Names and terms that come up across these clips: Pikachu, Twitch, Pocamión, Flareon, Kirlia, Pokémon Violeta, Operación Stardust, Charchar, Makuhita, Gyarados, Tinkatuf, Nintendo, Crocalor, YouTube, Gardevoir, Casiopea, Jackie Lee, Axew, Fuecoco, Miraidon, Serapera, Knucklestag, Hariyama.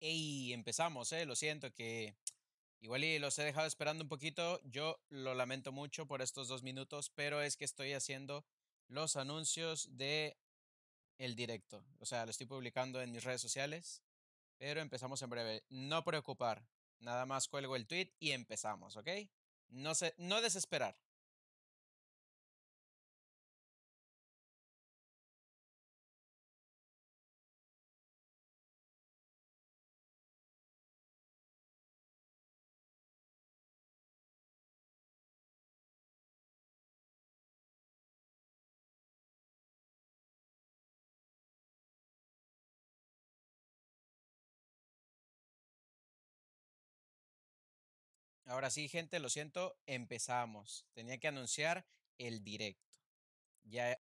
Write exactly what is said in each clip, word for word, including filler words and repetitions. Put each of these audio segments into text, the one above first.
Ey, empezamos, eh, lo siento que igual y los he dejado esperando un poquito. Yo lo lamento mucho por estos dos minutos, pero es que estoy haciendo los anuncios de el directo. O sea, lo estoy publicando en mis redes sociales, pero empezamos en breve. No preocupar, nada más cuelgo el tweet y empezamos, ¿ok? No se, no desesperar. Ahora sí, gente, lo siento, empezamos. Tenía que anunciar el directo. Ya he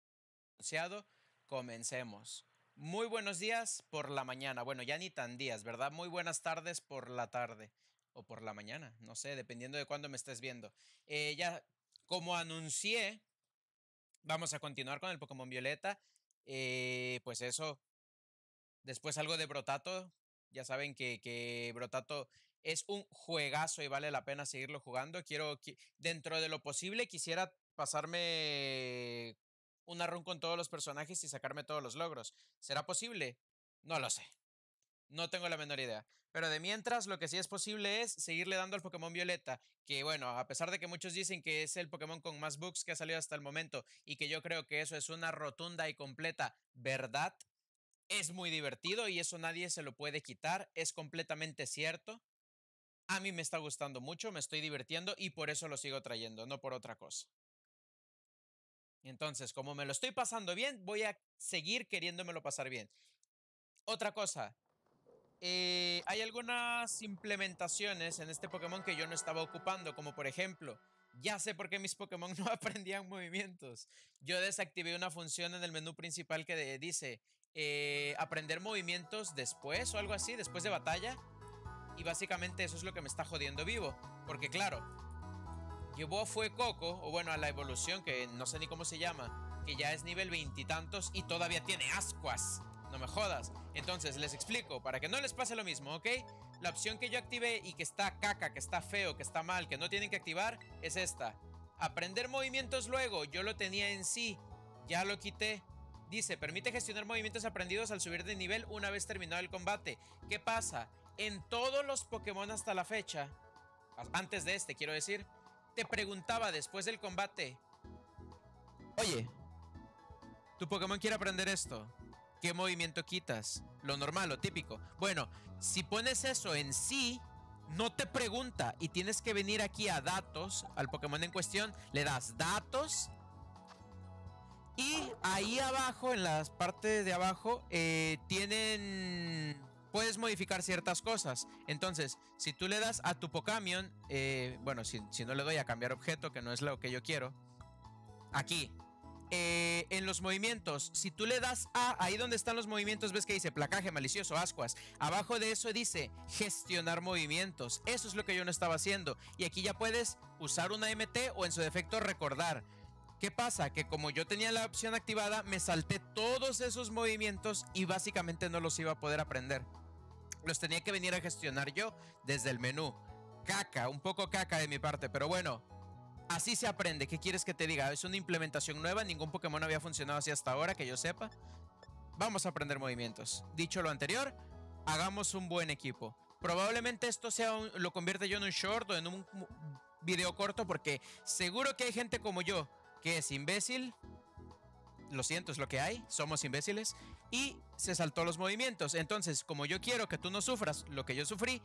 anunciado, comencemos. Muy buenos días por la mañana. Bueno, ya ni tan días, ¿verdad? Muy buenas tardes por la tarde o por la mañana, no sé, dependiendo de cuándo me estés viendo. Eh, ya, como anuncié, vamos a continuar con el Pokémon Violeta. Eh, pues eso, después algo de Brotato. Ya saben que, que Brotato es un juegazo y vale la pena seguirlo jugando. Quiero, dentro de lo posible, quisiera pasarme una run con todos los personajes y sacarme todos los logros. ¿Será posible? No lo sé. No tengo la menor idea. Pero de mientras, lo que sí es posible es seguirle dando al Pokémon Violeta. Que bueno, a pesar de que muchos dicen que es el Pokémon con más bugs que ha salido hasta el momento y que yo creo que eso es una rotunda y completa verdad, es muy divertido y eso nadie se lo puede quitar. Es completamente cierto. A mí me está gustando mucho, me estoy divirtiendo y por eso lo sigo trayendo, no por otra cosa. Entonces, como me lo estoy pasando bien, voy a seguir queriéndomelo pasar bien. Otra cosa, eh, hay algunas implementaciones en este Pokémon que yo no estaba ocupando, como por ejemplo, ya sé por qué mis Pokémon no aprendían movimientos. Yo desactivé una función en el menú principal que de, dice eh, aprender movimientos después o algo así, después de batalla. Y básicamente eso es lo que me está jodiendo vivo. Porque claro, llevó a Fuecoco, o bueno, a la evolución, que no sé ni cómo se llama, que ya es nivel veintitantos y todavía tiene ascuas. No me jodas. Entonces les explico, para que no les pase lo mismo, ¿ok? La opción que yo activé y que está caca, que está feo, que está mal, que no tienen que activar, es esta. Aprender movimientos luego. Yo lo tenía en sí, ya lo quité. Dice, permite gestionar movimientos aprendidos al subir de nivel una vez terminado el combate. ¿Qué pasa? En todos los Pokémon hasta la fecha, antes de este quiero decir, te preguntaba después del combate: oye, tu Pokémon quiere aprender esto, ¿qué movimiento quitas? Lo normal, lo típico. Bueno, si pones eso en sí, no te pregunta y tienes que venir aquí a datos, al Pokémon en cuestión, le das datos y ahí abajo, en las partes de abajo, eh, tienen... puedes modificar ciertas cosas. Entonces, si tú le das a tu Pocamión, eh, bueno, si, si no le doy a cambiar objeto, que no es lo que yo quiero, aquí, eh, en los movimientos, si tú le das a, ahí donde están los movimientos, ves que dice placaje, malicioso, ascuas. Abajo de eso dice gestionar movimientos. Eso es lo que yo no estaba haciendo. Y aquí ya puedes usar una M T o en su defecto recordar. ¿Qué pasa? Que como yo tenía la opción activada, me salté todos esos movimientos y básicamente no los iba a poder aprender. Los tenía que venir a gestionar yo desde el menú. Caca, un poco caca de mi parte, pero bueno, así se aprende. ¿Qué quieres que te diga? Es una implementación nueva, ningún Pokémon había funcionado así hasta ahora, que yo sepa. Vamos a aprender movimientos. Dicho lo anterior, hagamos un buen equipo. Probablemente esto sea un, lo convierte yo en un short o en un video corto, porque seguro que hay gente como yo que es imbécil. Lo siento, es lo que hay, somos imbéciles. Y se saltó los movimientos. Entonces, como yo quiero que tú no sufras lo que yo sufrí,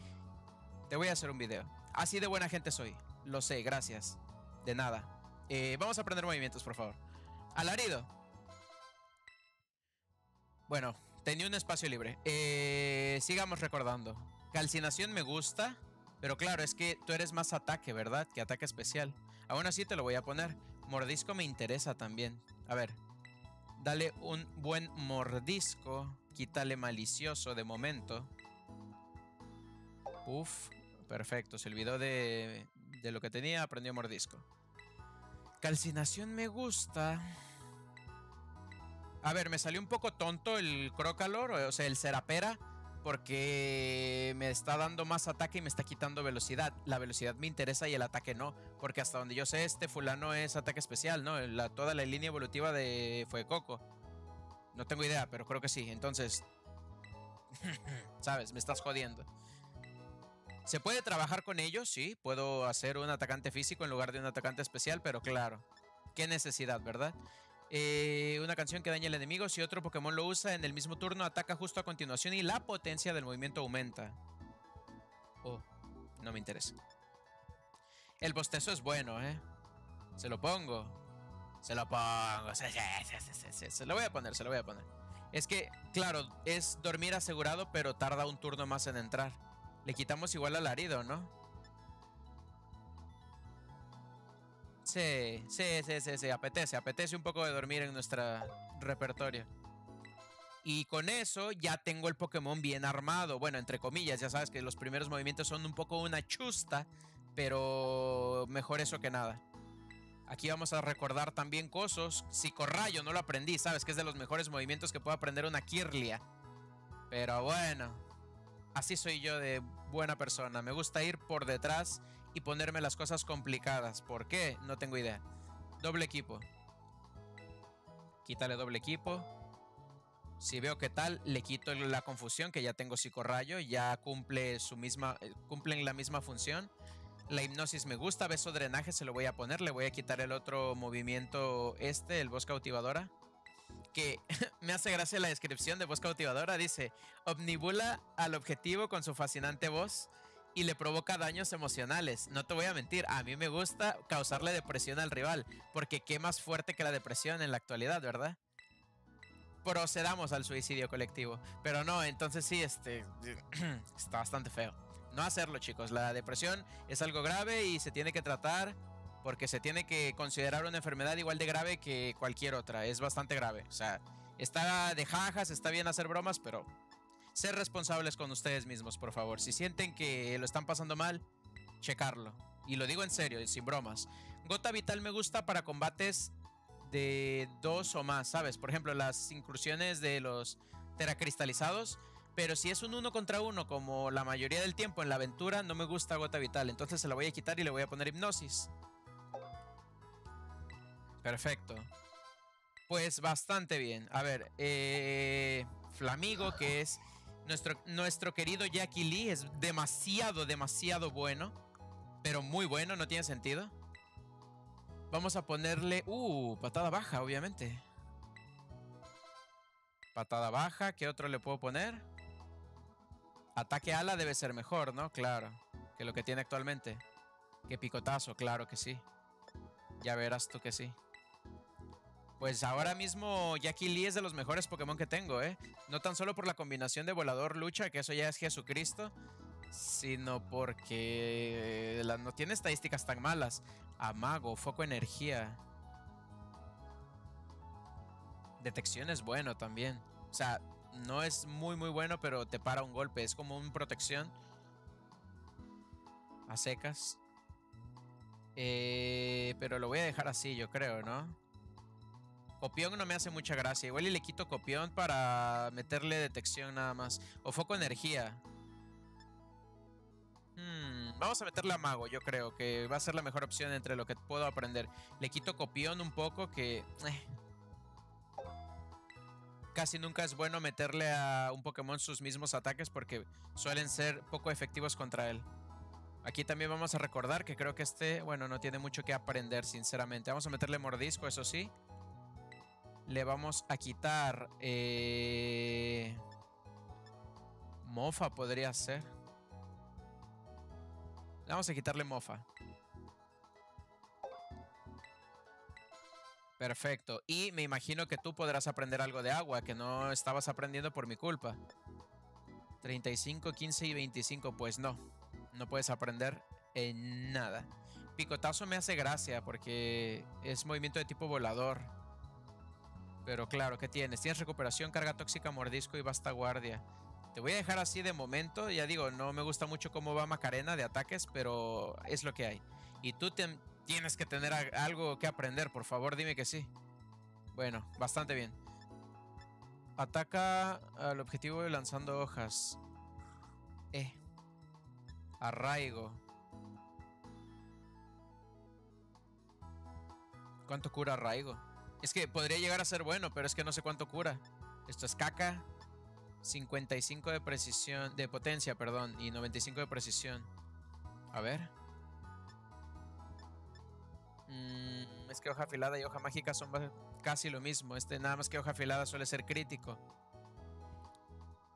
te voy a hacer un video. Así de buena gente soy, lo sé, gracias. De nada. eh, Vamos a aprender movimientos, por favor. Alarido. Bueno, tenía un espacio libre. eh, Sigamos recordando. Calcinación me gusta, pero claro, es que tú eres más ataque, ¿verdad? Que ataque especial. Aún así te lo voy a poner. Mordisco me interesa también. A ver, dale un buen mordisco. Quítale malicioso de momento. Uf, perfecto. Se olvidó de, de lo que tenía. Aprendió mordisco. Calcinación me gusta. A ver, me salió un poco tonto el Crocalor, o sea, el Serapera, porque me está dando más ataque y me está quitando velocidad. La velocidad me interesa y el ataque no, porque hasta donde yo sé, este fulano es ataque especial, ¿no? La, toda la línea evolutiva de Fuecoco. No tengo idea, pero creo que sí. Entonces, ¿sabes? Me estás jodiendo. ¿Se puede trabajar con ellos? Sí, puedo hacer un atacante físico en lugar de un atacante especial, pero claro. Qué necesidad, ¿verdad? Eh, una canción que daña al enemigo. Si otro Pokémon lo usa en el mismo turno, ataca justo a continuación y la potencia del movimiento aumenta. Oh, no me interesa. El bostezo es bueno, ¿eh? Se lo pongo. Se lo pongo. Se, se, se, se, se, se lo voy a poner, se lo voy a poner. Es que, claro, es dormir asegurado, pero tarda un turno más en entrar. Le quitamos igual al alarido, ¿no? Sí, sí, sí, sí, sí, apetece, apetece un poco de dormir en nuestro repertorio. Y con eso ya tengo el Pokémon bien armado. Bueno, entre comillas, ya sabes que los primeros movimientos son un poco una chusta, pero mejor eso que nada. Aquí vamos a recordar también cosas. Psicorrayo, no lo aprendí, sabes que es de los mejores movimientos que puede aprender una Kirlia. Pero bueno, así soy yo de buena persona. Me gusta ir por detrás y ponerme las cosas complicadas. ¿Por qué? No tengo idea. Doble equipo. Quítale doble equipo. Si veo que tal, le quito la confusión, que ya tengo psicorrayo. Ya cumple su misma, cumplen la misma función. La hipnosis me gusta. Beso drenaje se lo voy a poner. Le voy a quitar el otro movimiento este, el voz cautivadora. Que me hace gracia la descripción de voz cautivadora. Dice, omnibula al objetivo con su fascinante voz y le provoca daños emocionales. No te voy a mentir, a mí me gusta causarle depresión al rival, porque qué más fuerte que la depresión en la actualidad, ¿verdad? Procedamos al suicidio colectivo. Pero no, entonces sí, este está bastante feo. No hacerlo, chicos. La depresión es algo grave y se tiene que tratar, porque se tiene que considerar una enfermedad igual de grave que cualquier otra. Es bastante grave. O sea, está de jajas, está bien hacer bromas, pero... ser responsables con ustedes mismos, por favor. Si sienten que lo están pasando mal, checarlo. Y lo digo en serio, sin bromas. Gota vital me gusta para combates de dos o más, ¿sabes? Por ejemplo, las incursiones de los teracristalizados. Pero si es un uno contra uno, como la mayoría del tiempo en la aventura, no me gusta gota vital. Entonces se la voy a quitar y le voy a poner hipnosis. Perfecto. Pues bastante bien. A ver, eh, Flamigo, que es... Nuestro, nuestro querido Jackie Lee es demasiado, demasiado bueno. Pero muy bueno, no tiene sentido. Vamos a ponerle... Uh, patada baja, obviamente. Patada baja, ¿qué otro le puedo poner? Ataque ala debe ser mejor, ¿no? Claro, que lo que tiene actualmente. Que picotazo, claro que sí. Ya verás tú que sí. Pues ahora mismo Jackie Lee es de los mejores Pokémon que tengo, ¿eh? No tan solo por la combinación de volador-lucha, que eso ya es Jesucristo, sino porque la, no tiene estadísticas tan malas. Amago, foco energía. Detección es bueno también. O sea, no es muy muy bueno, pero te para un golpe. Es como un protección. A secas. Eh, pero lo voy a dejar así, yo creo, ¿no? Copión no me hace mucha gracia. Igual y le quito copión para meterle detección nada más. O foco energía. Hmm, vamos a meterle a mago, yo creo. Que va a ser la mejor opción entre lo que puedo aprender. Le quito copión un poco que... Eh. Casi nunca es bueno meterle a un Pokémon sus mismos ataques, porque suelen ser poco efectivos contra él. Aquí también vamos a recordar que creo que este... Bueno, no tiene mucho que aprender, sinceramente. Vamos a meterle mordisco, eso sí. Le vamos a quitar... Eh... Mofa podría ser. Vamos a quitarle mofa. Perfecto. Y me imagino que tú podrás aprender algo de agua, que no estabas aprendiendo por mi culpa. treinta y cinco, quince y veinticinco. Pues no. No puedes aprender en nada. Picotazo me hace gracia porque es movimiento de tipo volador. Pero claro, ¿qué tienes? Tienes recuperación, carga tóxica, mordisco y basta guardia. Te voy a dejar así de momento. Ya digo, no me gusta mucho cómo va Macarena de ataques, pero es lo que hay. Y tú te, tienes que tener algo que aprender, por favor, dime que sí. Bueno, bastante bien. Ataca al objetivo lanzando hojas. Eh. Arraigo. ¿Cuánto cura arraigo? Es que podría llegar a ser bueno, pero es que no sé cuánto cura. Esto es caca. cincuenta y cinco de precisión. De potencia, perdón. Y noventa y cinco de precisión. A ver. Mm, es que hoja afilada y hoja mágica son casi lo mismo. Este nada más que hoja afilada suele ser crítico.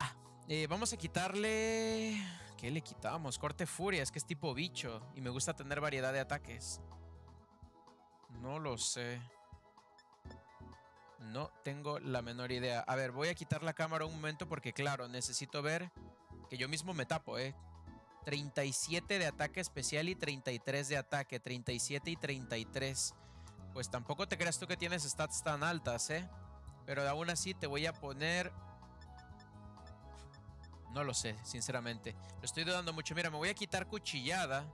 Ah, eh, vamos a quitarle... ¿Qué le quitamos? Corte furia. Es que es tipo bicho. Y me gusta tener variedad de ataques. No lo sé. No tengo la menor idea. A ver, voy a quitar la cámara un momento porque, claro, necesito ver que yo mismo me tapo, ¿eh? treinta y siete de ataque especial y treinta y tres de ataque. treinta y siete y treinta y tres. Pues tampoco te creas tú que tienes stats tan altas, ¿eh? Pero aún así te voy a poner... No lo sé, sinceramente. Lo estoy dudando mucho. Mira, me voy a quitar cuchillada.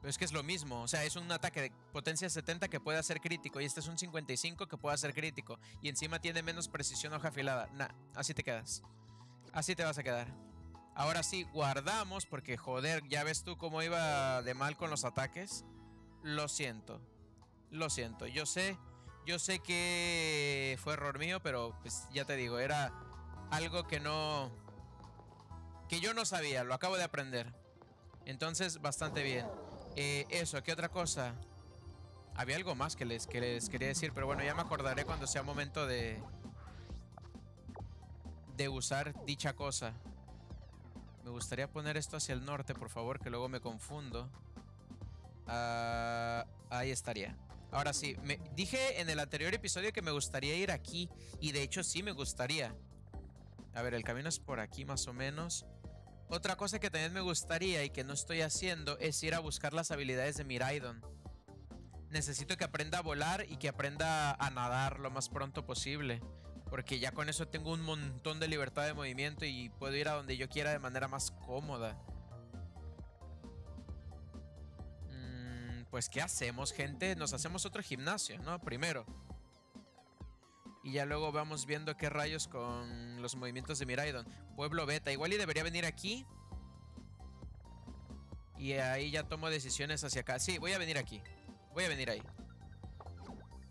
Pero es que es lo mismo, o sea, es un ataque de potencia setenta que puede hacer crítico. Y este es un cincuenta y cinco que puede hacer crítico. Y encima tiene menos precisión hoja afilada. Nah, así te quedas. Así te vas a quedar. Ahora sí, guardamos, porque joder, ya ves tú cómo iba de mal con los ataques. Lo siento. Lo siento, yo sé. Yo sé que fue error mío, pero pues ya te digo, era algo que no... Que yo no sabía, lo acabo de aprender. Entonces, bastante bien. Eh, eso, ¿qué otra cosa? Había algo más que les, que les quería decir, pero bueno, ya me acordaré cuando sea momento de de usar dicha cosa. Me gustaría poner esto hacia el norte, por favor, que luego me confundo. Uh, ahí estaría. Ahora sí, me dije en el anterior episodio que me gustaría ir aquí, y de hecho sí me gustaría. A ver, el camino es por aquí más o menos. Otra cosa que también me gustaría y que no estoy haciendo es ir a buscar las habilidades de Miraidon. Necesito que aprenda a volar y que aprenda a nadar lo más pronto posible. Porque ya con eso tengo un montón de libertad de movimiento y puedo ir a donde yo quiera de manera más cómoda. Mm, pues ¿qué hacemos, gente? Nos hacemos otro gimnasio, ¿no? Primero. Y ya luego vamos viendo qué rayos con los movimientos de Miraidon. Pueblo Beta. Igual y debería venir aquí. Y ahí ya tomo decisiones hacia acá. Sí, voy a venir aquí. Voy a venir ahí.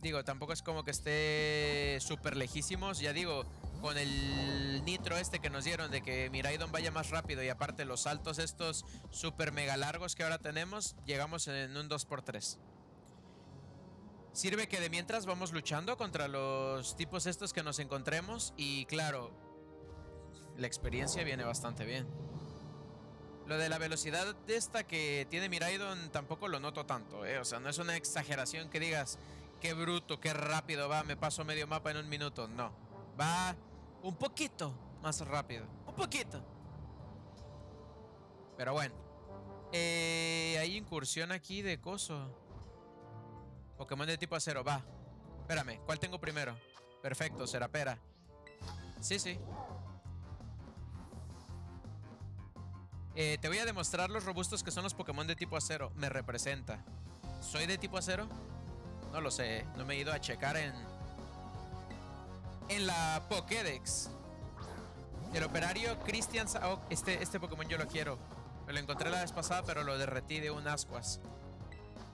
Digo, tampoco es como que esté súper lejísimos. Ya digo, con el nitro este que nos dieron de que Miraidon vaya más rápido. Y aparte los saltos estos súper mega largos que ahora tenemos. Llegamos en un dos por tres. Sirve que de mientras vamos luchando contra los tipos estos que nos encontremos. Y claro, la experiencia viene bastante bien. Lo de la velocidad esta que tiene Miraidon tampoco lo noto tanto, ¿eh? O sea, no es una exageración que digas, qué bruto, qué rápido va, me paso medio mapa en un minuto. No, va un poquito más rápido. Un poquito. Pero bueno. Eh, hay incursión aquí de coso. Pokémon de tipo acero, va. Espérame, ¿cuál tengo primero? Perfecto, Serapera. Sí, sí. Eh, te voy a demostrar los robustos que son los Pokémon de tipo acero. Me representa. ¿Soy de tipo acero? No lo sé, no me he ido a checar en... En la Pokédex. El operario Christian... Oh, este, este Pokémon yo lo quiero. Me lo encontré la vez pasada, pero lo derretí de un ascuas.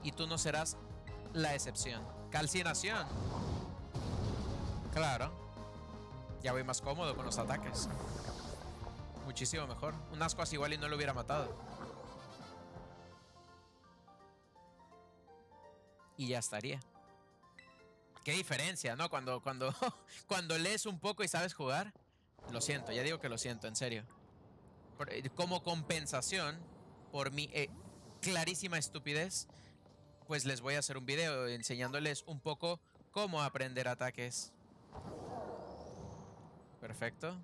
Y tú no serás... la excepción. Calcinación. Claro. Ya voy más cómodo con los ataques. Muchísimo mejor. Un ascuas igual y no lo hubiera matado. Y ya estaría. Qué diferencia, ¿no? Cuando, cuando, cuando lees un poco y sabes jugar. Lo siento, ya digo que lo siento, en serio. Como compensación por mi eh, clarísima estupidez, pues les voy a hacer un video enseñándoles un poco cómo aprender ataques. Perfecto.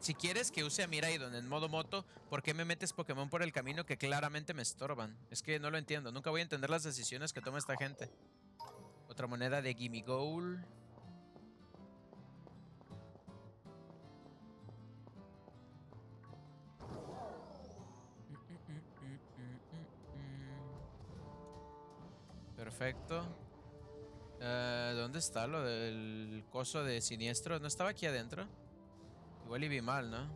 Si quieres que use a Miraidon en modo moto, ¿por qué me metes Pokémon por el camino que claramente me estorban? Es que no lo entiendo. Nunca voy a entender las decisiones que toma esta gente. Otra moneda de Gimmighoul. Perfecto. Uh, ¿Dónde está lo del coso de siniestro? ¿No estaba aquí adentro? Igual y vi mal, ¿no?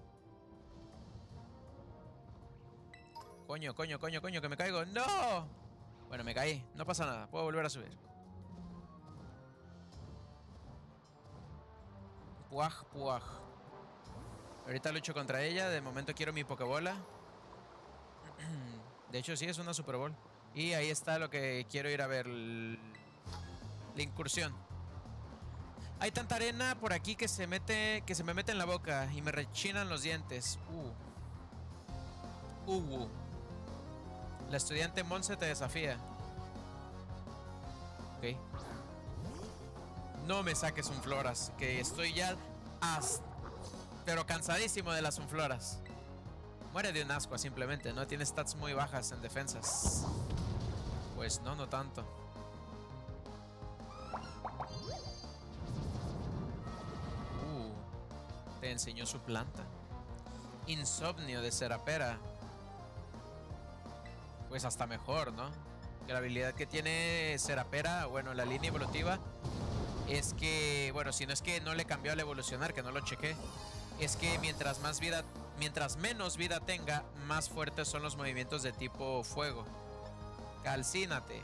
Coño, coño, coño, coño, que me caigo. ¡No! Bueno, me caí. No pasa nada. Puedo volver a subir. Puaj, puaj. Ahorita lucho contra ella. De momento quiero mi Pokébola. De hecho, sí, es una Super Bowl. Y ahí está lo que quiero ir a ver. La incursión. Hay tanta arena por aquí que se mete, que se me mete en la boca. Y me rechinan los dientes. Uh. Uh. La estudiante Monse te desafía. Ok. No me saques Sunfloras, que estoy ya as... pero cansadísimo de las Sunfloras. Muere de un asco simplemente, ¿no? Tiene stats muy bajas en defensas. Pues no, no tanto. Uh, te enseñó su planta. Insomnio de Serapera. Pues hasta mejor, ¿no? Que la habilidad que tiene Serapera, bueno, la línea evolutiva, es que, bueno, si no es que no le cambió al evolucionar, que no lo chequé, es que mientras más vida, mientras menos vida tenga, más fuertes son los movimientos de tipo fuego. Calcínate.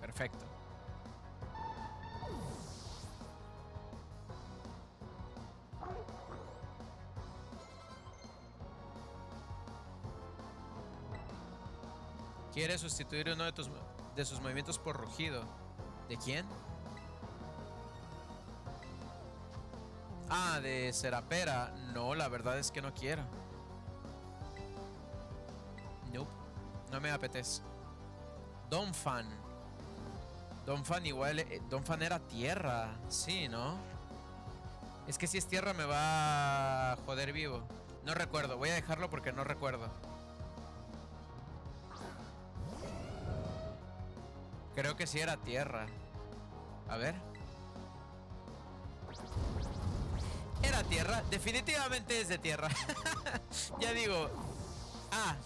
Perfecto. Quiere sustituir uno de, tus, de sus movimientos por rugido. ¿De quién? Ah, de Serapera. No, la verdad es que no quiero. Nope. No me apetece. Donphan. Donphan igual... Eh, Donphan era tierra. Sí, ¿no? Es que si es tierra me va a joder vivo. No recuerdo. Voy a dejarlo porque no recuerdo. Creo que sí era tierra. A ver. ¿Era tierra? Definitivamente es de tierra. Ya digo. Ah,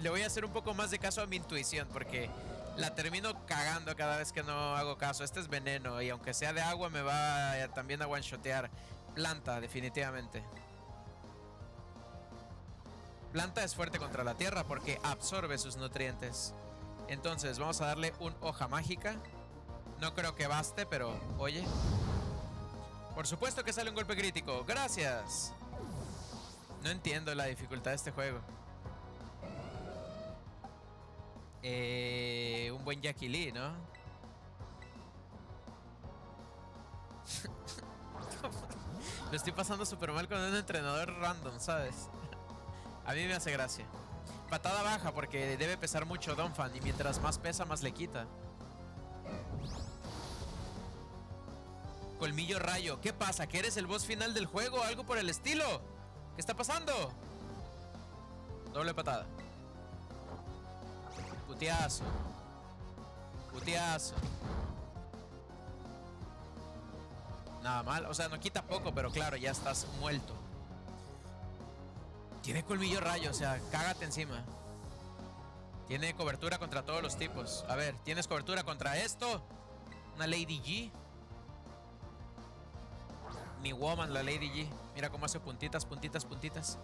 le voy a hacer un poco más de caso a mi intuición, porque la termino cagando cada vez que no hago caso. Este es veneno y aunque sea de agua me va a, también a one-shotear. Planta, definitivamente. Planta es fuerte contra la tierra porque absorbe sus nutrientes. Entonces, vamos a darle un hoja mágica. No creo que baste, pero oye. Por supuesto que sale un golpe crítico. ¡Gracias! No entiendo la dificultad de este juego. Eh, un buen Jackie Lee, ¿no? Lo estoy pasando súper mal con un entrenador random, ¿sabes? A mí me hace gracia. Patada baja porque debe pesar mucho Donphan y mientras más pesa más le quita. Colmillo rayo. ¿Qué pasa? ¿Que eres el boss final del juego? ¿Algo por el estilo? ¿Qué está pasando? Doble patada. Puteazo. Puteazo. Nada mal. O sea, no quita poco, pero claro, ya estás muerto. Tiene colmillo rayo, o sea, cágate encima. Tiene cobertura contra todos los tipos. A ver, ¿tienes cobertura contra esto? Una Lady G. Mi woman, la Lady G. Mira cómo hace puntitas, puntitas, puntitas.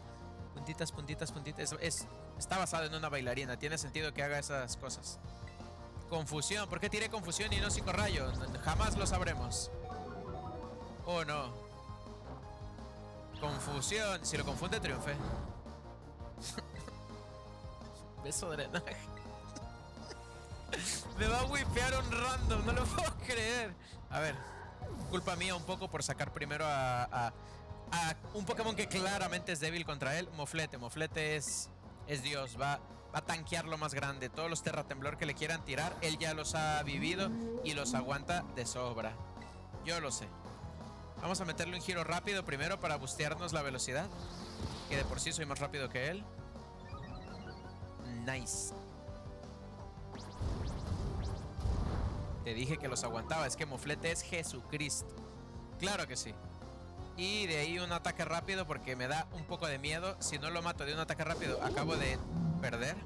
Puntitas, puntitas, puntitas. Es, es, está basado en una bailarina. Tiene sentido que haga esas cosas. Confusión. ¿Por qué tiré confusión y no psicorrayo? Jamás lo sabremos. Oh, no. Confusión. Si lo confunde, triunfé. Beso drenaje. Me va a whipear un random. No lo puedo creer. A ver. Culpa mía un poco por sacar primero a, a, a un Pokémon que claramente es débil contra él. Moflete. Moflete es, es Dios. Va, va a tanquear lo más grande. Todos los terratemblor que le quieran tirar, él ya los ha vivido y los aguanta de sobra. Yo lo sé. Vamos a meterle un giro rápido primero para bustearnos la velocidad. Que de por sí soy más rápido que él. Nice. Te dije que los aguantaba. Es que Moflete es Jesucristo. Claro que sí. Y de ahí un ataque rápido porque me da un poco de miedo. Si no lo mato de un ataque rápido, acabo de perder.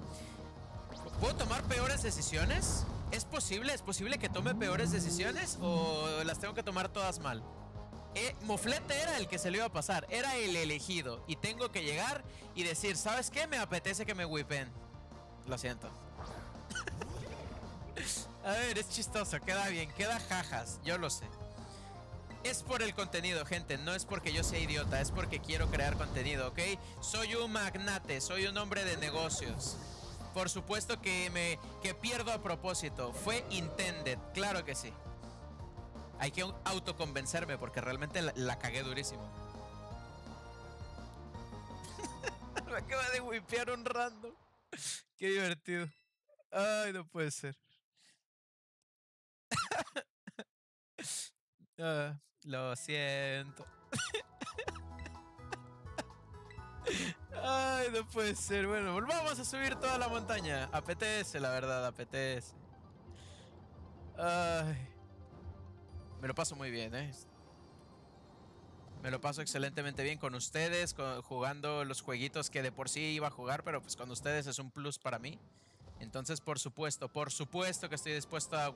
¿Puedo tomar peores decisiones? ¿Es posible? ¿Es posible que tome peores decisiones? ¿O las tengo que tomar todas mal? eh, Moflete era el que se le iba a pasar, era el elegido. Y tengo que llegar y decir, ¿sabes qué? Me apetece que me whipen. Lo siento. A ver, es chistoso, queda bien, queda jajas, yo lo sé. Es por el contenido, gente, no es porque yo sea idiota, es porque quiero crear contenido, ¿ok? Soy un magnate, soy un hombre de negocios. Por supuesto que me que pierdo a propósito. Fue intended, claro que sí. Hay que autoconvencerme porque realmente la, la cagué durísimo. Me acaba de whipear un random. Qué divertido. Ay, no puede ser. Uh, lo siento. Ay, no puede ser. Bueno, volvamos a subir toda la montaña. Apetece, la verdad, apetece. Ay, me lo paso muy bien, eh. Me lo paso excelentemente bien con ustedes, con, jugando los jueguitos que de por sí iba a jugar, pero pues con ustedes es un plus para mí. Entonces, por supuesto, por supuesto que estoy dispuesto a,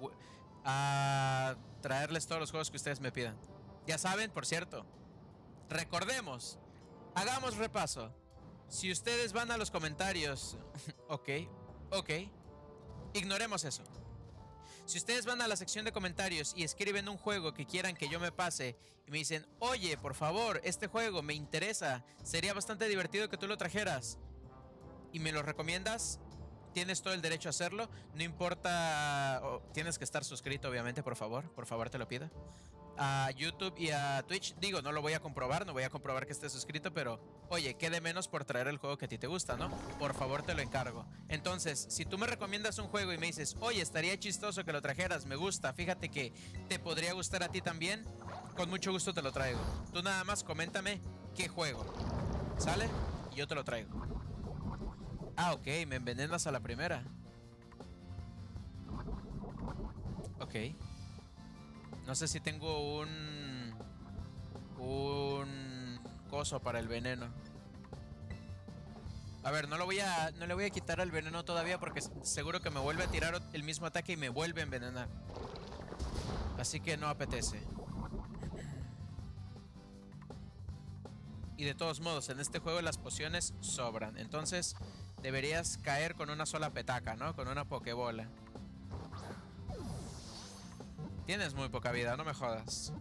a traerles todos los juegos que ustedes me pidan. Ya saben, por cierto, recordemos, hagamos repaso. Si ustedes van a los comentarios, ok, ok, ignoremos eso. Si ustedes van a la sección de comentarios y escriben un juego que quieran que yo me pase y me dicen, oye, por favor, este juego me interesa, sería bastante divertido que tú lo trajeras y me lo recomiendas, tienes todo el derecho a hacerlo. No importa, oh, tienes que estar suscrito, obviamente, por favor. Por favor, te lo pido. A YouTube y a Twitch. Digo, no lo voy a comprobar, no voy a comprobar que estés suscrito, pero oye, qué de menos por traer el juego que a ti te gusta, ¿no? Por favor, te lo encargo. Entonces, si tú me recomiendas un juego y me dices, oye, estaría chistoso que lo trajeras, me gusta, fíjate que te podría gustar a ti también, con mucho gusto te lo traigo. Tú nada más coméntame qué juego, ¿sale? Y yo te lo traigo. Ah, ok, me envenenas a la primera. Ok. No sé si tengo un... Un... coso para el veneno. A ver, no lo voy a... No le voy a quitar el veneno todavía porque seguro que me vuelve a tirar el mismo ataque y me vuelve a envenenar. Así que no apetece. Y de todos modos, en este juego las pociones sobran. Entonces... deberías caer con una sola petaca, ¿no? Con una pokebola. Tienes muy poca vida, no me jodas.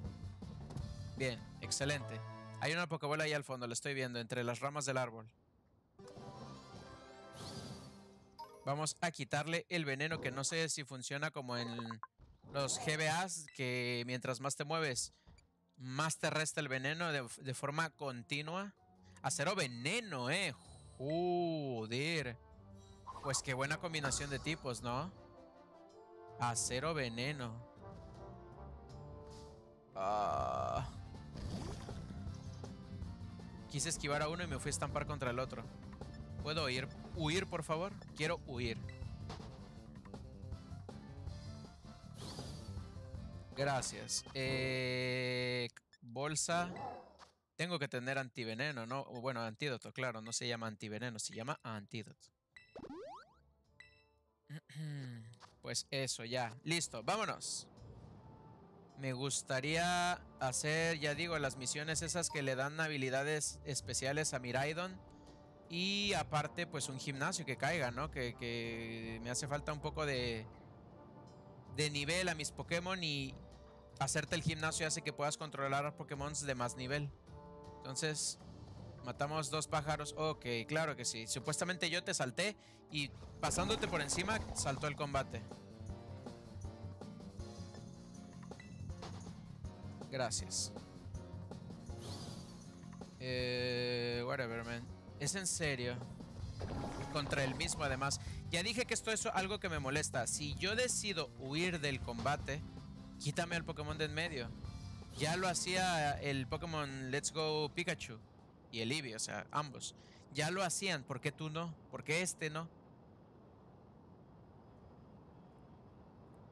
Bien, excelente. Hay una pokebola ahí al fondo, la estoy viendo, entre las ramas del árbol. Vamos a quitarle el veneno, que no sé si funciona como en los G B As, que mientras más te mueves, más te resta el veneno de, de forma continua. Acero veneno, eh. Joder. Pues qué buena combinación de tipos, ¿no? Acero veneno. Uh... Quise esquivar a uno y me fui a estampar contra el otro. ¿Puedo huir? ¿Huir, por favor? Quiero huir. Gracias. Eh... Bolsa... Tengo que tener antiveneno, ¿no? O bueno, antídoto, claro. No se llama antiveneno, se llama antídoto. Pues eso, ya. Listo, vámonos. Me gustaría hacer, ya digo, las misiones esas que le dan habilidades especiales a Miraidon. Y aparte, pues un gimnasio que caiga, ¿no? Que, que me hace falta un poco de, de nivel a mis Pokémon y hacerte el gimnasio hace que puedas controlar a Pokémon de más nivel. Entonces, matamos dos pájaros. Ok, claro que sí. Supuestamente yo te salté y pasándote por encima, saltó el combate. Gracias. Eh, whatever, man. Es en serio. Contra el mismo, además. Ya dije que esto es algo que me molesta. Si yo decido huir del combate, quítame al Pokémon de en medio. Ya lo hacía el Pokémon Let's Go Pikachu y el Eevee, o sea, ambos. Ya lo hacían, ¿por qué tú no? ¿Por qué este no?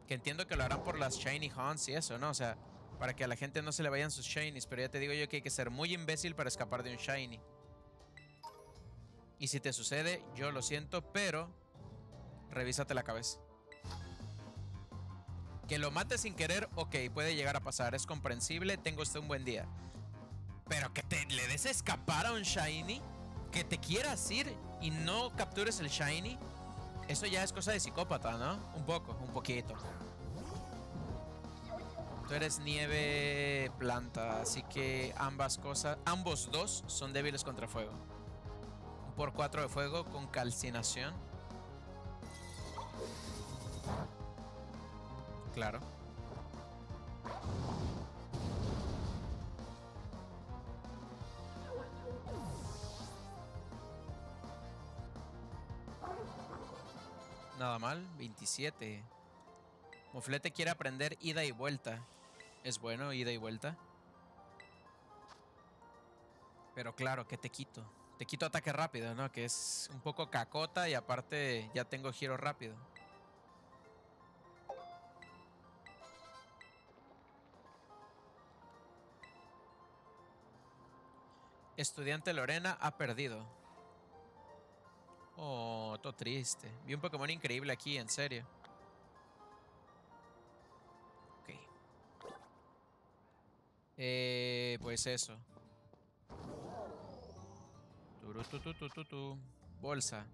Que entiendo que lo harán por las Shiny Hunts y eso, ¿no? O sea, para que a la gente no se le vayan sus Shinies. Pero ya te digo yo que hay que ser muy imbécil para escapar de un Shiny. Y si te sucede, yo lo siento, pero revísate la cabeza. Que lo mate sin querer, ok, puede llegar a pasar, es comprensible, tengo usted un buen día. Pero que te le des escapar a un Shiny, que te quieras ir y no captures el Shiny, eso ya es cosa de psicópata, ¿no? Un poco, un poquito. Tú eres nieve planta, así que ambas cosas, ambos dos son débiles contra fuego. Un por cuatro de fuego con calcinación. Claro. Nada mal, veintisiete. Moflete quiere aprender ida y vuelta. Es bueno, ida y vuelta. Pero claro, que te quito. Te quito ataque rápido, ¿no? Que es un poco cacota y aparte ya tengo giro rápido. Estudiante Lorena ha perdido. Oh, todo triste. Vi un Pokémon increíble aquí, en serio. Ok. Eh, pues eso. Turutututututu. Bolsa.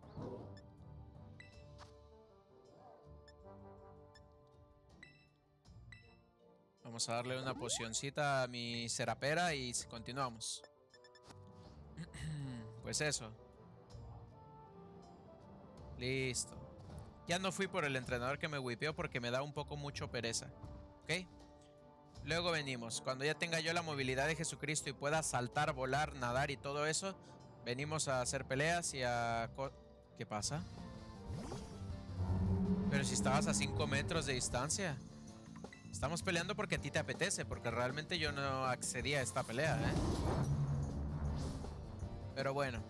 Vamos a darle una pocioncita a mi Serapera y continuamos. Pues eso. Listo. Ya no fui por el entrenador que me whipeó porque me da un poco mucho pereza. ¿Ok? Luego venimos. Cuando ya tenga yo la movilidad de Jesucristo y pueda saltar, volar, nadar y todo eso, venimos a hacer peleas y a... ¿Qué pasa? Pero si estabas a cinco metros de distancia. Estamos peleando porque a ti te apetece, porque realmente yo no accedí a esta pelea, ¿eh? Pero bueno,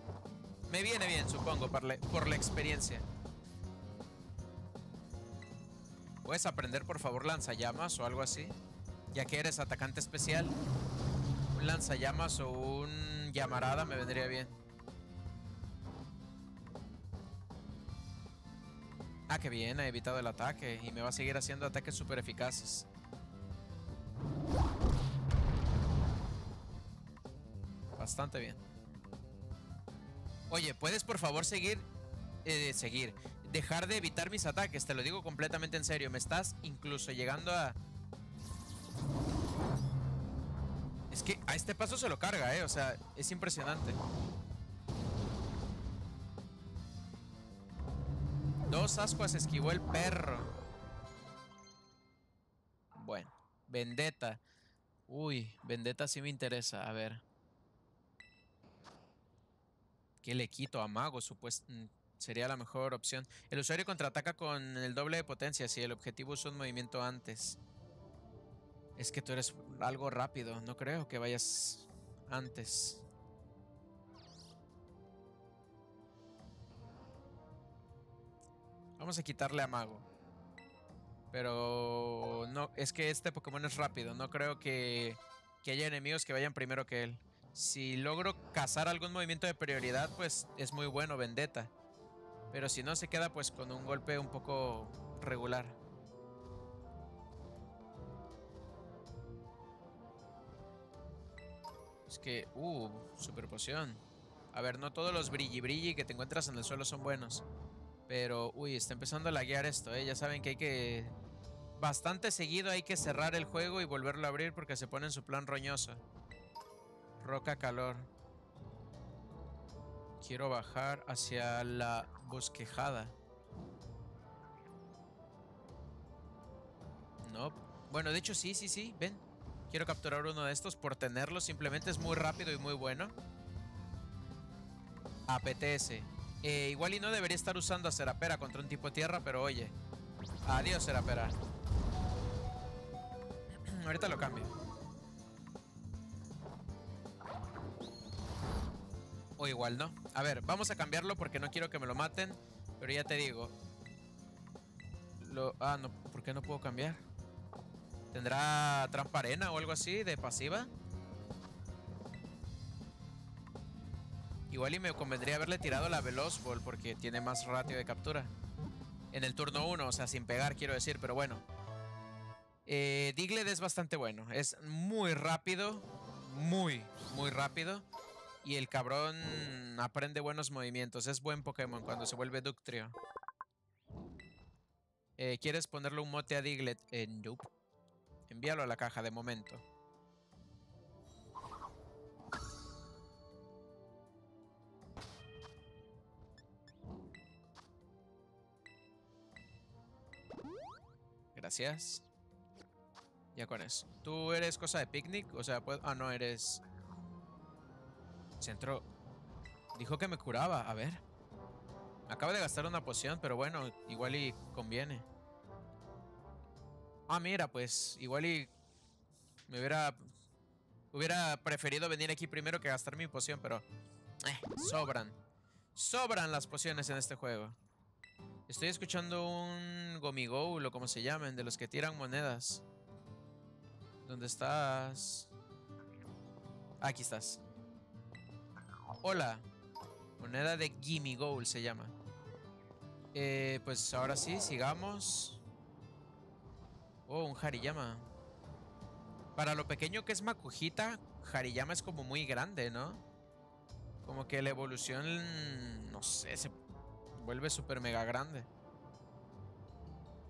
me viene bien, supongo, por la, por la experiencia. ¿Puedes aprender, por favor, lanzallamas o algo así? Ya que eres atacante especial, un lanzallamas o un llamarada me vendría bien. Ah, que bien, ha evitado el ataque y me va a seguir haciendo ataques súper eficaces. Bastante bien. Oye, ¿puedes por favor seguir? Eh, seguir. Dejar de evitar mis ataques, te lo digo completamente en serio. Me estás incluso llegando a... Es que a este paso se lo carga, eh. O sea, es impresionante. Dos ascuas esquivó el perro. Bueno, Vendetta. Uy, Vendetta sí me interesa, a ver. Que le quito a Mago, supuesto. Sería la mejor opción. El usuario contraataca con el doble de potencia si el objetivo usa un movimiento antes. Es que tú eres algo rápido. No creo que vayas antes. Vamos a quitarle a Mago. Pero no, es que este Pokémon es rápido. No creo que, que haya enemigos que vayan primero que él. Si logro cazar algún movimiento de prioridad, pues es muy bueno Vendetta. Pero si no, se queda pues con un golpe un poco regular. Es que, uh, super poción. A ver, no todos los brilli brilli que te encuentras en el suelo son buenos. Pero, uy, está empezando a laguear esto, eh. Ya saben que hay que... Bastante seguido hay que cerrar el juego y volverlo a abrir porque se pone en su plan roñoso. Crocalor. Quiero bajar hacia la bosquejada. No. Bueno, de hecho sí, sí, sí. Ven. Quiero capturar uno de estos por tenerlo. Simplemente es muy rápido y muy bueno. A P T S. Eh, igual y no debería estar usando a Serapera contra un tipo tierra, pero oye. Adiós, Serapera. Ahorita lo cambio. O igual, ¿no? A ver, vamos a cambiarlo porque no quiero que me lo maten. Pero ya te digo. Lo, ah, no. ¿Por qué no puedo cambiar? ¿Tendrá trampa arena o algo así de pasiva? Igual y me convendría haberle tirado la Veloz Ball porque tiene más ratio de captura. En el turno uno, o sea, sin pegar, quiero decir. Pero bueno. Eh, Diglett es bastante bueno. Es muy rápido. Muy, muy rápido. Y el cabrón aprende buenos movimientos. Es buen Pokémon cuando se vuelve Ductrio. Eh, ¿Quieres ponerle un mote a Diglett? Eh, nope. Envíalo a la caja de momento. Gracias. Ya con eso. ¿Tú eres cosa de picnic? O sea, pues... Ah, no, eres... Centro... Dijo que me curaba. A ver. Acabo de gastar una poción, pero bueno, igual y conviene. Ah, mira, pues igual y... Me hubiera... Hubiera preferido venir aquí primero que gastar mi poción, pero... Eh, sobran. Sobran las pociones en este juego. Estoy escuchando un Gimmighoul o como se llamen, de los que tiran monedas. ¿Dónde estás? Ah, aquí estás. Hola. Moneda de Gimmighoul se llama. Eh, pues ahora sí, sigamos. Oh, un Hariyama. Para lo pequeño que es Makuhita, Hariyama es como muy grande, ¿no? Como que la evolución, no sé, se vuelve súper mega grande.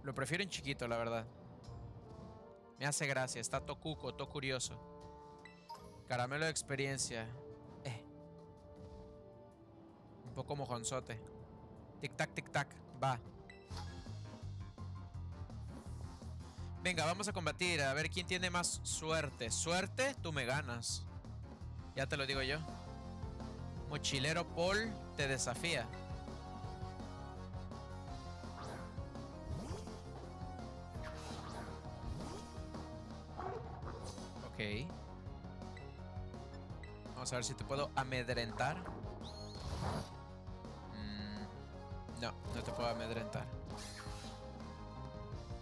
Lo prefiero en chiquito, la verdad. Me hace gracia, está todo cuco, todo curioso. Caramelo de experiencia. Eh. Un poco mojonzote. Tic tac, tic tac, va. Venga, vamos a combatir, a ver quién tiene más suerte. Suerte, tú me ganas. Ya te lo digo yo. Mochilero Paul te desafía. Vamos a ver si te puedo amedrentar. Mm, no, no te puedo amedrentar.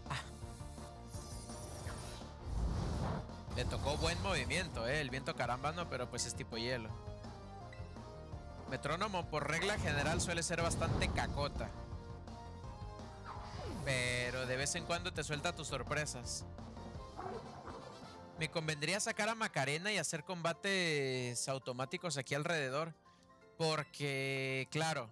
Ah. Le tocó buen movimiento, eh. El viento carámbano, pero pues es tipo hielo. Metrónomo, por regla general, suele ser bastante cacota. Pero de vez en cuando te suelta tus sorpresas. Me convendría sacar a Macarena y hacer combates automáticos aquí alrededor. Porque, claro,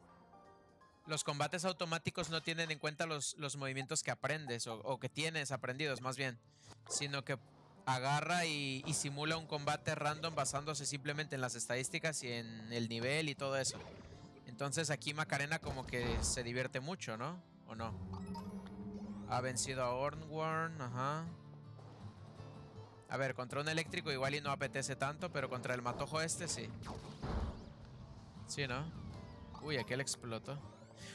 los combates automáticos no tienen en cuenta los, los movimientos que aprendes o, o que tienes aprendidos, más bien. Sino que agarra y, y simula un combate random basándose simplemente en las estadísticas y en el nivel y todo eso. Entonces aquí Macarena como que se divierte mucho, ¿no? ¿O no? Ha vencido a Ornworn, ajá. A ver, contra un eléctrico igual y no apetece tanto, pero contra el matojo este sí. Sí, ¿no? Uy, aquel explotó.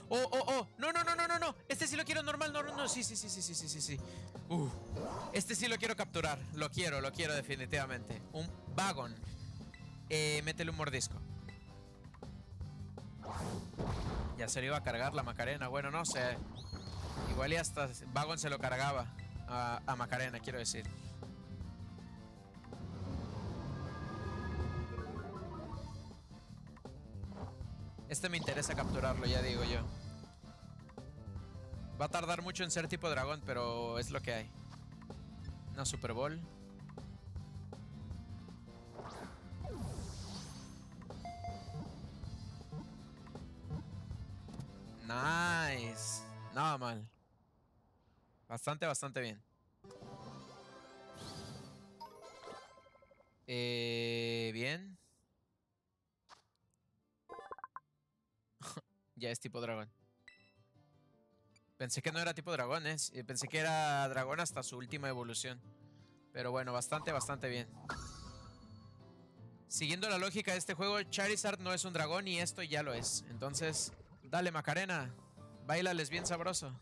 ¡Oh, oh, oh! ¡No, no, no, no, no, no! Este sí lo quiero normal, no, no, no. Sí, sí, sí, sí, sí, sí, sí, sí. Uh, este sí lo quiero capturar. Lo quiero, lo quiero definitivamente. Un vagón. Eh, métele un mordisco. Ya se lo iba a cargar la Macarena. Bueno, no sé. Igual y hasta vagón se lo cargaba a, a Macarena, quiero decir. Este me interesa capturarlo, ya digo yo. Va a tardar mucho en ser tipo dragón, pero es lo que hay. Una Super Ball. Nice. Nada mal. Bastante, bastante bien. Eh, bien. Ya es tipo dragón. Pensé que no era tipo dragón, ¿eh? Pensé que era dragón hasta su última evolución. Pero bueno, bastante, bastante bien. Siguiendo la lógica de este juego, Charizard no es un dragón y esto ya lo es. Entonces, dale Macarena. Báilales bien sabroso.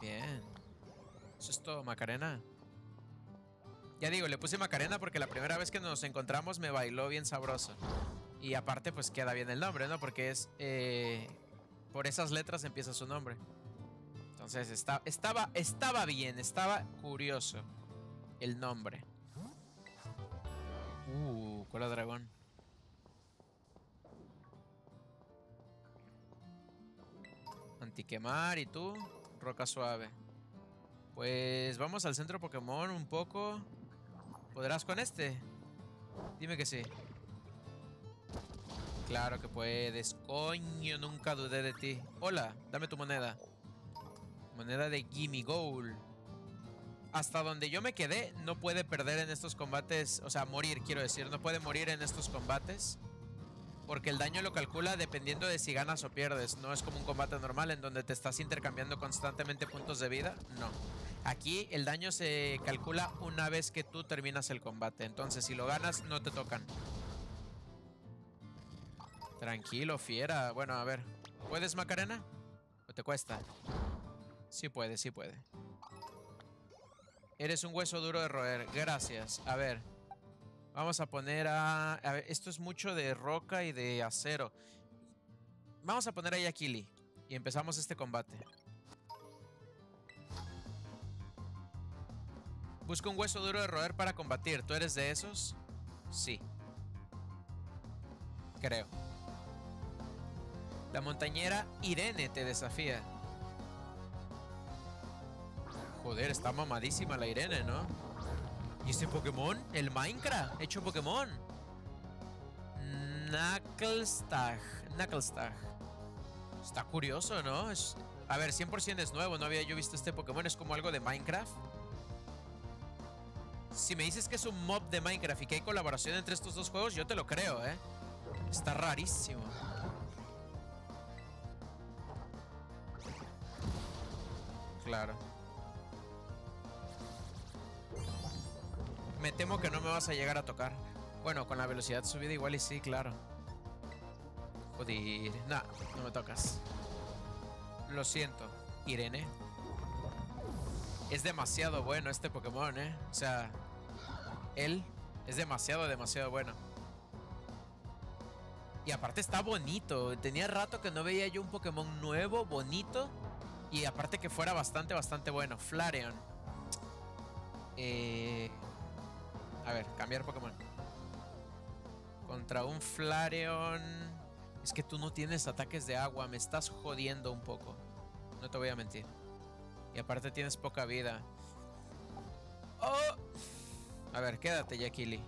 Bien. Eso es todo, Macarena. Ya digo, le puse Macarena porque la primera vez que nos encontramos me bailó bien sabroso. Y aparte, pues queda bien el nombre, ¿no? Porque es... Eh, por esas letras empieza su nombre. Entonces, está, estaba, estaba bien. Estaba curioso el nombre. Uh, cola dragón. Antiquemar, ¿y tú? Roca Suave. Pues vamos al centro Pokémon un poco. ¿Podrás con este? Dime que sí. Claro que puedes. Coño, nunca dudé de ti. Hola, dame tu moneda. Moneda de Gimmighoul. Hasta donde yo me quedé, no puede perder en estos combates. O sea, morir, quiero decir. No puede morir en estos combates. Porque el daño lo calcula dependiendo de si ganas o pierdes. No es como un combate normal en donde te estás intercambiando constantemente puntos de vida. No. Aquí el daño se calcula una vez que tú terminas el combate. Entonces, si lo ganas, no te tocan. Tranquilo, fiera. Bueno, a ver. ¿Puedes, Macarena? ¿O te cuesta? Sí puede, sí puede. Eres un hueso duro de roer. Gracias. A ver. Vamos a poner a... A ver, esto es mucho de roca y de acero. Vamos a poner a Yakili. Y empezamos este combate. Busca un hueso duro de roer para combatir. ¿Tú eres de esos? Sí. Creo. La montañera Irene te desafía. Joder, está mamadísima la Irene, ¿no? ¿Y este Pokémon? El Minecraft, hecho Pokémon. Knucklestag. Knucklestag. Está curioso, ¿no? Es... A ver, cien por ciento es nuevo. No había yo visto este Pokémon. Es como algo de Minecraft. Si me dices que es un mob de Minecraft y que hay colaboración entre estos dos juegos, yo te lo creo, ¿eh? Está rarísimo. Claro. Me temo que no me vas a llegar a tocar. Bueno, con la velocidad subida igual y sí, claro. Joder. Nah, no me tocas. Lo siento, Irene. Es demasiado bueno este Pokémon, ¿eh? O sea, él es demasiado, demasiado bueno. Y aparte está bonito. Tenía rato que no veía yo un Pokémon nuevo, bonito. Y aparte que fuera bastante, bastante bueno. Flareon. Eh... A ver, cambiar Pokémon. Contra un Flareon. Es que tú no tienes ataques de agua. Me estás jodiendo un poco. No te voy a mentir. Y aparte tienes poca vida. ¡Oh! A ver, quédate, Yakili.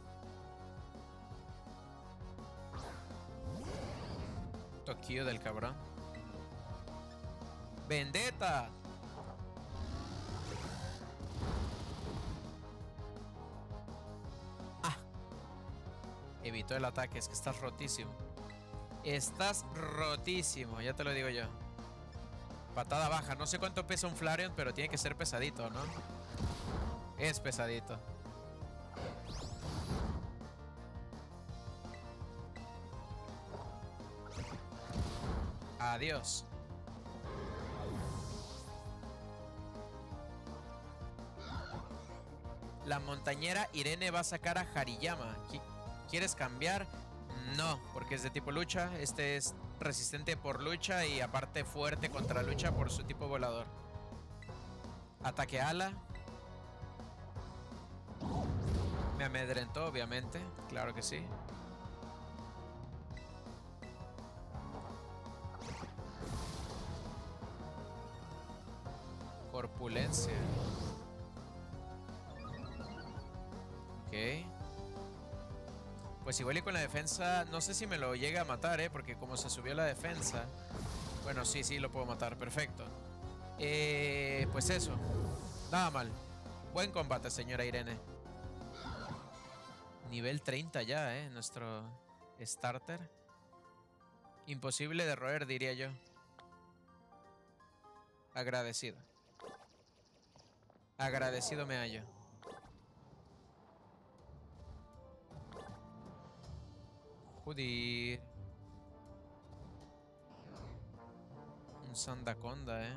Toquillo del cabrón. ¡Vendetta! Evitó el ataque, es que estás rotísimo. Estás rotísimo, ya te lo digo yo. Patada baja, no sé cuánto pesa un Flareon, pero tiene que ser pesadito, ¿no? Es pesadito. Adiós. La montañera Irene va a sacar a Hariyama. ¿Quieres cambiar? No, porque es de tipo lucha. Este es resistente por lucha y aparte fuerte contra lucha por su tipo volador. Ataque ala. Me amedrentó, obviamente. Claro que sí. Corpulencia. Ok. Pues igual y con la defensa, no sé si me lo llega a matar, ¿eh? Porque como se subió la defensa... Bueno, sí, sí, lo puedo matar, perfecto. Eh, pues eso, nada mal. Buen combate, señora Irene. Nivel treinta ya, ¿eh? Nuestro starter. Imposible de roer, diría yo. Agradecido. Agradecido me hallo. Un Sandaconda, eh.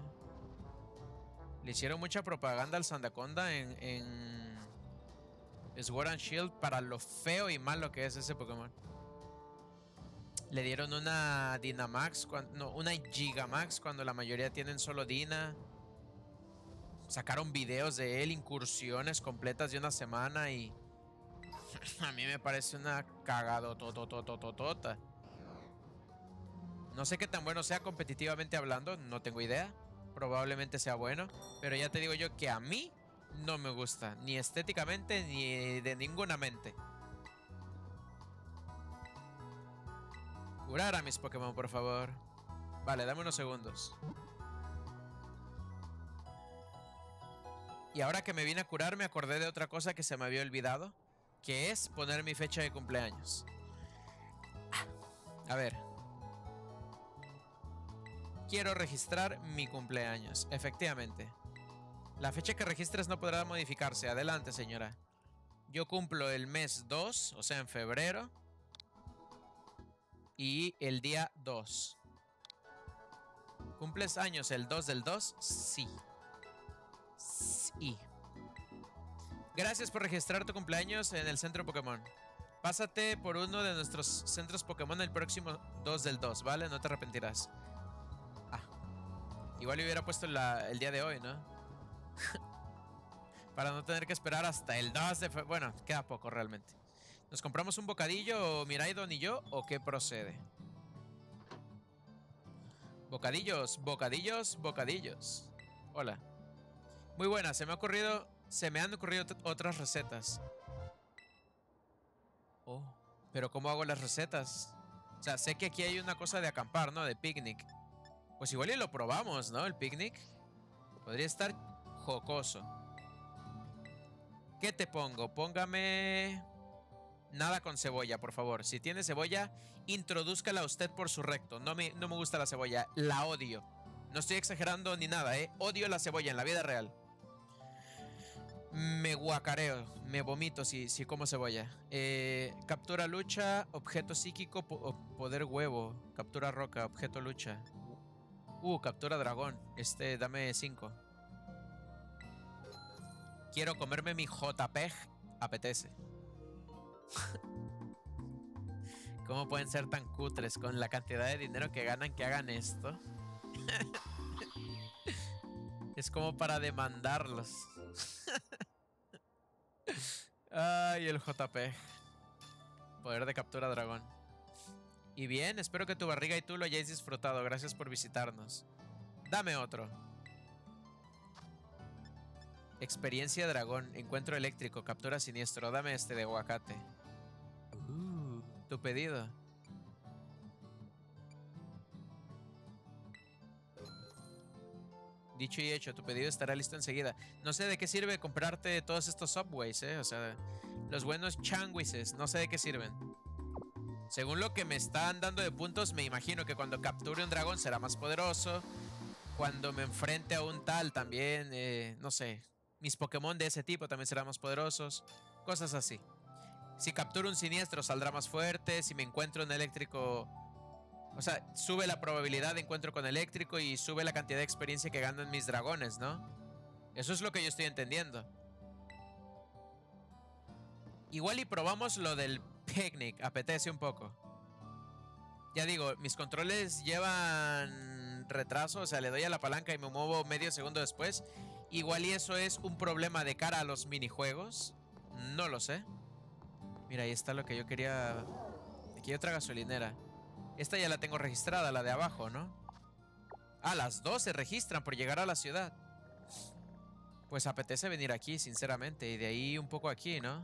Le hicieron mucha propaganda al Sandaconda en, en Sword and Shield para lo feo y malo que es ese Pokémon. Le dieron una Dynamax, cuando, no, una Gigamax cuando la mayoría tienen solo Dina. Sacaron videos de él, incursiones completas de una semana y... A mí me parece una cagadotototototota. No sé qué tan bueno sea competitivamente hablando, no tengo idea. probablemente sea bueno, pero ya te digo yo que a mí no me gusta, ni estéticamente ni de ninguna mente. Curar a mis Pokémon, por favor. Vale, dame unos segundos. Y ahora que me vine a curar, me acordé de otra cosa que se me había olvidado, que es poner mi fecha de cumpleaños. A ver. Quiero registrar mi cumpleaños, efectivamente. La fecha que registres no podrá modificarse. Adelante, señora. Yo cumplo el mes dos, o sea, en febrero. Y el día dos. ¿Cumples años el dos del dos? Sí. Sí. Gracias por registrar tu cumpleaños en el centro Pokémon. Pásate por uno de nuestros centros Pokémon el próximo dos del dos, ¿vale? No te arrepentirás. Ah. Igual hubiera puesto la, el día de hoy, ¿no? Para no tener que esperar hasta el dos de febrero. Bueno, queda poco realmente. ¿Nos compramos un bocadillo, Miraidon y yo, o qué procede? Bocadillos, bocadillos, bocadillos. Hola. Muy buena, se me ha ocurrido... Se me han ocurrido otras recetas. Oh, pero ¿cómo hago las recetas? O sea, sé que aquí hay una cosa de acampar, ¿no? De picnic. Pues igual y lo probamos, ¿no? El picnic. Podría estar jocoso. ¿Qué te pongo? Póngame... Nada con cebolla, por favor. Si tiene cebolla, introdúzcala usted por su recto. No me, no me gusta la cebolla. La odio. No estoy exagerando ni nada, ¿eh? Odio la cebolla en la vida real. Me guacareo. Me vomito si, si como cebolla. Eh, captura lucha, objeto psíquico, po poder huevo. Captura roca, objeto lucha. Uh, captura dragón. Este, dame cinco. Quiero comerme mi J P G. Apetece. ¿Cómo pueden ser tan cutres con la cantidad de dinero que ganan que hagan esto? Es como para demandarlos. Ay, el J P. Poder de captura dragón. Y bien, espero que tu barriga y tú lo hayáis disfrutado. Gracias por visitarnos. Dame otro. Experiencia dragón. Encuentro eléctrico. Captura siniestro. Dame este de aguacate. Tu pedido. Dicho y hecho, tu pedido estará listo enseguida. No sé de qué sirve comprarte todos estos Subways, ¿eh? O sea, los buenos changuises. No sé de qué sirven. Según lo que me están dando de puntos, me imagino que cuando capture un dragón será más poderoso. Cuando me enfrente a un tal también, eh, no sé. Mis Pokémon de ese tipo también serán más poderosos. Cosas así. Si capturo un siniestro saldrá más fuerte. Si me encuentro un eléctrico... O sea, sube la probabilidad de encuentro con eléctrico y sube la cantidad de experiencia que ganan mis dragones, ¿no? Eso es lo que yo estoy entendiendo. Igual y probamos lo del picnic. Apetece un poco. Ya digo, mis controles llevan retraso. O sea, le doy a la palanca y me muevo medio segundo después. Igual y eso es un problema de cara a los minijuegos. No lo sé. Mira, ahí está lo que yo quería. Aquí hay otra gasolinera. Esta ya la tengo registrada, la de abajo, ¿no? A las dos se registran por llegar a la ciudad. Pues apetece venir aquí, sinceramente. Y de ahí un poco aquí, ¿no?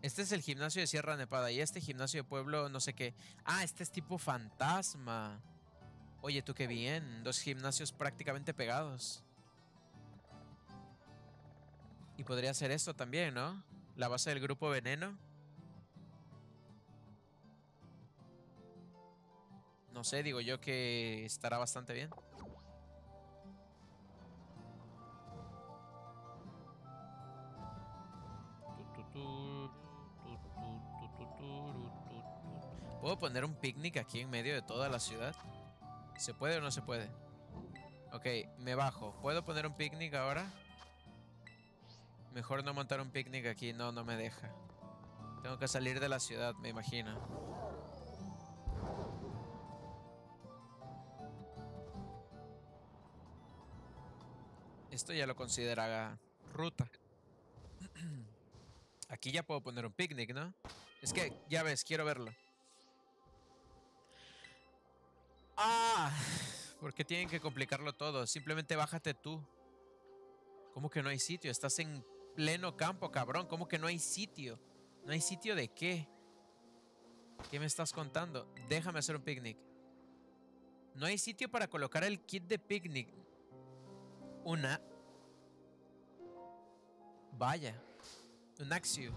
Este es el gimnasio de Sierra Nevada. Y este gimnasio de pueblo, no sé qué. Ah, este es tipo fantasma. Oye, tú qué bien. Dos gimnasios prácticamente pegados. Y podría ser esto también, ¿no? La base del grupo veneno. No sé, digo yo que estará bastante bien. ¿Puedo poner un picnic aquí en medio de toda la ciudad? ¿Se puede o no se puede? Ok, me bajo. ¿Puedo poner un picnic ahora? Mejor no montar un picnic aquí. No, no me deja. Tengo que salir de la ciudad, me imagino. Esto ya lo considera ruta. Aquí ya puedo poner un picnic, ¿no? Es que, ya ves, quiero verlo. Ah, ¿por qué tienen que complicarlo todo? Simplemente bájate tú. ¿Cómo que no hay sitio? Estás en pleno campo, cabrón. ¿Cómo que no hay sitio? ¿No hay sitio de qué? ¿Qué me estás contando? Déjame hacer un picnic. No hay sitio para colocar el kit de picnic. Una... Vaya. Un Axew.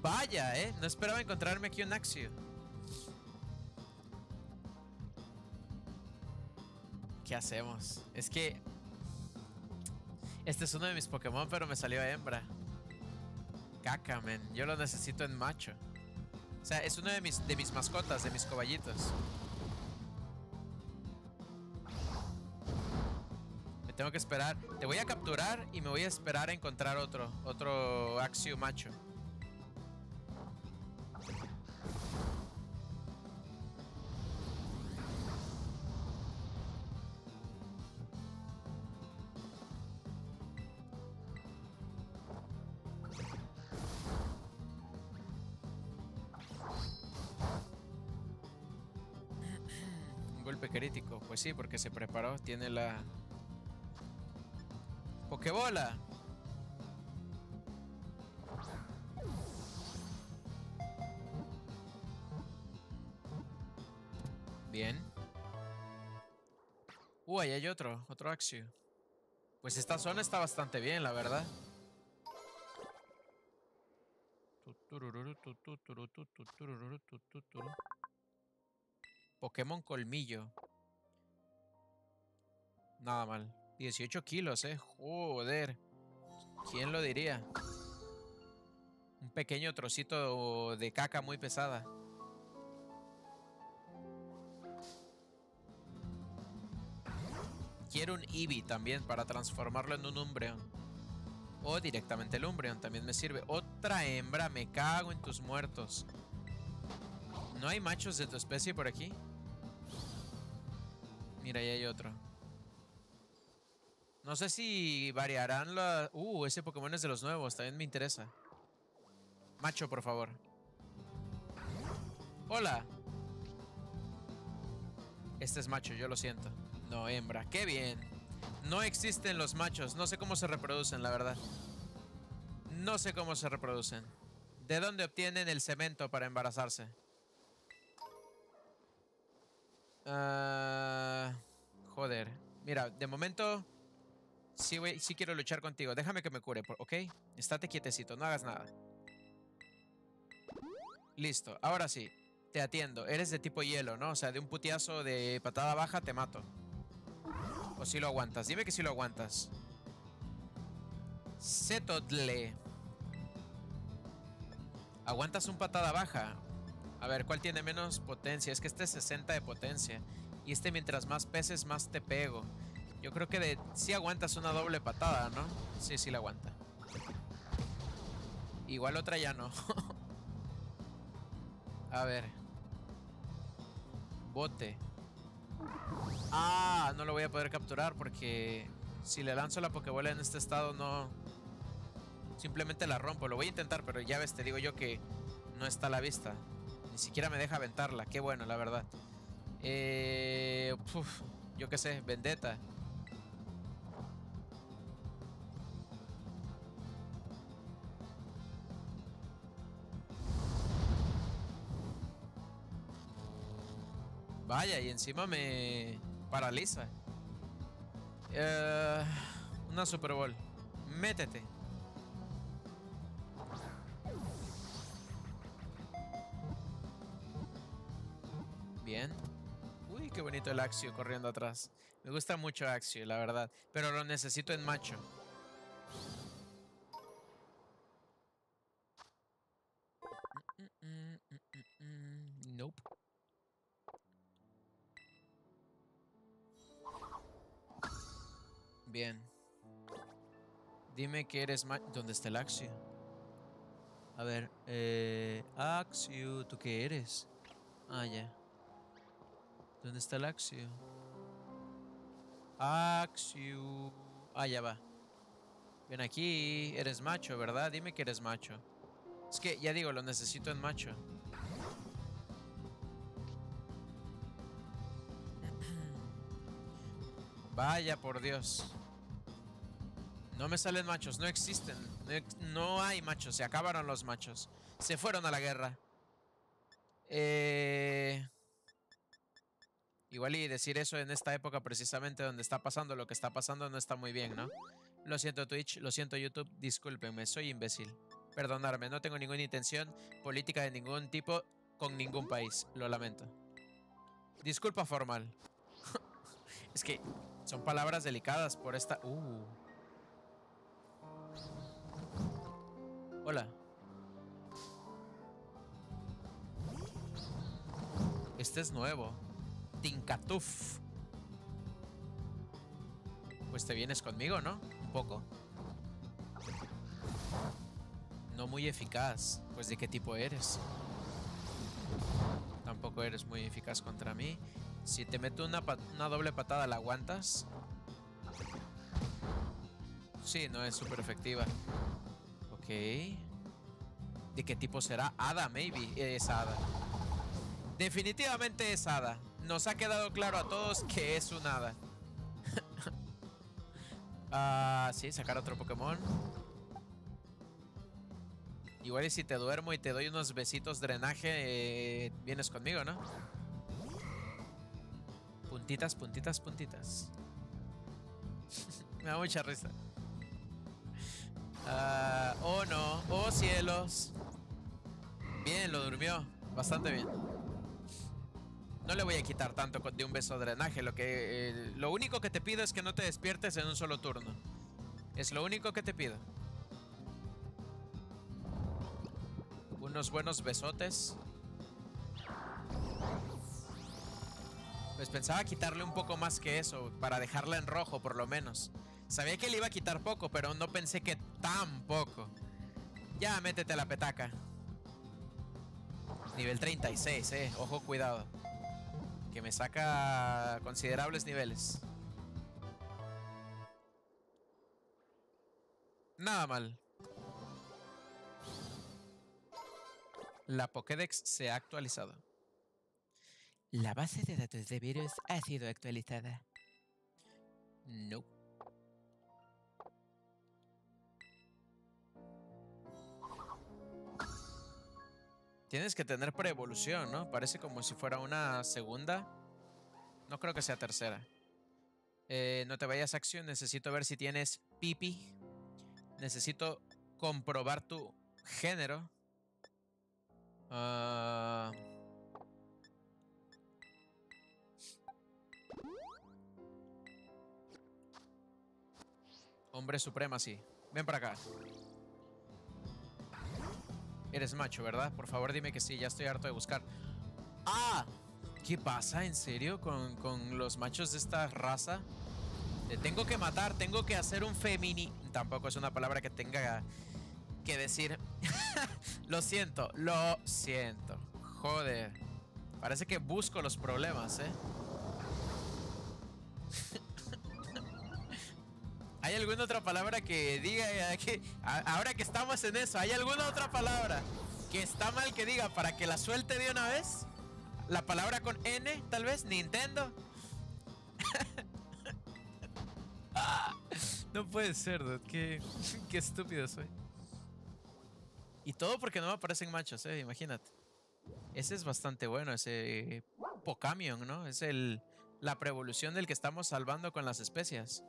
Vaya, eh. No esperaba encontrarme aquí un Axew. ¿Qué hacemos? Es que... Este es uno de mis Pokémon, pero me salió hembra. Caca, men. Yo lo necesito en macho. O sea, es uno de mis, de mis mascotas, de mis cobayitos. Me tengo que esperar. Te voy a capturar y me voy a esperar a encontrar otro. Otro Axew macho. Crítico, pues sí, porque se preparó, tiene la Pokébola. Bien. Uh, ahí hay otro, otro Axew. Pues esta zona está bastante bien, la verdad. Pokémon Colmillo. Nada mal. dieciocho kilos, eh. Joder. ¿Quién lo diría? Un pequeño trocito de caca muy pesada. Quiero un Eevee también para transformarlo en un Umbreon. O directamente el Umbreon también me sirve. Otra hembra, me cago en tus muertos. ¿No hay machos de tu especie por aquí? Mira, ahí hay otro. No sé si variarán la... Uh, ese Pokémon es de los nuevos. También me interesa. Macho, por favor. ¡Hola! Este es macho, yo lo siento. No, hembra. ¡Qué bien! No existen los machos. No sé cómo se reproducen, la verdad. No sé cómo se reproducen. ¿De dónde obtienen el cemento para embarazarse? Uh, joder. Mira, de momento... Sí, wey, sí quiero luchar contigo. Déjame que me cure, ¿ok? Estate quietecito, no hagas nada. Listo, ahora sí. Te atiendo. Eres de tipo hielo, ¿no? O sea, de un putiazo de patada baja te mato. O si lo aguantas. Dime que si lo aguantas. Setodle. ¿Aguantas un patada baja? A ver, ¿cuál tiene menos potencia? Es que este es sesenta de potencia. Y este mientras más peses, más te pego. Yo creo que de... sí aguantas una doble patada, ¿no? Sí, sí la aguanta. Igual otra ya no. A ver. Bote. Ah, no lo voy a poder capturar porque... Si le lanzo la Pokébola en este estado, no... Simplemente la rompo. Lo voy a intentar, pero ya ves, te digo yo que... No está a la vista. Ni siquiera me deja aventarla. Qué bueno, la verdad. Eh, uf, yo qué sé. Vendetta. Vaya, y encima me paraliza. Eh, una Super Bowl. Métete. Bien. Uy, qué bonito el Axew corriendo atrás. Me gusta mucho Axew, la verdad. Pero lo necesito en macho. Nope. Bien. Dime que eres macho. ¿Dónde está el Axew? A ver. Eh, Axew, ¿tú qué eres? Ah, ya. Yeah. ¿Dónde está el Axew? Axew. Ah, ya va. Ven aquí. Eres macho, ¿verdad? Dime que eres macho. Es que, ya digo, lo necesito en macho. Vaya por Dios. No me salen machos, no existen. No, ex no hay machos, se acabaron los machos. Se fueron a la guerra. Eh... Igual y decir eso en esta época precisamente donde está pasando lo que está pasando no está muy bien, ¿no? Lo siento Twitch, lo siento YouTube, discúlpenme, soy imbécil. Perdonadme, no tengo ninguna intención política de ningún tipo con ningún país, lo lamento. Disculpa formal. Es que son palabras delicadas por esta... Uh. Hola. Este es nuevo. Tinkatuf. Pues te vienes conmigo, ¿no? Un poco. No muy eficaz. Pues ¿de qué tipo eres? Tampoco eres muy eficaz contra mí. Si te meto una, una doble patada, ¿la aguantas? Sí, no es súper efectiva. Ok. ¿De qué tipo será? Hada, maybe. Es hada. Definitivamente es hada. Nos ha quedado claro a todos que es un hada. Ah, uh, sí, sacar otro Pokémon. Igual y si te duermo y te doy unos besitos drenaje, eh, vienes conmigo, ¿no? Puntitas, puntitas, puntitas. Me da mucha risa. Uh, oh no, oh cielos. Bien, lo durmió. Bastante bien. No le voy a quitar tanto de un beso de drenaje. Lo, que, eh, lo único que te pido es que no te despiertes en un solo turno. Es lo único que te pido. Unos buenos besotes. Pues pensaba quitarle un poco más que eso, para dejarla en rojo por lo menos. Sabía que le iba a quitar poco, pero no pensé que tan poco. Ya, métete a la petaca. Nivel treinta y seis, eh. Ojo, cuidado. Que me saca considerables niveles. Nada mal. La Pokédex se ha actualizado. La base de datos de virus ha sido actualizada. No. Tienes que tener pre-evolución, ¿no? Parece como si fuera una segunda. No creo que sea tercera. Eh, no te vayas, Axew. Necesito ver si tienes pipi. Necesito comprobar tu género. Uh... Hombre suprema, sí. Ven para acá. Eres macho, ¿verdad? Por favor, dime que sí. Ya estoy harto de buscar. ¡Ah! ¿Qué pasa? ¿En serio? ¿Con, con los machos de esta raza? Te tengo que matar. Tengo que hacer un femini... Tampoco es una palabra que tenga que decir. Lo siento. Lo siento. Joder. Parece que busco los problemas, ¿eh? ¿Hay alguna otra palabra que diga que, a, ahora que estamos en eso, ¿hay alguna otra palabra que está mal que diga para que la suelte de una vez? La palabra con N, tal vez, Nintendo. Ah, no puede ser, dude. Qué, qué estúpido soy. Y todo porque no me aparecen machos, eh, imagínate. Ese es bastante bueno, ese Pocamión, ¿no? Es el la pre-evolución del que estamos salvando con las especias.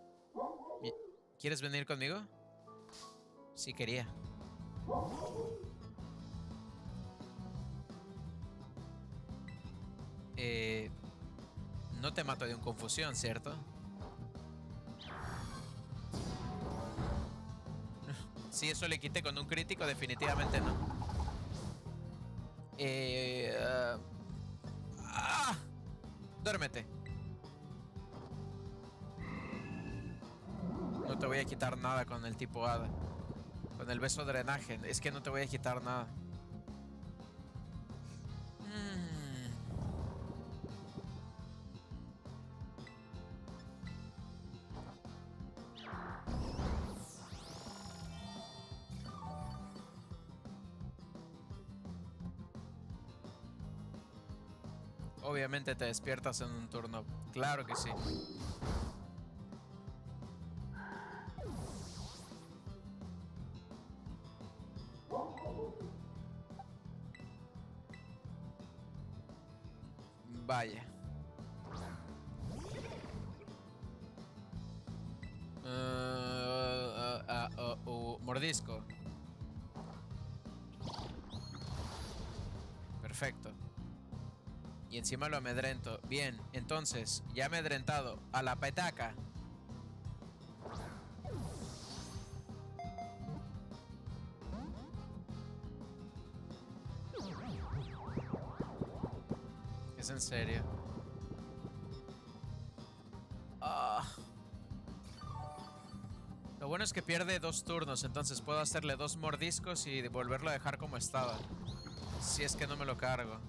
¿Quieres venir conmigo? Sí quería. Eh, no te mato de un confusión, ¿cierto? Si eso le quité con un crítico, definitivamente no. Eh, uh, ah, duérmete. No te voy a quitar nada con el tipo hada. Con el beso drenaje. Es que no te voy a quitar nada. Obviamente te despiertas en un turno. Claro que sí. Vaya. Uh, uh, uh, uh, uh, mordisco. Perfecto. Y encima lo amedrento. Bien, entonces, ya amedrentado. A la petaca. Es en serio. Ah. Lo bueno es que pierde dos turnos, entonces puedo hacerle dos mordiscos y volverlo a dejar como estaba. Si es que no me lo cargo.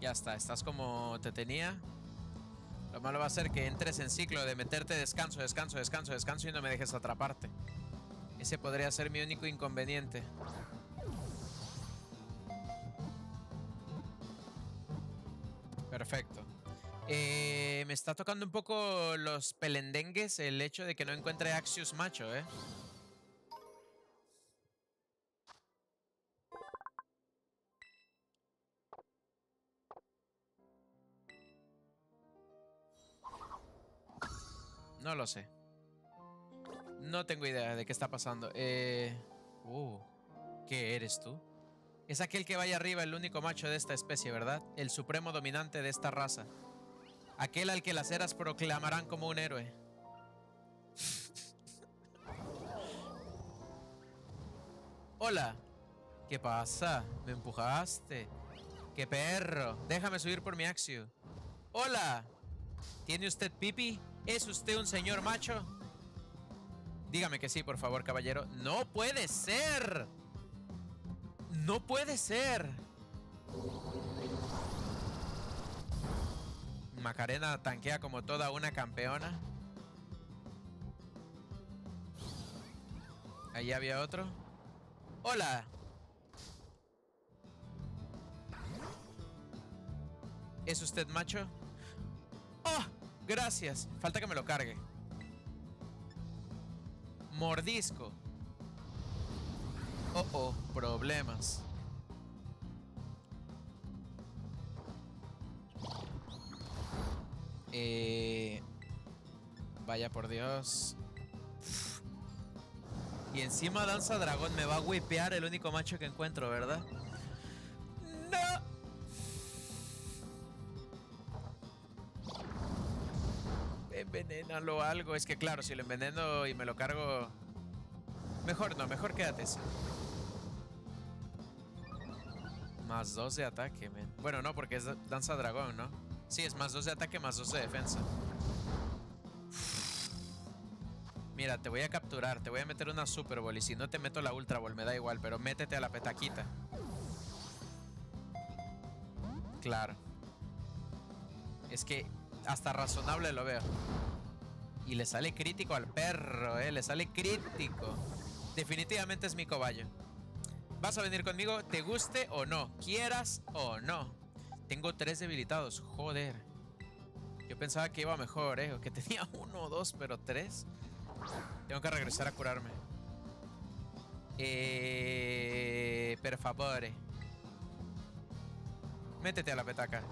Ya está, estás como te tenía. Lo malo va a ser que entres en ciclo de meterte descanso, descanso, descanso, descanso y no me dejes atraparte. Ese podría ser mi único inconveniente. Perfecto. Eh, me está tocando un poco los pelendengues el hecho de que no encuentre Axew macho, ¿eh? No lo sé. No tengo idea de qué está pasando. Eh, uh, ¿Qué eres tú? Es aquel que vaya arriba, el único macho de esta especie, ¿verdad? El supremo dominante de esta raza. Aquel al que las eras proclamarán como un héroe. Hola. ¿Qué pasa? Me empujaste. ¡Qué perro! Déjame subir por mi Axew. ¡Hola! ¿Tiene usted pipi? ¿Es usted un señor macho? Dígame que sí, por favor, caballero. ¡No puede ser! ¡No puede ser! Macarena tanquea como toda una campeona. Ahí había otro. ¡Hola! ¿Es usted macho? ¡Oh! Gracias, falta que me lo cargue. Mordisco. Oh, oh, problemas. Eh, vaya por Dios. Y encima Danza Dragón me va a whipear el único macho que encuentro, ¿verdad? Envenénalo algo. Es que claro, si lo enveneno y me lo cargo... Mejor no, mejor quédate. Más dos de ataque, man. Bueno, no, porque es Danza Dragón, ¿no? Sí, es más dos de ataque, más dos de defensa. Mira, te voy a capturar. Te voy a meter una Super Ball. Y si no te meto la Ultra Ball, me da igual. Pero métete a la petaquita. Claro. Es que... hasta razonable lo veo. Y le sale crítico al perro, eh. Le sale crítico. Definitivamente es mi cobayo. Vas a venir conmigo, te guste o no. Quieras o no. Tengo tres debilitados, joder. Yo pensaba que iba mejor, eh. O que tenía uno o dos, pero tres. Tengo que regresar a curarme. Eh... Per favore. Métete a la petaca.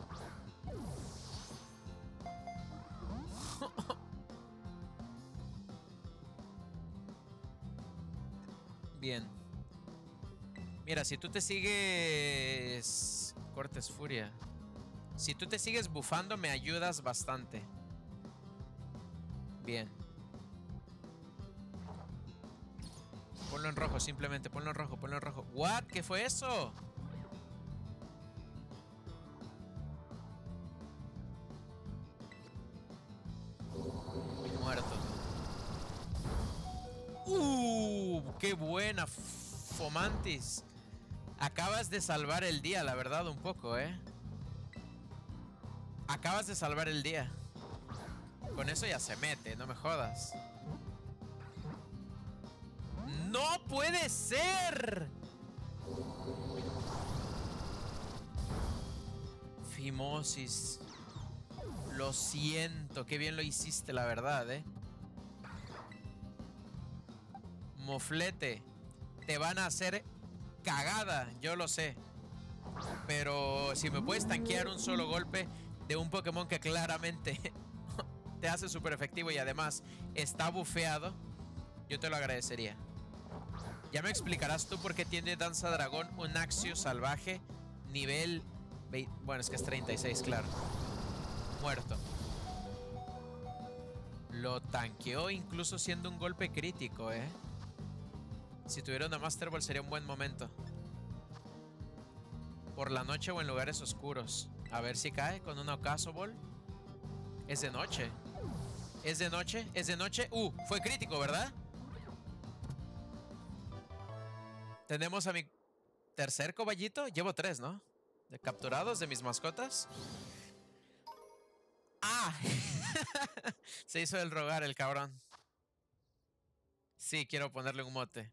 Bien. Mira, si tú te sigues... Cortes furia. Si tú te sigues bufando, me ayudas bastante. Bien. Ponlo en rojo, simplemente. Ponlo en rojo, ponlo en rojo. ¿What? ¿Qué fue eso? Muerto. ¡Uh! ¡Qué buena, Fomantis! Acabas de salvar el día, la verdad, un poco, ¿eh? Acabas de salvar el día. Con eso ya se mete, no me jodas. ¡No puede ser! Fimosis. Lo siento, qué bien lo hiciste, la verdad, ¿eh? Moflete, te van a hacer cagada, yo lo sé. Pero si me puedes tanquear un solo golpe de un Pokémon que claramente te hace súper efectivo y además está bufeado, yo te lo agradecería. Ya me explicarás tú por qué tiene Danza Dragón un Axew salvaje nivel veinte. Bueno, es que es treinta y seis, claro. Muerto. Lo tanqueó incluso siendo un golpe crítico, ¿eh? Si tuviera una Master Ball sería un buen momento. Por la noche o en lugares oscuros. A ver si cae con una Ocaso Ball. Es de noche. Es de noche. Es de noche. Uh, fue crítico, ¿verdad? Tenemos a mi tercer coballito. Llevo tres, ¿no? De capturados de mis mascotas. ¡Ah! Se hizo el rogar el cabrón. Sí, quiero ponerle un mote.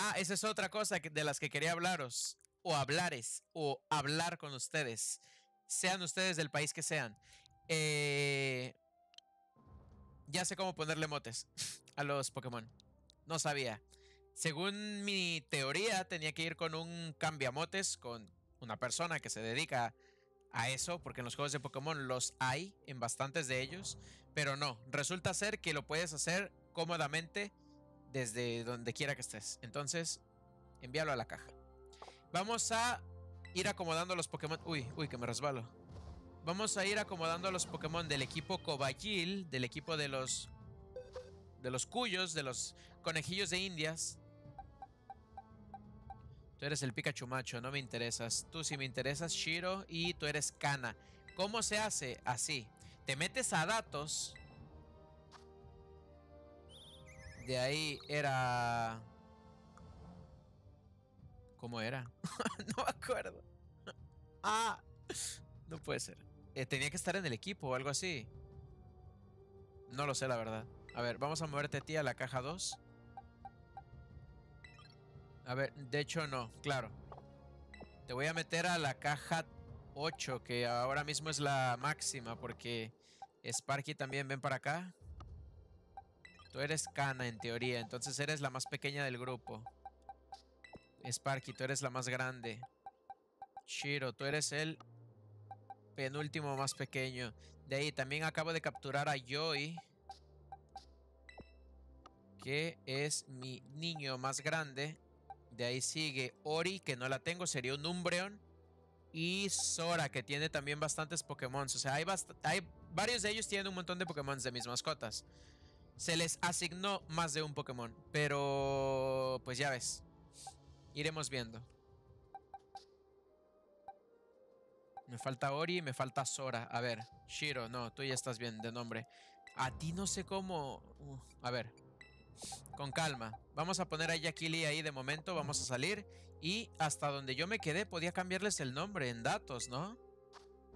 Ah, esa es otra cosa de las que quería hablaros. O hablares. O hablar con ustedes. Sean ustedes del país que sean. Eh, ya sé cómo ponerle motes a los Pokémon. No sabía. Según mi teoría, tenía que ir con un cambiamotes, con una persona que se dedica a eso, porque en los juegos de Pokémon los hay, en bastantes de ellos, pero no, resulta ser que lo puedes hacer cómodamente desde donde quiera que estés. Entonces, envíalo a la caja. Vamos a ir acomodando a los Pokémon. Uy, uy, que me resbalo. Vamos a ir acomodando a los Pokémon del equipo Coballil, del equipo de los... de los cuyos, de los conejillos de Indias. Tú eres el Pikachu macho, no me interesas. Tú sí me interesas, Shiro, y tú eres Kana. ¿Cómo se hace? Así. Te metes a datos. De ahí era... ¿Cómo era? No me acuerdo. Ah, no puede ser. Eh, tenía que estar en el equipo o algo así. No lo sé, la verdad. A ver, vamos a moverte a ti a la caja dos. A ver, de hecho no, claro. Te voy a meter a la caja ocho, que ahora mismo es la máxima, porque Sparky también, ven para acá. Tú eres Kana en teoría, entonces eres la más pequeña del grupo. Sparky, tú eres la más grande. Shiro, tú eres el penúltimo más pequeño. De ahí, también acabo de capturar a Joy, que es mi niño más grande. De ahí sigue Ori, que no la tengo, sería un Umbreon. Y Sora, que tiene también bastantes Pokémon. O sea, hay, hay varios de ellos tienen un montón de Pokémon de mis mascotas. Se les asignó más de un Pokémon. Pero, pues ya ves. Iremos viendo. Me falta Ori y me falta Sora. A ver, Shiro, no, tú ya estás bien de nombre. A ti no sé cómo... Uh, a ver... Con calma, vamos a poner a Yakili ahí de momento, vamos a salir. Y hasta donde yo me quedé podía cambiarles el nombre en datos, ¿no?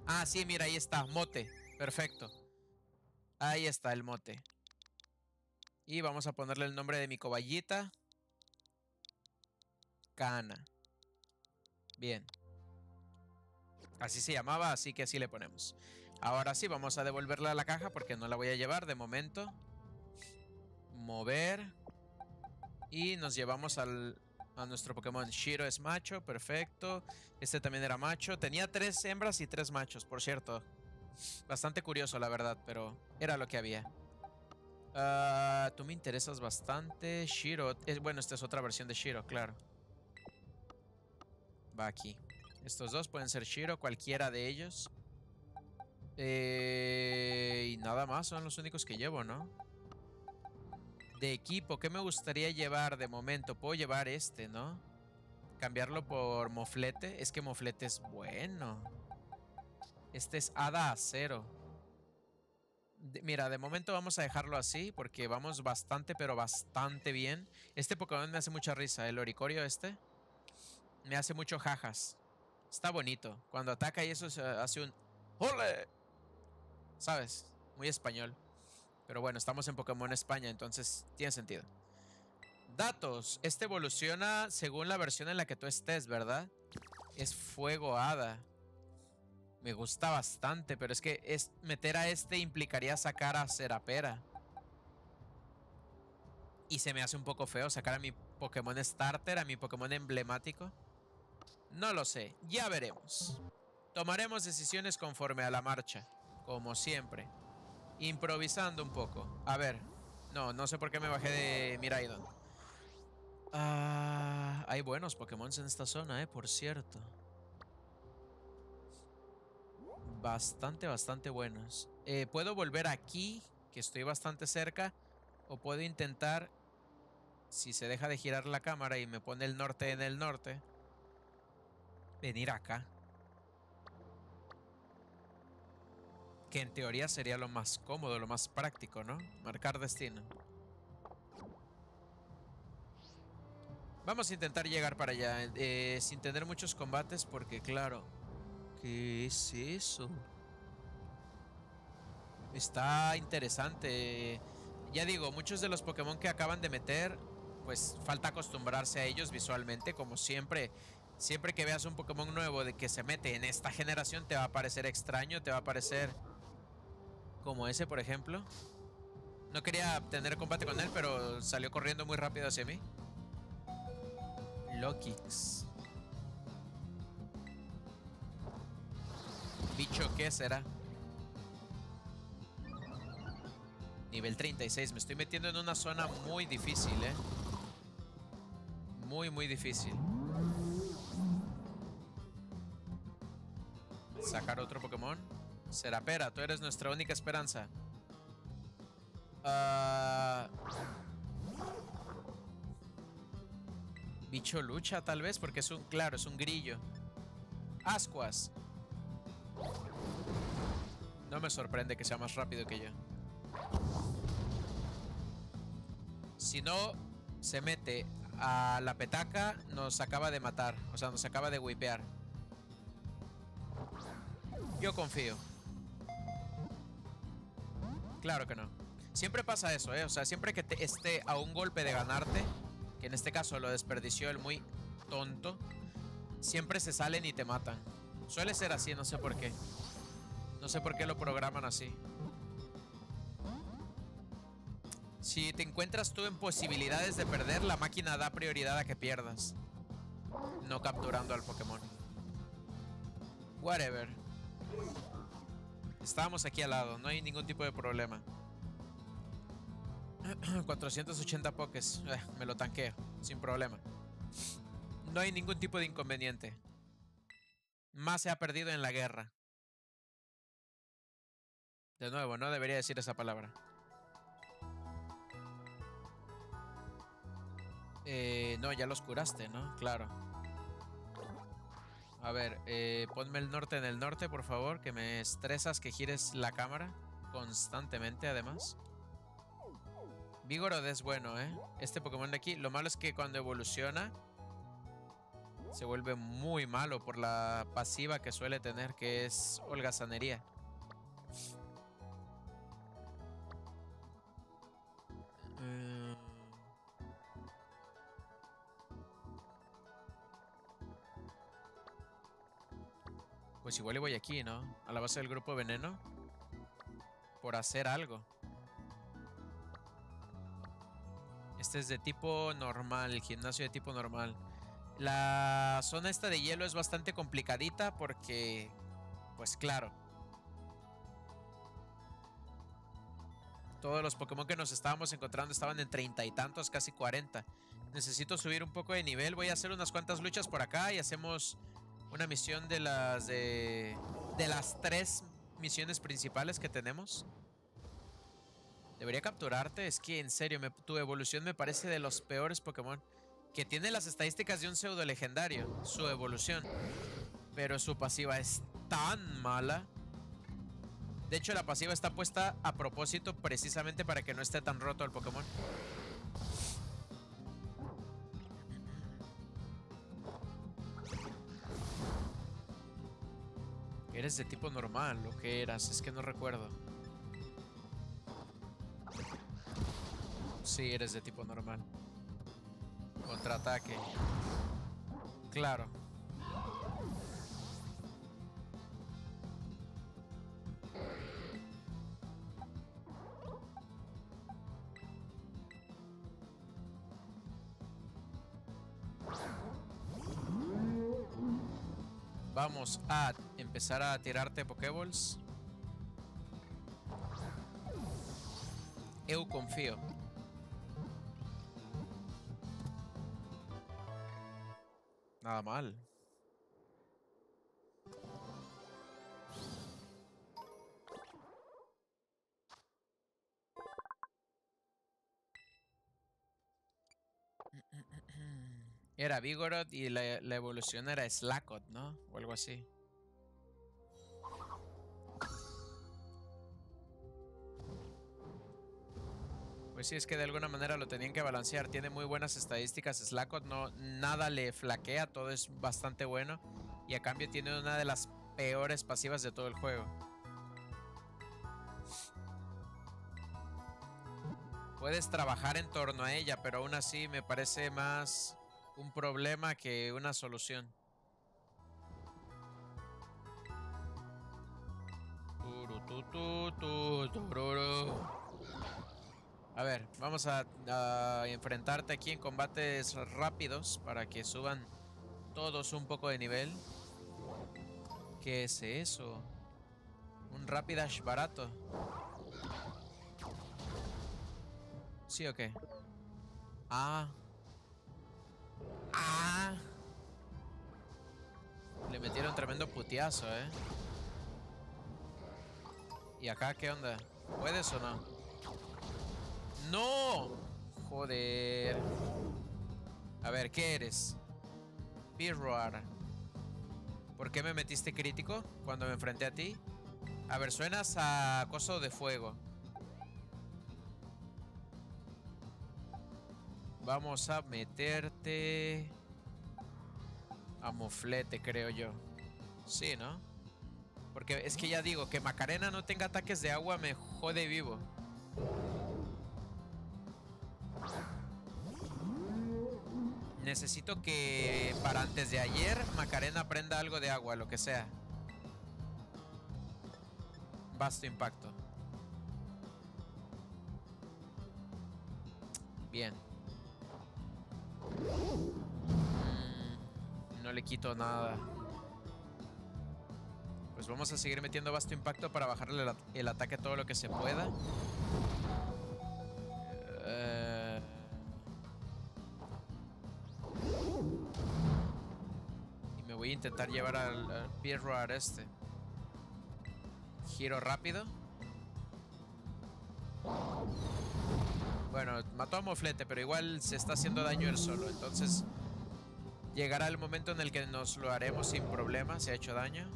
Ah, sí, mira, ahí está, mote, perfecto. Ahí está el mote. Y vamos a ponerle el nombre de mi coballita, Kana. Bien. Así se llamaba, así que así le ponemos. Ahora sí, vamos a devolverla a la caja porque no la voy a llevar de momento. Mover. Y nos llevamos al, a nuestro Pokémon. Shiro es macho, perfecto. Este también era macho. Tenía tres hembras y tres machos, por cierto. Bastante curioso, la verdad, pero era lo que había. Uh, tú me interesas bastante. Shiro, es, bueno, esta es otra versión de Shiro, claro. Va aquí. Estos dos pueden ser Shiro, cualquiera de ellos. Eh, y nada más, son los únicos que llevo, ¿no? De equipo, ¿qué me gustaría llevar de momento? Puedo llevar este, ¿no? Cambiarlo por Moflete. Es que Moflete es bueno. Este es Hada Acero. De, mira, de momento vamos a dejarlo así porque vamos bastante, pero bastante bien. Este Pokémon me hace mucha risa. El Oricorio este me hace mucho jajas. Está bonito. Cuando ataca y eso hace un... ¡Ole! ¿Sabes? Muy español. Pero bueno, estamos en Pokémon España, entonces tiene sentido. Datos. Este evoluciona según la versión en la que tú estés, ¿verdad? Es Fuego Hada. Me gusta bastante, pero es que es, meter a este implicaría sacar a Serapera. Y se me hace un poco feo sacar a mi Pokémon Starter, a mi Pokémon emblemático. No lo sé, ya veremos. Tomaremos decisiones conforme a la marcha, como siempre. Improvisando un poco. A ver, no, no sé por qué me bajé de Miraidon. Ah, hay buenos Pokémon en esta zona, eh, por cierto. Bastante, bastante buenos. Eh, puedo volver aquí, que estoy bastante cerca. O puedo intentar, si se deja de girar la cámara y me pone el norte en el norte, venir acá. Que en teoría sería lo más cómodo, lo más práctico, ¿no? Marcar destino. Vamos a intentar llegar para allá, eh, sin tener muchos combates, porque claro... ¿Qué es eso? Está interesante. Ya digo, muchos de los Pokémon que acaban de meter, pues falta acostumbrarse a ellos visualmente, como siempre. Siempre que veas un Pokémon nuevo de que se mete en esta generación, te va a parecer extraño, te va a parecer como ese, por ejemplo. No quería tener combate con él, pero salió corriendo muy rápido hacia mí. Lokix. ¿Bicho qué será? Nivel treinta y seis. Me estoy metiendo en una zona muy difícil, ¿eh? Muy, muy difícil. Sacar otro Pokémon. Serapera, tú eres nuestra única esperanza. Uh... Bicho lucha, tal vez, porque es un... Claro, es un grillo. Ascuas. No me sorprende que sea más rápido que yo. Si no se mete a la petaca, nos acaba de matar. O sea, nos acaba de wipear. Yo confío. Claro que no. Siempre pasa eso, ¿eh? O sea, siempre que te esté a un golpe de ganarte, que en este caso lo desperdició el muy tonto, siempre se salen y te matan. Suele ser así, no sé por qué. No sé por qué lo programan así. Si te encuentras tú en posibilidades de perder, la máquina da prioridad a que pierdas, no capturando al Pokémon. Whatever. Estábamos aquí al lado, no hay ningún tipo de problema. cuatrocientos ochenta Pokés, eh, me lo tanqueo, sin problema. No hay ningún tipo de inconveniente. Más se ha perdido en la guerra. De nuevo, no debería decir esa palabra. Eh, no, ya los curaste, ¿no? Claro. A ver, eh, ponme el norte en el norte, por favor. Que me estresas, que gires la cámara constantemente, además. Vigoroth es bueno, ¿eh? Este Pokémon de aquí. Lo malo es que cuando evoluciona se vuelve muy malo por la pasiva que suele tener, que es holgazanería. Eh... Pues igual y voy aquí, ¿no? A la base del grupo veneno. Por hacer algo. Este es de tipo normal. Gimnasio de tipo normal. La zona esta de hielo es bastante complicadita porque... Pues claro. Todos los Pokémon que nos estábamos encontrando estaban en treinta y tantos, casi cuarenta. Necesito subir un poco de nivel. Voy a hacer unas cuantas luchas por acá y hacemos... Una misión de las de, de las tres misiones principales que tenemos. Debería capturarte. Es que en serio, me, tu evolución me parece de los peores Pokémon. Que tiene las estadísticas de un pseudo legendario. Su evolución. Pero su pasiva es tan mala. De hecho, la pasiva está puesta a propósito precisamente para que no esté tan roto el Pokémon. Eres de tipo normal, lo que eras, es que no recuerdo. Sí, eres de tipo normal. Contraataque. Claro. vamos a empezar a tirarte Pokéballs. Eu confío. Nada mal. Era Vigoroth y la, la evolución era Slakoth, ¿no? O algo así. Pues sí, es que de alguna manera lo tenían que balancear. Tiene muy buenas estadísticas Slakoth, no, nada le flaquea, todo es bastante bueno. Y a cambio tiene una de las peores pasivas de todo el juego. Puedes trabajar en torno a ella, pero aún así me parece más un problema que una solución. A ver, vamos a, a enfrentarte aquí en combates rápidos para que suban todos un poco de nivel. ¿Qué es eso? Un Rapidash barato. ¿Sí o qué? Ah. Ah. Le metieron tremendo puteazo, eh. ¿Y acá qué onda? ¿Puedes o no? ¡No! Joder. A ver, ¿qué eres? Pirroar. ¿Por qué me metiste crítico cuando me enfrenté a ti? A ver, suenas a coso de fuego. Vamos a meterte a moflete, creo yo. Sí, ¿no? Porque es que ya digo, que Macarena no tenga ataques de agua me jode vivo. Necesito que para antes de ayer Macarena aprenda algo de agua, lo que sea. Vasto impacto. Bien. No le quito nada. Pues vamos a seguir metiendo vasto impacto para bajarle el, at el ataque todo lo que se pueda. Eh... Y me voy a intentar llevar al, al Pierroar este. Giro rápido. Bueno, mató a moflete, pero igual se está haciendo daño él solo. Entonces llegará el momento en el que nos lo haremos sin problema. Se ha hecho daño.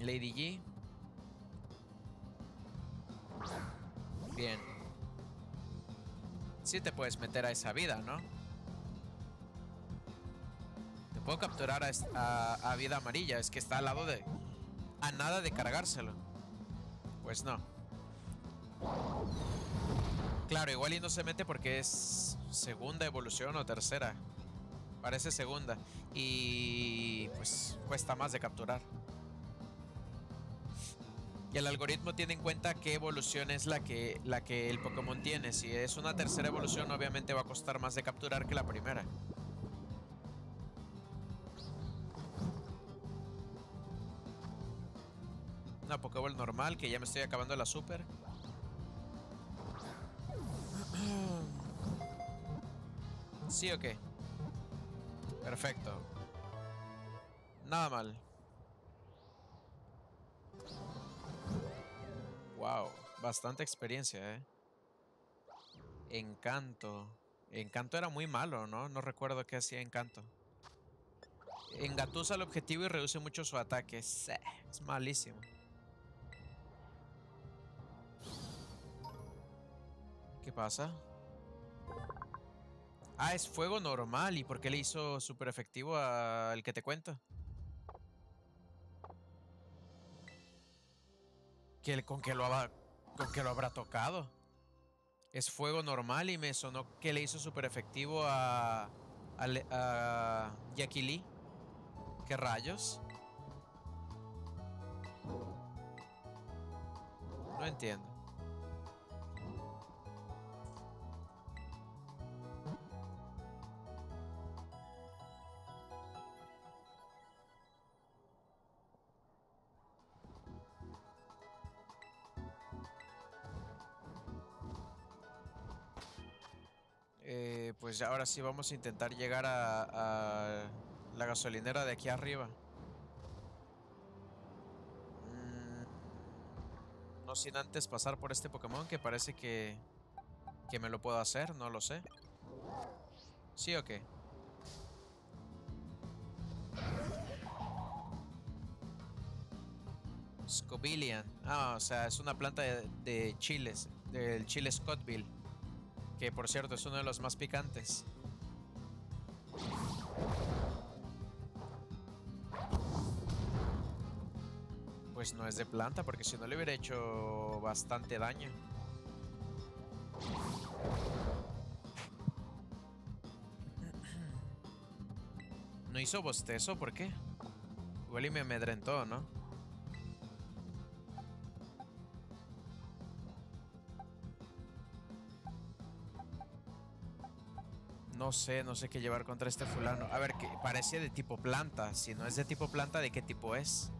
Lady G. Bien. Sí te puedes meter a esa vida, ¿no? Te puedo capturar a, a, a vida amarilla. Es que está al lado de... A nada de cargárselo. Pues no. Claro, igual y no se mete porque es segunda evolución o tercera. Parece segunda. Y pues cuesta más de capturar. Y el algoritmo tiene en cuenta qué evolución es la que, la que el Pokémon tiene. Si es una tercera evolución, obviamente va a costar más de capturar que la primera. Una Pokéball normal, que ya me estoy acabando la super. ¿Sí o qué? Perfecto. Nada mal. Wow, bastante experiencia, eh. Encanto. Encanto era muy malo, ¿no? No recuerdo qué hacía Encanto. Engatusa al objetivo y reduce mucho su ataque. Es malísimo. ¿Qué pasa? Ah, es fuego normal. ¿Y por qué le hizo súper efectivo al que te cuento? Que con que lo habrá, con que lo habrá tocado. Es fuego normal y me sonó que le hizo súper efectivo a, a, a Jackie Lee. ¿Qué rayos? No entiendo. pues ahora sí vamos a intentar llegar a, a la gasolinera de aquí arriba. Mm, no sin antes pasar por este Pokémon que parece que, que me lo puedo hacer, no lo sé. ¿Sí o qué? Scovillian. Ah, o sea, es una planta de, de chiles, del chile Scottville, que por cierto es uno de los más picantes. Pues no es de planta, porque si no le hubiera hecho bastante daño. No hizo bostezo, ¿por qué? Igual y me amedrentó, ¿no? No sé, no sé qué llevar contra este fulano. A ver, que parece de tipo planta. Si no es de tipo planta, ¿de qué tipo es?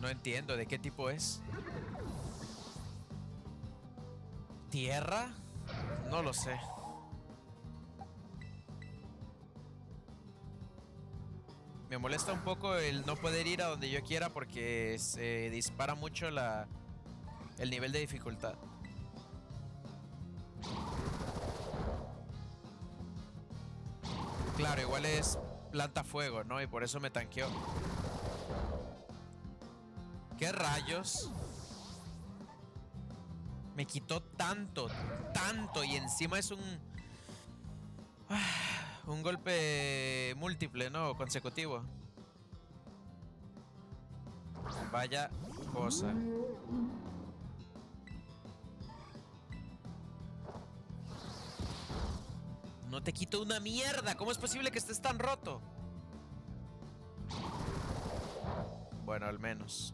No entiendo, ¿de qué tipo es? ¿Tierra? No lo sé. Me molesta un poco el no poder ir a donde yo quiera porque se dispara mucho la, el nivel de dificultad. Claro, igual es planta fuego, ¿no? Y por eso me tanqueó. ¿Qué rayos? Me quitó tanto, tanto y encima es un... Ah. Un golpe múltiple, ¿no? Consecutivo. Vaya cosa. No te quito una mierda. ¿Cómo es posible que estés tan roto? Bueno, al menos.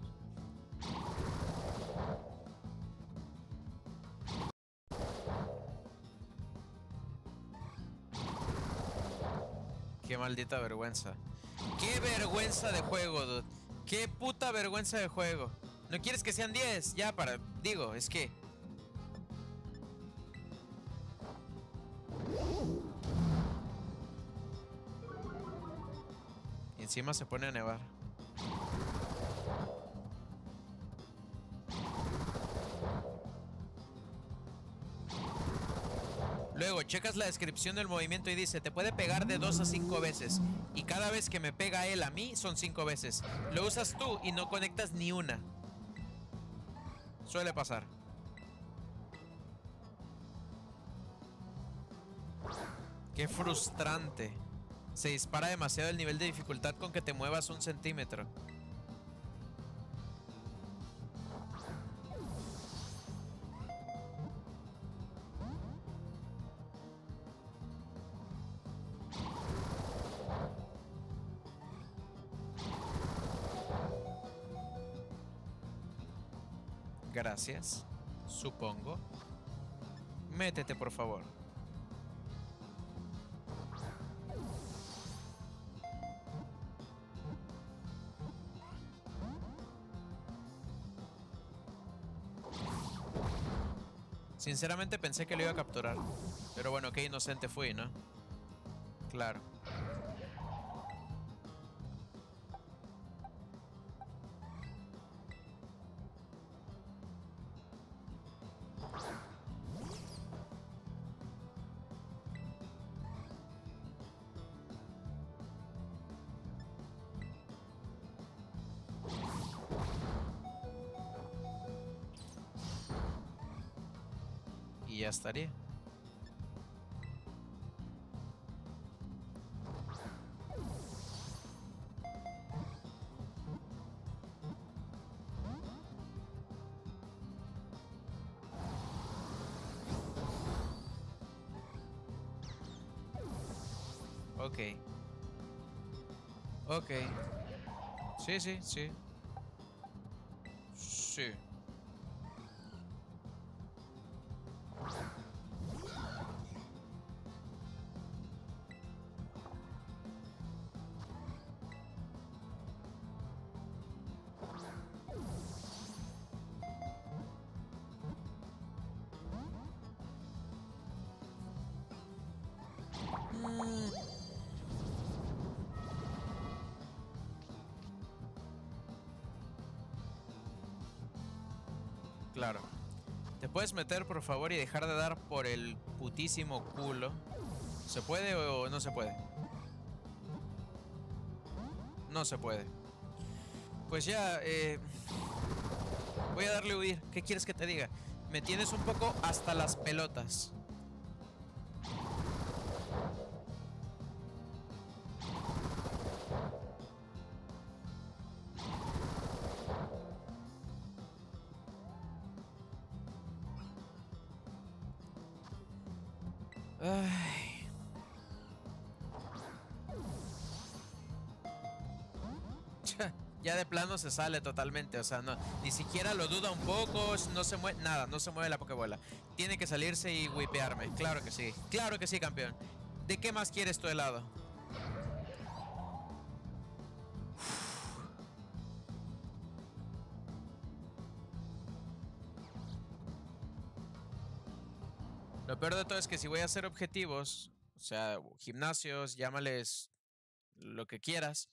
Qué maldita vergüenza. Qué vergüenza de juego, dude. Qué puta vergüenza de juego. ¿No quieres que sean diez? Ya para... Digo, es que... Y encima se pone a nevar. Luego, checas la descripción del movimiento y dice, te puede pegar de dos a cinco veces. Y cada vez que me pega él a mí, son cinco veces. Lo usas tú y no conectas ni una. Suele pasar. Qué frustrante. Se dispara demasiado el nivel de dificultad con que te muevas un centímetro. Gracias, supongo. Métete, por favor. Sinceramente pensé que lo iba a capturar. Pero bueno, qué inocente fui, ¿no? Claro. Ya estaría. Ok. Ok. Sí, sí, sí. Sí. Claro. ¿Te puedes meter, por favor, y dejar de dar por el putísimo culo? ¿Se puede o no se puede? No se puede. Pues ya, eh... voy a darle a huir. ¿Qué quieres que te diga? Me tienes un poco hasta las pelotas. Ay. Ya de plano se sale totalmente. O sea, no, ni siquiera lo duda un poco. No se mueve, nada, no se mueve la Pokébola. Tiene que salirse y whipearme. Claro que sí, claro que sí, campeón. ¿De qué más quieres tu helado? Lo peor de todo es que si voy a hacer objetivos, o sea, gimnasios, llámales lo que quieras,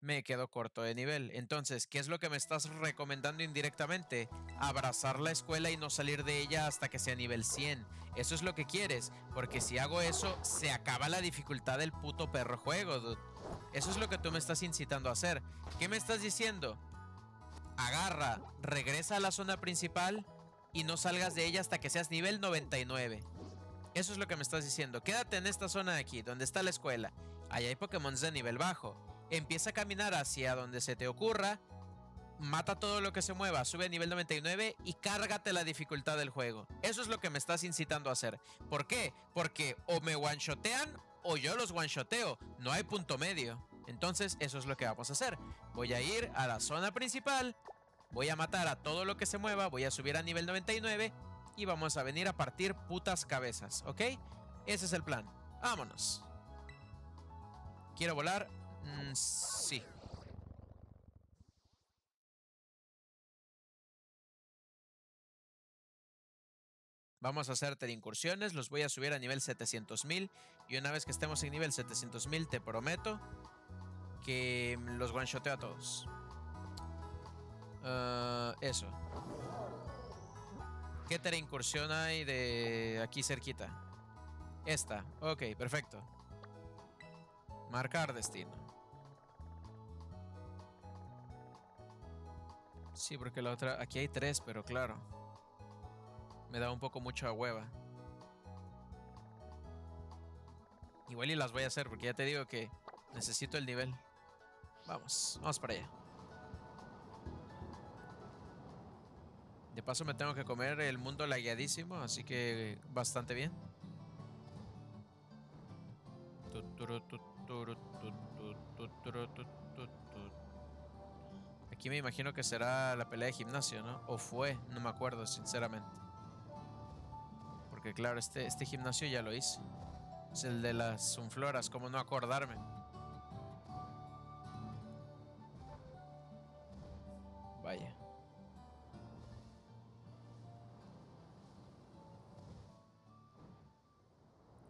me quedo corto de nivel. Entonces, ¿qué es lo que me estás recomendando indirectamente? Abrazar la escuela y no salir de ella hasta que sea nivel cien. Eso es lo que quieres, porque si hago eso, se acaba la dificultad del puto perro juego, dude. Eso es lo que tú me estás incitando a hacer. ¿Qué me estás diciendo? Agarra, regresa a la zona principal... y no salgas de ella hasta que seas nivel noventa y nueve. Eso es lo que me estás diciendo. Quédate en esta zona de aquí, donde está la escuela. Allá hay Pokémon de nivel bajo. Empieza a caminar hacia donde se te ocurra. Mata todo lo que se mueva. Sube a nivel noventa y nueve y cárgate la dificultad del juego. Eso es lo que me estás incitando a hacer. ¿Por qué? Porque o me one-shotean o yo los one-shoteo. No hay punto medio. Entonces, eso es lo que vamos a hacer. Voy a ir a la zona principal... voy a matar a todo lo que se mueva, voy a subir a nivel noventa y nueve y vamos a venir a partir putas cabezas, ¿ok? Ese es el plan. ¡Vámonos! ¿Quiero volar? Mm, sí. Vamos a hacer teleincursiones, los voy a subir a nivel setecientos mil y una vez que estemos en nivel setecientos mil te prometo que los one-shoteo a todos. Uh, eso. ¿Qué teleincursión hay de aquí cerquita? Esta. Ok, perfecto. Marcar destino. Sí, porque la otra... aquí hay tres, pero claro. Me da un poco mucho a hueva. Igual y las voy a hacer, porque ya te digo que necesito el nivel. Vamos, vamos para allá. De paso me tengo que comer el mundo lagueadísimo, así que bastante bien. Aquí me imagino que será la pelea de gimnasio, ¿no? O fue, no me acuerdo, sinceramente. Porque claro, este, este gimnasio ya lo hice. Es el de las sunfloras, ¿cómo no acordarme? Vaya.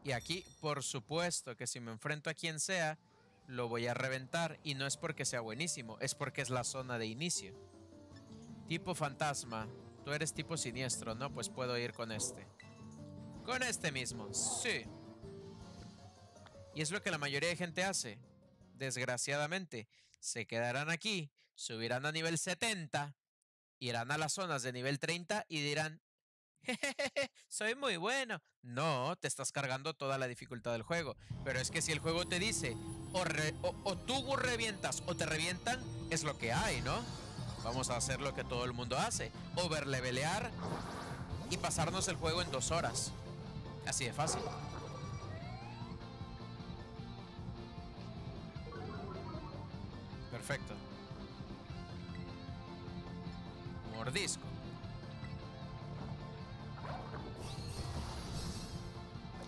Y aquí, por supuesto, que si me enfrento a quien sea, lo voy a reventar. Y no es porque sea buenísimo, es porque es la zona de inicio. Tipo fantasma. Tú eres tipo siniestro, ¿no? Pues puedo ir con este. Con este mismo, sí. Y es lo que la mayoría de gente hace. Desgraciadamente, se quedarán aquí, subirán a nivel setenta, irán a las zonas de nivel treinta y dirán... jejeje, soy muy bueno. No, te estás cargando toda la dificultad del juego. Pero es que si el juego te dice o, re, o, o tú revientas o te revientan, es lo que hay, ¿no? Vamos a hacer lo que todo el mundo hace: overlevelear y pasarnos el juego en dos horas. Así de fácil. Perfecto. Mordisco.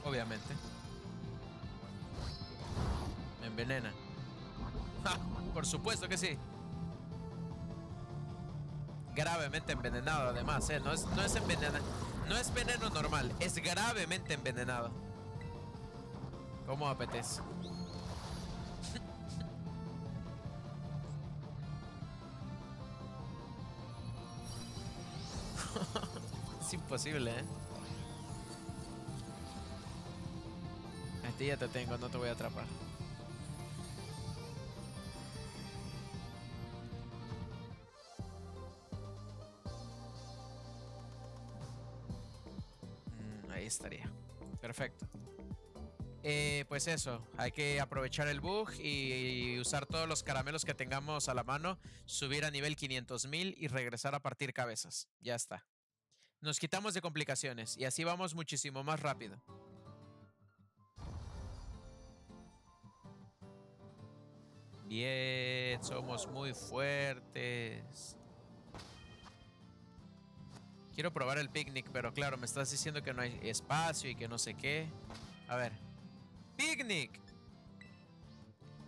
Obviamente. Me envenena. ¡Ja! Por supuesto que sí. Gravemente envenenado además, ¿eh? No es, no es envenena, no es veneno normal. Es gravemente envenenado. Como apetece. Es imposible, ¿eh? A ti ya te tengo, no te voy a atrapar. Mm, ahí estaría. Perfecto. Eh, pues eso, hay que aprovechar el bug y usar todos los caramelos que tengamos a la mano, subir a nivel quinientos mil y regresar a partir cabezas. Ya está. Nos quitamos de complicaciones y así vamos muchísimo más rápido. Bien, somos muy fuertes. Quiero probar el picnic, pero claro, me estás diciendo que no hay espacio y que no sé qué. A ver. Picnic.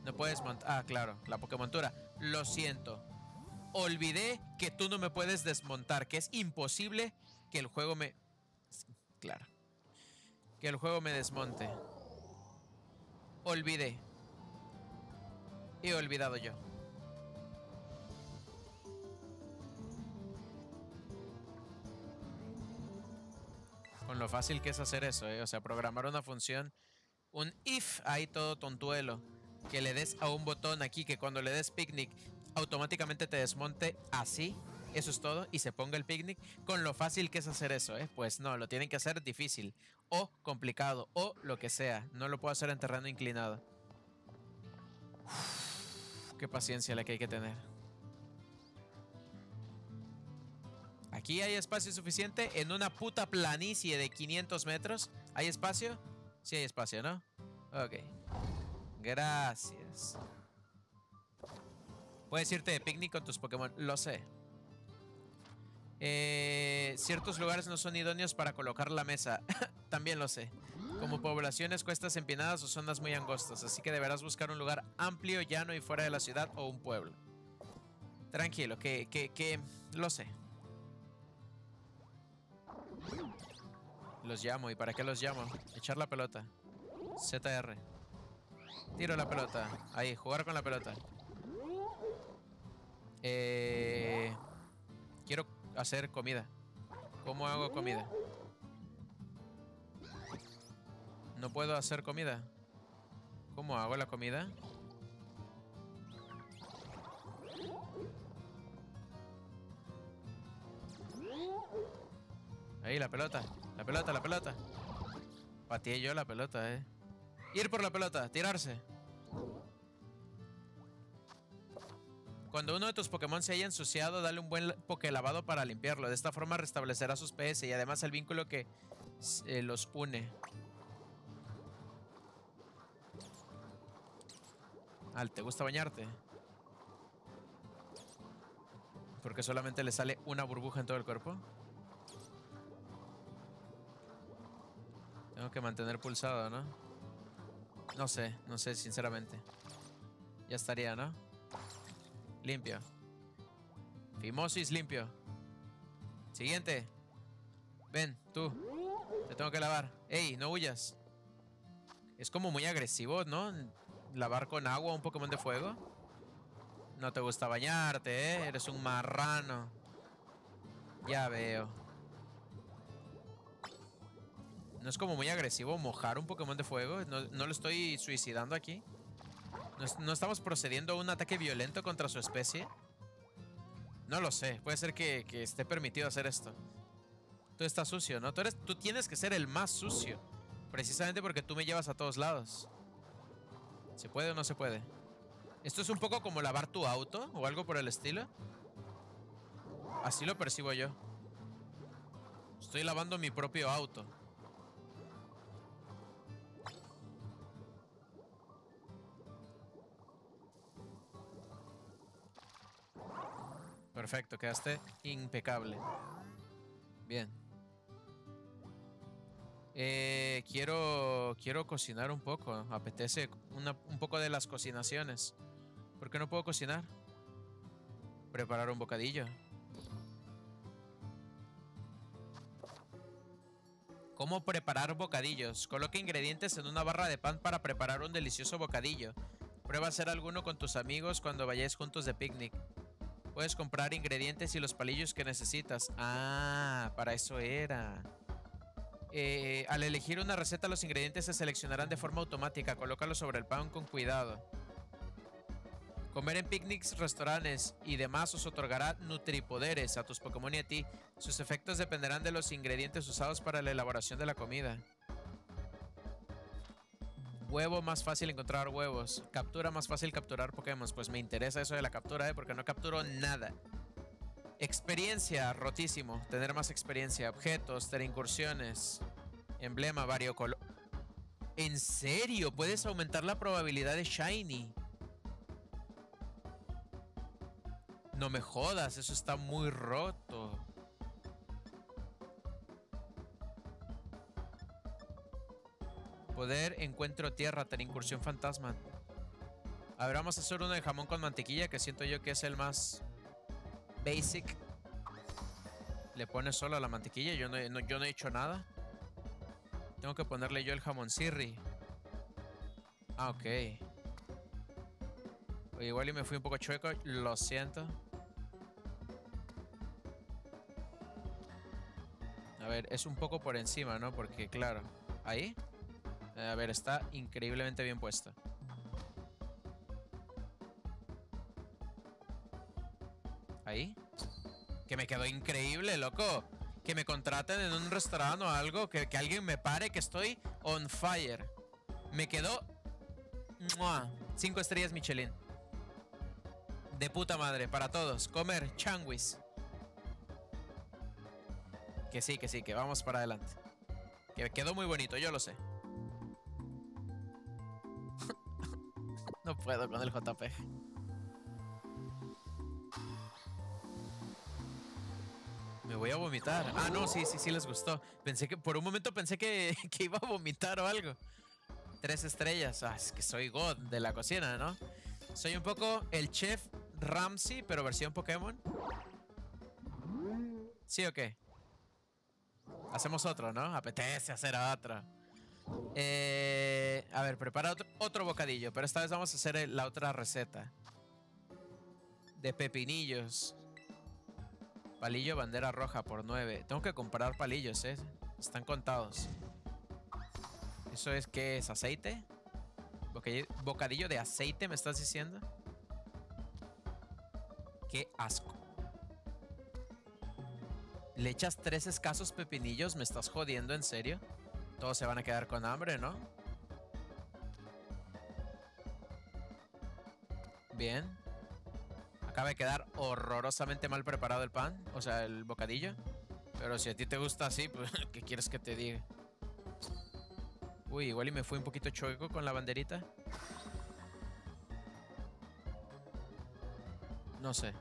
No puedes montar. Ah, claro, la Pokémontura. Lo siento. Olvidé que tú no me puedes desmontar, que es imposible que el juego me... Claro. Que el juego me desmonte. Olvidé. He olvidado yo. Con lo fácil que es hacer eso, ¿eh? O sea, programar una función... Un if ahí todo tontuelo. Que le des a un botón aquí, que cuando le des picnic automáticamente te desmonte así. Eso es todo. Y se ponga el picnic. Con lo fácil que es hacer eso, ¿eh? Pues no, lo tienen que hacer difícil. O complicado. O lo que sea. No lo puedo hacer en terreno inclinado. Uf, qué paciencia la que hay que tener. Aquí hay espacio suficiente. En una puta planicie de quinientos metros. ¿Hay espacio? Sí hay espacio, ¿no? Ok. Gracias. Puedes irte de picnic con tus Pokémon. Lo sé. Eh, ciertos lugares no son idóneos para colocar la mesa. También lo sé. Como poblaciones, cuestas empinadas o zonas muy angostas. Así que deberás buscar un lugar amplio, llano y fuera de la ciudad o un pueblo. Tranquilo, que... que, que lo sé. Los llamo. ¿Y para qué los llamo? Echar la pelota. Z R. Tiro la pelota. Ahí, jugar con la pelota. Eh, quiero hacer comida. ¿Cómo hago comida? No puedo hacer comida. ¿Cómo hago la comida? Ahí, la pelota. La pelota, la pelota. Pateé yo la pelota, eh. Ir por la pelota, tirarse. Cuando uno de tus Pokémon se haya ensuciado, dale un buen Pokélavado para limpiarlo. De esta forma restablecerá sus P S y además el vínculo que eh, los une. Ah, ¿te gusta bañarte? Porque solamente le sale una burbuja en todo el cuerpo. Tengo que mantener pulsado, ¿no? No sé, no sé, sinceramente. Ya estaría, ¿no? Limpio. Fimosis limpio. Siguiente. Ven, tú. Te tengo que lavar. Ey, no huyas. Es como muy agresivo, ¿no? Lavar con agua a un Pokémon de fuego. No te gusta bañarte, ¿eh? Eres un marrano. Ya veo. ¿No es como muy agresivo mojar un Pokémon de fuego? ¿No, no lo estoy suicidando aquí? ¿No, ¿No estamos procediendo a un ataque violento contra su especie? No lo sé. Puede ser que, que esté permitido hacer esto. Tú estás sucio, ¿no? Tú, eres, tú tienes que ser el más sucio. Precisamente porque tú me llevas a todos lados. ¿Se puede o no se puede? Esto es un poco como lavar tu auto o algo por el estilo. Así lo percibo yo. Estoy lavando mi propio auto. Perfecto, quedaste impecable. Bien. Eh, quiero quiero cocinar un poco. Apetece una, un poco de las cocinaciones. ¿Por qué no puedo cocinar? Preparar un bocadillo. Cómo preparar bocadillos. Coloca ingredientes en una barra de pan para preparar un delicioso bocadillo. Prueba a hacer alguno con tus amigos cuando vayáis juntos de picnic. Puedes comprar ingredientes y los palillos que necesitas. Ah, para eso era. Eh, al elegir una receta, los ingredientes se seleccionarán de forma automática. Colócalos sobre el pan con cuidado. Comer en picnics, restaurantes y demás os otorgará nutripoderes a tus Pokémon y a ti. Sus efectos dependerán de los ingredientes usados para la elaboración de la comida. Huevo, más fácil encontrar huevos. Captura, más fácil capturar Pokémon. Pues me interesa eso de la captura, ¿eh? Porque no capturo nada. Experiencia, rotísimo. Tener más experiencia. Objetos, tener incursiones. Emblema, variocolor. ¿En serio? Puedes aumentar la probabilidad de Shiny. No me jodas, eso está muy roto. Poder, encuentro tierra, tener incursión fantasma. A ver, vamos a hacer uno de jamón con mantequilla, que siento yo que es el más... basic. Le pones solo a la mantequilla. Yo no, no, yo no he hecho nada. Tengo que ponerle yo el jamón cirri. Ah, ok. Oye, igual y me fui un poco chueco. Lo siento. A ver, es un poco por encima, ¿no? Porque, claro. Ahí. A ver, está increíblemente bien puesto. Ahí. Que me quedó increíble, loco. Que me contraten en un restaurante o algo. Que, que alguien me pare, que estoy on fire. Me quedó... ¡mua! Cinco estrellas Michelin. De puta madre, para todos. Comer changuis. Que sí, que sí, que vamos para adelante. Que me quedó muy bonito, yo lo sé. No puedo con el J P. Me voy a vomitar. Ah, no, sí, sí, sí les gustó. Pensé que, por un momento pensé que, que iba a vomitar o algo. Tres estrellas. Ah, es que soy God de la cocina, ¿no? Soy un poco el chef Ramsay, pero versión Pokémon. ¿Sí o qué? Hacemos otro, ¿no? Apetece hacer otro. Eh, a ver, prepara otro, otro bocadillo, pero esta vez vamos a hacer la otra receta. De pepinillos. Palillo bandera roja por nueve. Tengo que comprar palillos, ¿eh? Están contados. ¿Eso es qué es? ¿Aceite? ¿Bocadillo de aceite me estás diciendo? ¡Qué asco! ¿Le echas tres escasos pepinillos? ¿Me estás jodiendo? ¿En serio? Todos se van a quedar con hambre, ¿no? Bien. Acaba de quedar horrorosamente mal preparado el pan, o sea, el bocadillo. Pero si a ti te gusta así, pues, ¿qué quieres que te diga? Uy, igual y me fui un poquito chueco con la banderita. No sé.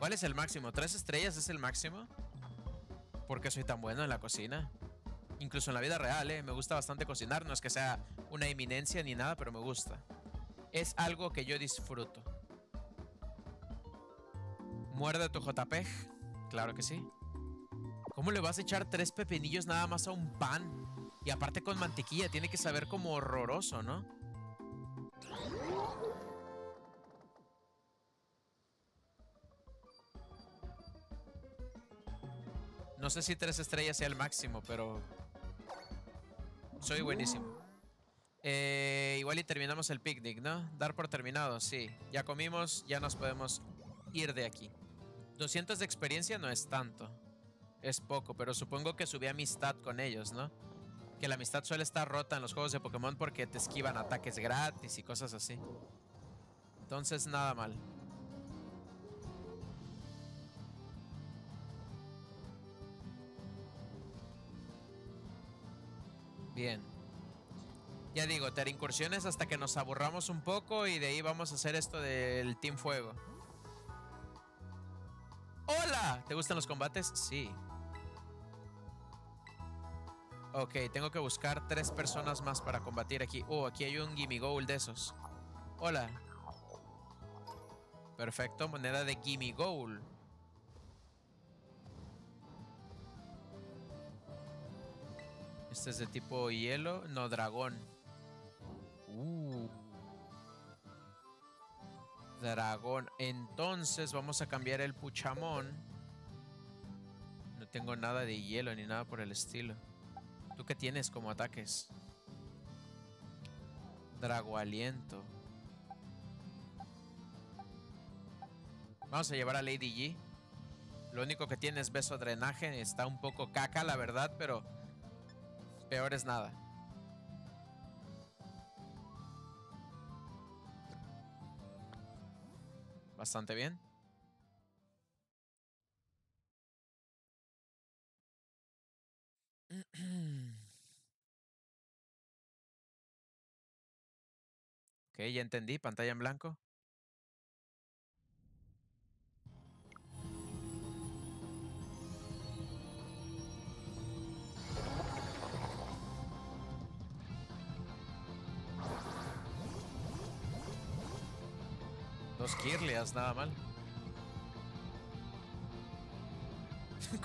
¿Cuál es el máximo? ¿Tres estrellas es el máximo? ¿Por qué soy tan bueno en la cocina? Incluso en la vida real, ¿eh? Me gusta bastante cocinar. No es que sea una eminencia ni nada, pero me gusta. Es algo que yo disfruto. Muerde tu J P G. Claro que sí. ¿Cómo le vas a echar tres pepinillos nada más a un pan? Y aparte con mantequilla. Tiene que saber como horroroso, ¿no? No sé si tres estrellas sea el máximo, pero... soy buenísimo. Eh, igual y terminamos el picnic, ¿no? Dar por terminado, sí. Ya comimos, ya nos podemos ir de aquí. doscientos de experiencia no es tanto. Es poco, pero supongo que subí amistad con ellos, ¿no? Que la amistad suele estar rota en los juegos de Pokémon porque te esquivan ataques gratis y cosas así. Entonces, nada mal. Bien. Ya digo, tener incursiones hasta que nos aburramos un poco y de ahí vamos a hacer esto del Team Fuego. ¡Hola! ¿Te gustan los combates? Sí. Ok, tengo que buscar tres personas más para combatir aquí. Oh, aquí hay un Gimmighoul de esos. Hola. Perfecto, moneda de Gimmighoul. Este es de tipo hielo. No, dragón. Uh. Dragón. Entonces vamos a cambiar el Puchamón. No tengo nada de hielo ni nada por el estilo. ¿Tú qué tienes como ataques? Dragoaliento. Vamos a llevar a Lady G. Lo único que tiene es beso drenaje. Está un poco caca, la verdad, pero peor es nada. Bastante bien. Ok, ya entendí. Pantalla en blanco. Dos Kirlias, nada mal.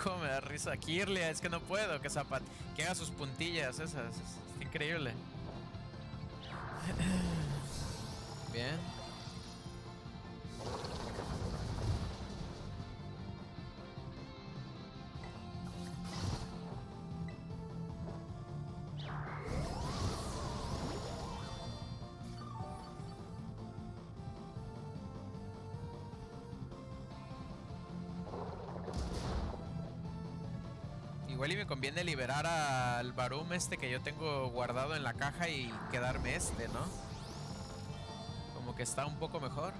Cómo me da risa Kirlia, es que no puedo que zapate, que haga sus puntillas esas, es increíble. Bien. Igual y me conviene liberar al Barum este que yo tengo guardado en la caja y quedarme este, ¿no? Como que está un poco mejor.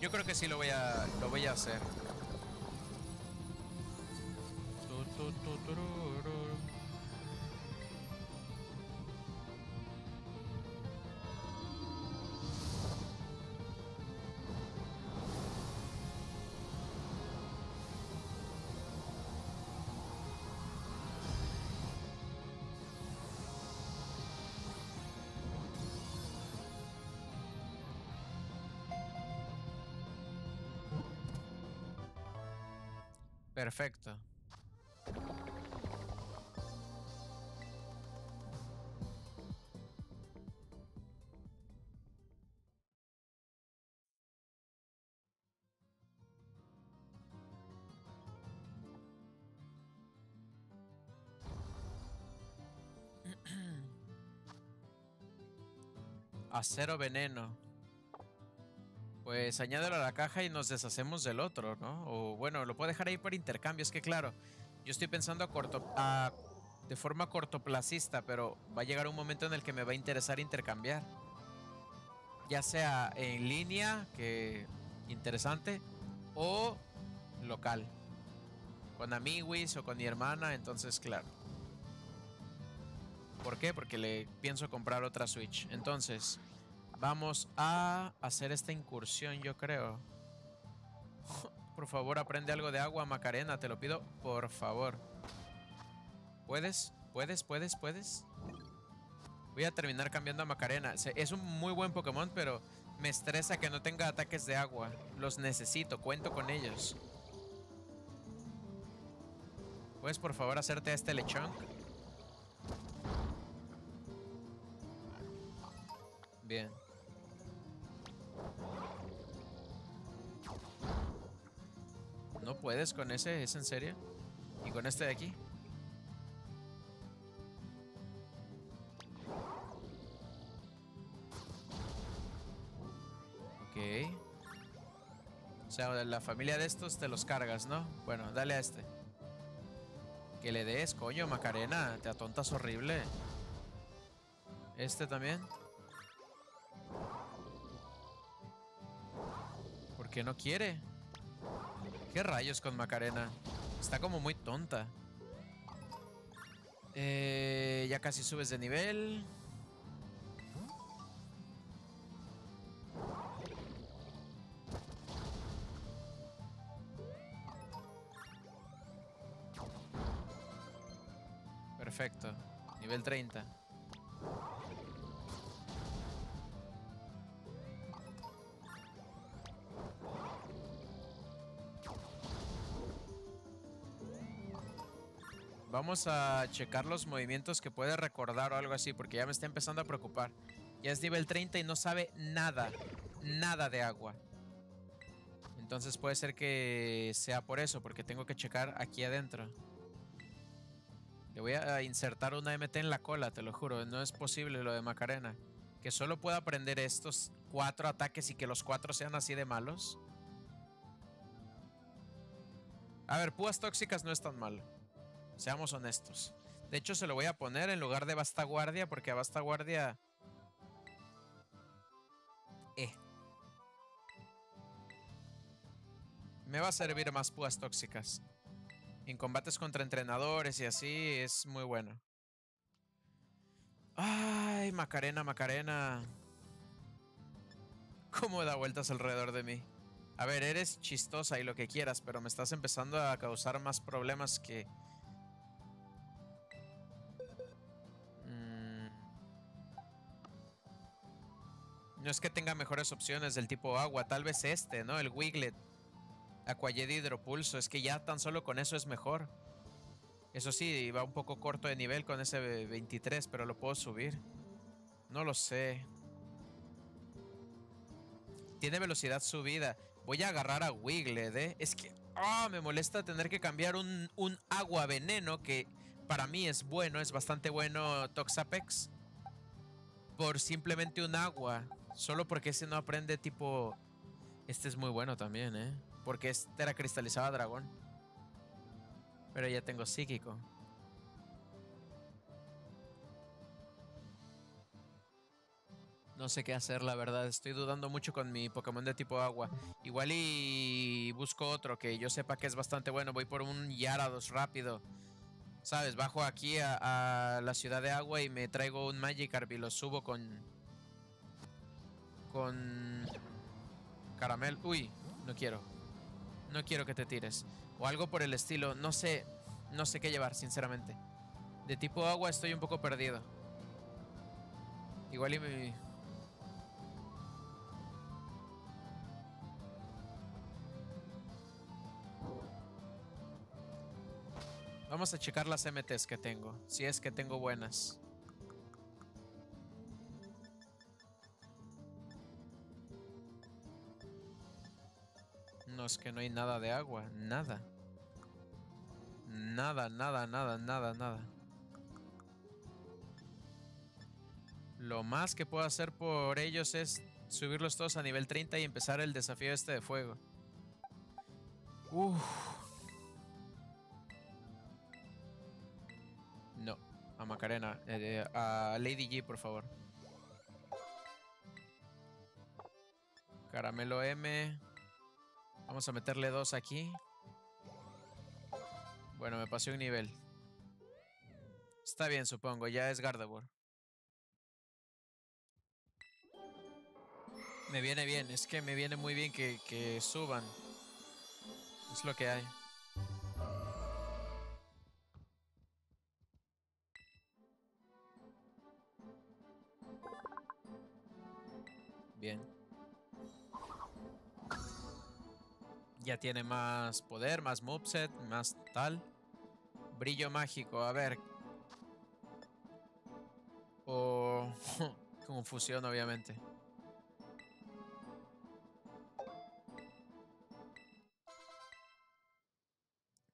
Yo creo que sí lo voy a, lo voy a hacer. Perfecto. Acero veneno. Pues añádelo a la caja y nos deshacemos del otro, ¿no? O bueno, lo puedo dejar ahí por intercambio. Es que claro, yo estoy pensando a corto, a, de forma cortoplacista, pero va a llegar un momento en el que me va a interesar intercambiar. Ya sea en línea, que interesante, o local. Con amiguis o con mi hermana, entonces claro. ¿Por qué? Porque le pienso comprar otra Switch. Entonces vamos a hacer esta incursión, yo creo. Por favor, aprende algo de agua, Macarena. Te lo pido, por favor. ¿Puedes? ¿Puedes? ¿Puedes? ¿Puedes? Voy a terminar cambiando a Macarena. Es un muy buen Pokémon, pero me estresa que no tenga ataques de agua. Los necesito, cuento con ellos. ¿Puedes, por favor, hacerte a este lechón? Bien. ¿No puedes con ese? ¿Es en serio? ¿Y con este de aquí? Ok. O sea, la familia de estos te los cargas, ¿no? Bueno, dale a este. Que le des, coño, Macarena. Te atontas horrible. Este también. ¿Por qué no quiere? ¿Qué rayos con Macarena? Está como muy tonta. Eh, ya casi subes de nivel. Perfecto. Nivel treinta. Vamos a checar los movimientos que puede recordar o algo así, porque ya me está empezando a preocupar. Ya es nivel treinta y no sabe nada, nada de agua. Entonces puede ser que sea por eso, porque tengo que checar aquí adentro. Le voy a insertar una M T en la cola, te lo juro. No es posible lo de Macarena. Que solo pueda aprender estos cuatro ataques y que los cuatro sean así de malos. A ver, púas tóxicas no es tan malo. Seamos honestos. De hecho, se lo voy a poner en lugar de Bastaguardia, porque a Bastaguardia... Eh. Me va a servir más púas tóxicas. En combates contra entrenadores y así es muy bueno. Ay, Macarena, Macarena. ¿Cómo da vueltas alrededor de mí? A ver, eres chistosa y lo que quieras, pero me estás empezando a causar más problemas que... Mm. No es que tenga mejores opciones del tipo agua. Tal vez este, ¿no? El Wiglet. Aquayed Hidropulso, es que ya tan solo con eso es mejor. Eso sí, va un poco corto de nivel con ese veintitrés, pero lo puedo subir. No lo sé. Tiene velocidad subida. Voy a agarrar a Wiglet, ¿eh? Es que oh, me molesta tener que cambiar un, un agua veneno, que para mí es bueno, es bastante bueno Toxapex, por simplemente un agua. Solo porque ese no aprende tipo... Este es muy bueno también, ¿eh? Porque es teracristalizada dragón. Pero ya tengo psíquico. No sé qué hacer, la verdad. Estoy dudando mucho con mi Pokémon de tipo agua. Igual y busco otro que yo sepa que es bastante bueno. Voy por un Gyarados rápido. ¿Sabes? Bajo aquí a, a la ciudad de agua y me traigo un Magikarp y lo subo con... Con... Caramel. Uy, no quiero. No quiero que te tires. O algo por el estilo. No sé. No sé qué llevar, sinceramente. De tipo agua estoy un poco perdido. Igual y me... Vamos a checar las M Ts que tengo. Si es que tengo buenas. No, es que no hay nada de agua. Nada. Nada, nada, nada, nada, nada. Lo más que puedo hacer por ellos es subirlos todos a nivel treinta y empezar el desafío este de fuego. Uf. No. A Macarena. Eh, a Lady G, por favor. Caramelo M... Vamos a meterle dos aquí. Bueno, me pasé un nivel. Está bien, supongo. Ya es Gardevoir. Me viene bien. Es que me viene muy bien que, que suban. Es lo que hay. Bien. Ya tiene más poder, más moveset, más tal. Brillo mágico, a ver. O... Oh, confusión, obviamente.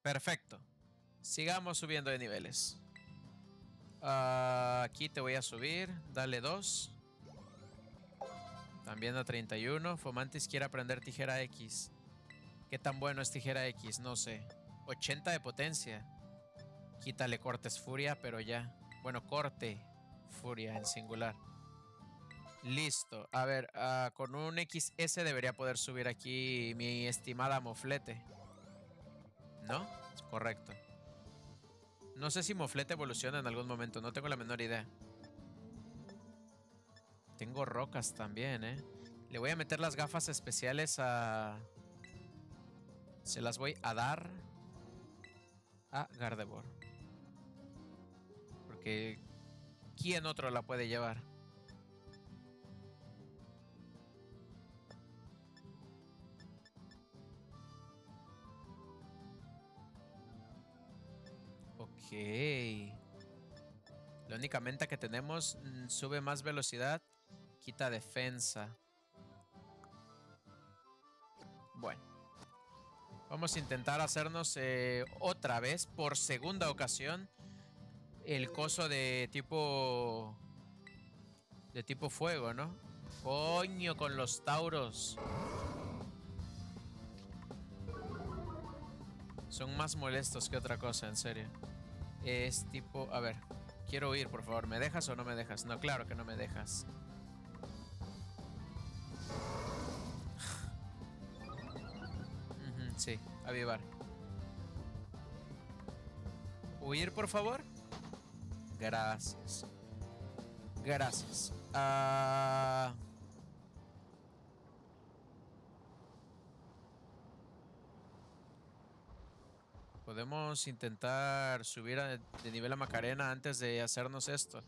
Perfecto. Sigamos subiendo de niveles. Uh, aquí te voy a subir. Dale dos. También a treinta y uno. Fomantis quiere aprender tijera X. ¿Qué tan bueno es tijera X? No sé. ochenta de potencia. Quítale cortes furia, pero ya. Bueno, corte furia en singular. Listo. A ver, uh, con un X S debería poder subir aquí mi estimada Moflete. ¿No? Correcto. No sé si Moflete evoluciona en algún momento. No tengo la menor idea. Tengo rocas también, ¿eh? Le voy a meter las gafas especiales a... Se las voy a dar a Gardevoir. Porque ¿quién otro la puede llevar? Ok. Ok. La única menta que tenemos sube más velocidad, quita defensa. Bueno. Vamos a intentar hacernos eh, otra vez, por segunda ocasión, el coso de tipo... De tipo fuego, ¿no? Coño, con los tauros. Son más molestos que otra cosa, en serio. Es tipo... A ver. Quiero huir, por favor. ¿Me dejas o no me dejas? No, claro que no me dejas. Sí, avivar. ¿Huir, por favor? Gracias. Gracias. Uh... Podemos intentar subir a, de nivel a Macarena antes de hacernos esto.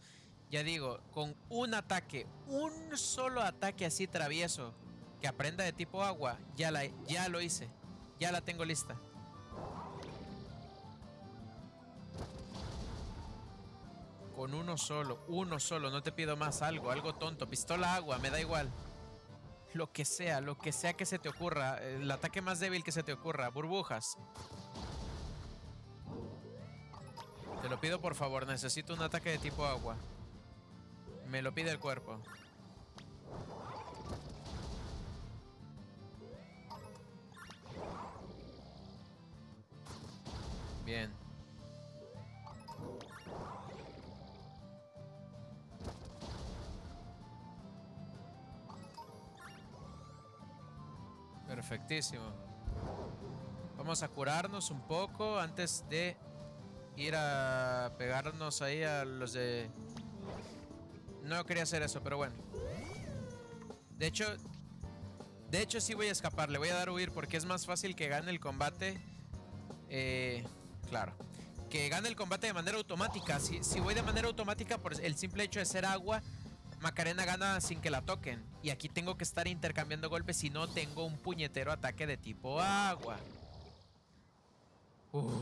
Ya digo, con un ataque, un solo ataque así travieso, que aprenda de tipo agua, ya, la, ya lo hice. Ya la tengo lista. Con uno solo, uno solo. No te pido más, algo, algo tonto. Pistola, agua, me da igual. Lo que sea, lo que sea que se te ocurra. El ataque más débil que se te ocurra. Burbujas. Te lo pido por favor, necesito un ataque de tipo agua. Me lo pide el cuerpo. Bien. Perfectísimo. Vamos a curarnos un poco antes de ir a pegarnos ahí a los de... No quería hacer eso, pero bueno. De hecho, de hecho sí voy a escapar. Le voy a dar a huir porque es más fácil que gane el combate. Eh... Claro. Que gane el combate de manera automática. Si, si voy de manera automática por el simple hecho de ser agua, Macarena gana sin que la toquen. Y aquí tengo que estar intercambiando golpes si no tengo un puñetero ataque de tipo agua. Uf.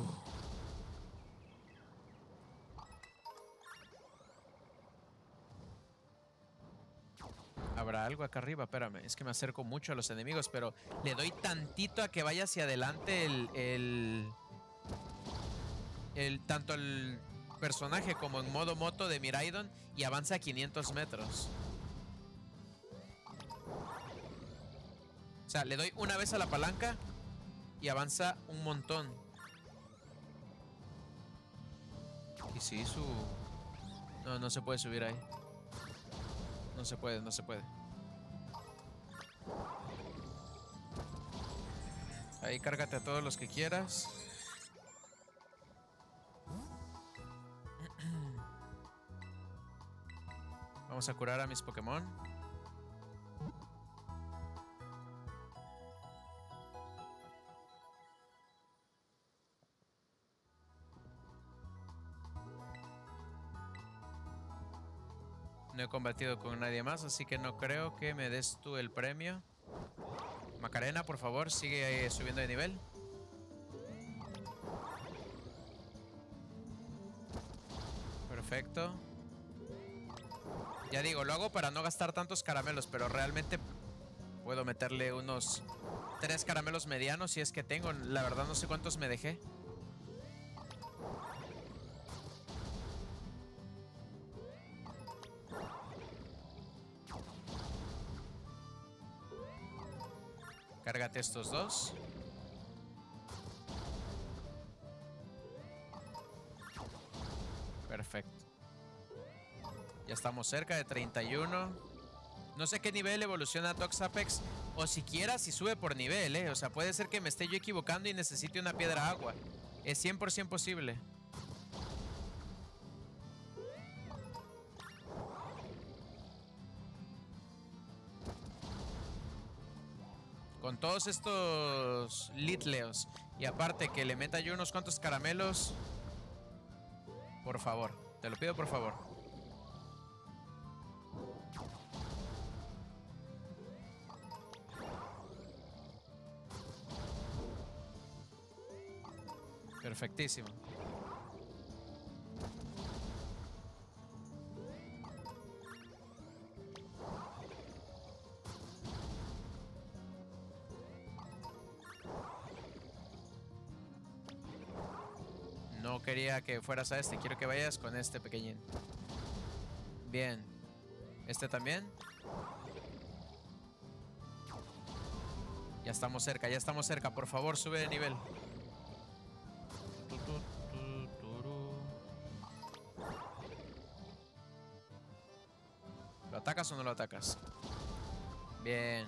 Habrá algo acá arriba, espérame. Es que me acerco mucho a los enemigos, pero le doy tantito a que vaya hacia adelante el... el... El, tanto el personaje como en modo moto de Miraidon y avanza a quinientos metros. O sea, le doy una vez a la palanca y avanza un montón. Y sí, su... No, no se puede subir ahí. No se puede, no se puede. Ahí cárgate a todos los que quieras. Vamos a curar a mis Pokémon. No he combatido con nadie más, así que no creo que me des tú el premio. Macarena, por favor, sigue subiendo de nivel. Perfecto. Ya digo, lo hago para no gastar tantos caramelos, pero realmente puedo meterle unos tres caramelos medianos si es que tengo. La verdad no sé cuántos me dejé. Cárgate estos dos. Perfecto. Ya estamos cerca de treinta y uno. No sé qué nivel evoluciona Toxapex. O siquiera si sube por nivel, ¿eh? O sea, puede ser que me esté yo equivocando y necesite una piedra agua. Es cien por ciento posible. Con todos estos Litleos. Y aparte que le meta yo unos cuantos caramelos. Por favor. Te lo pido por favor. Perfectísimo. quería que fueras a este. Quiero que vayas con este pequeñín. Bien. Este también. Ya estamos cerca, ya estamos cerca. Por favor, sube de nivel. ¿Lo atacas o no lo atacas? Bien.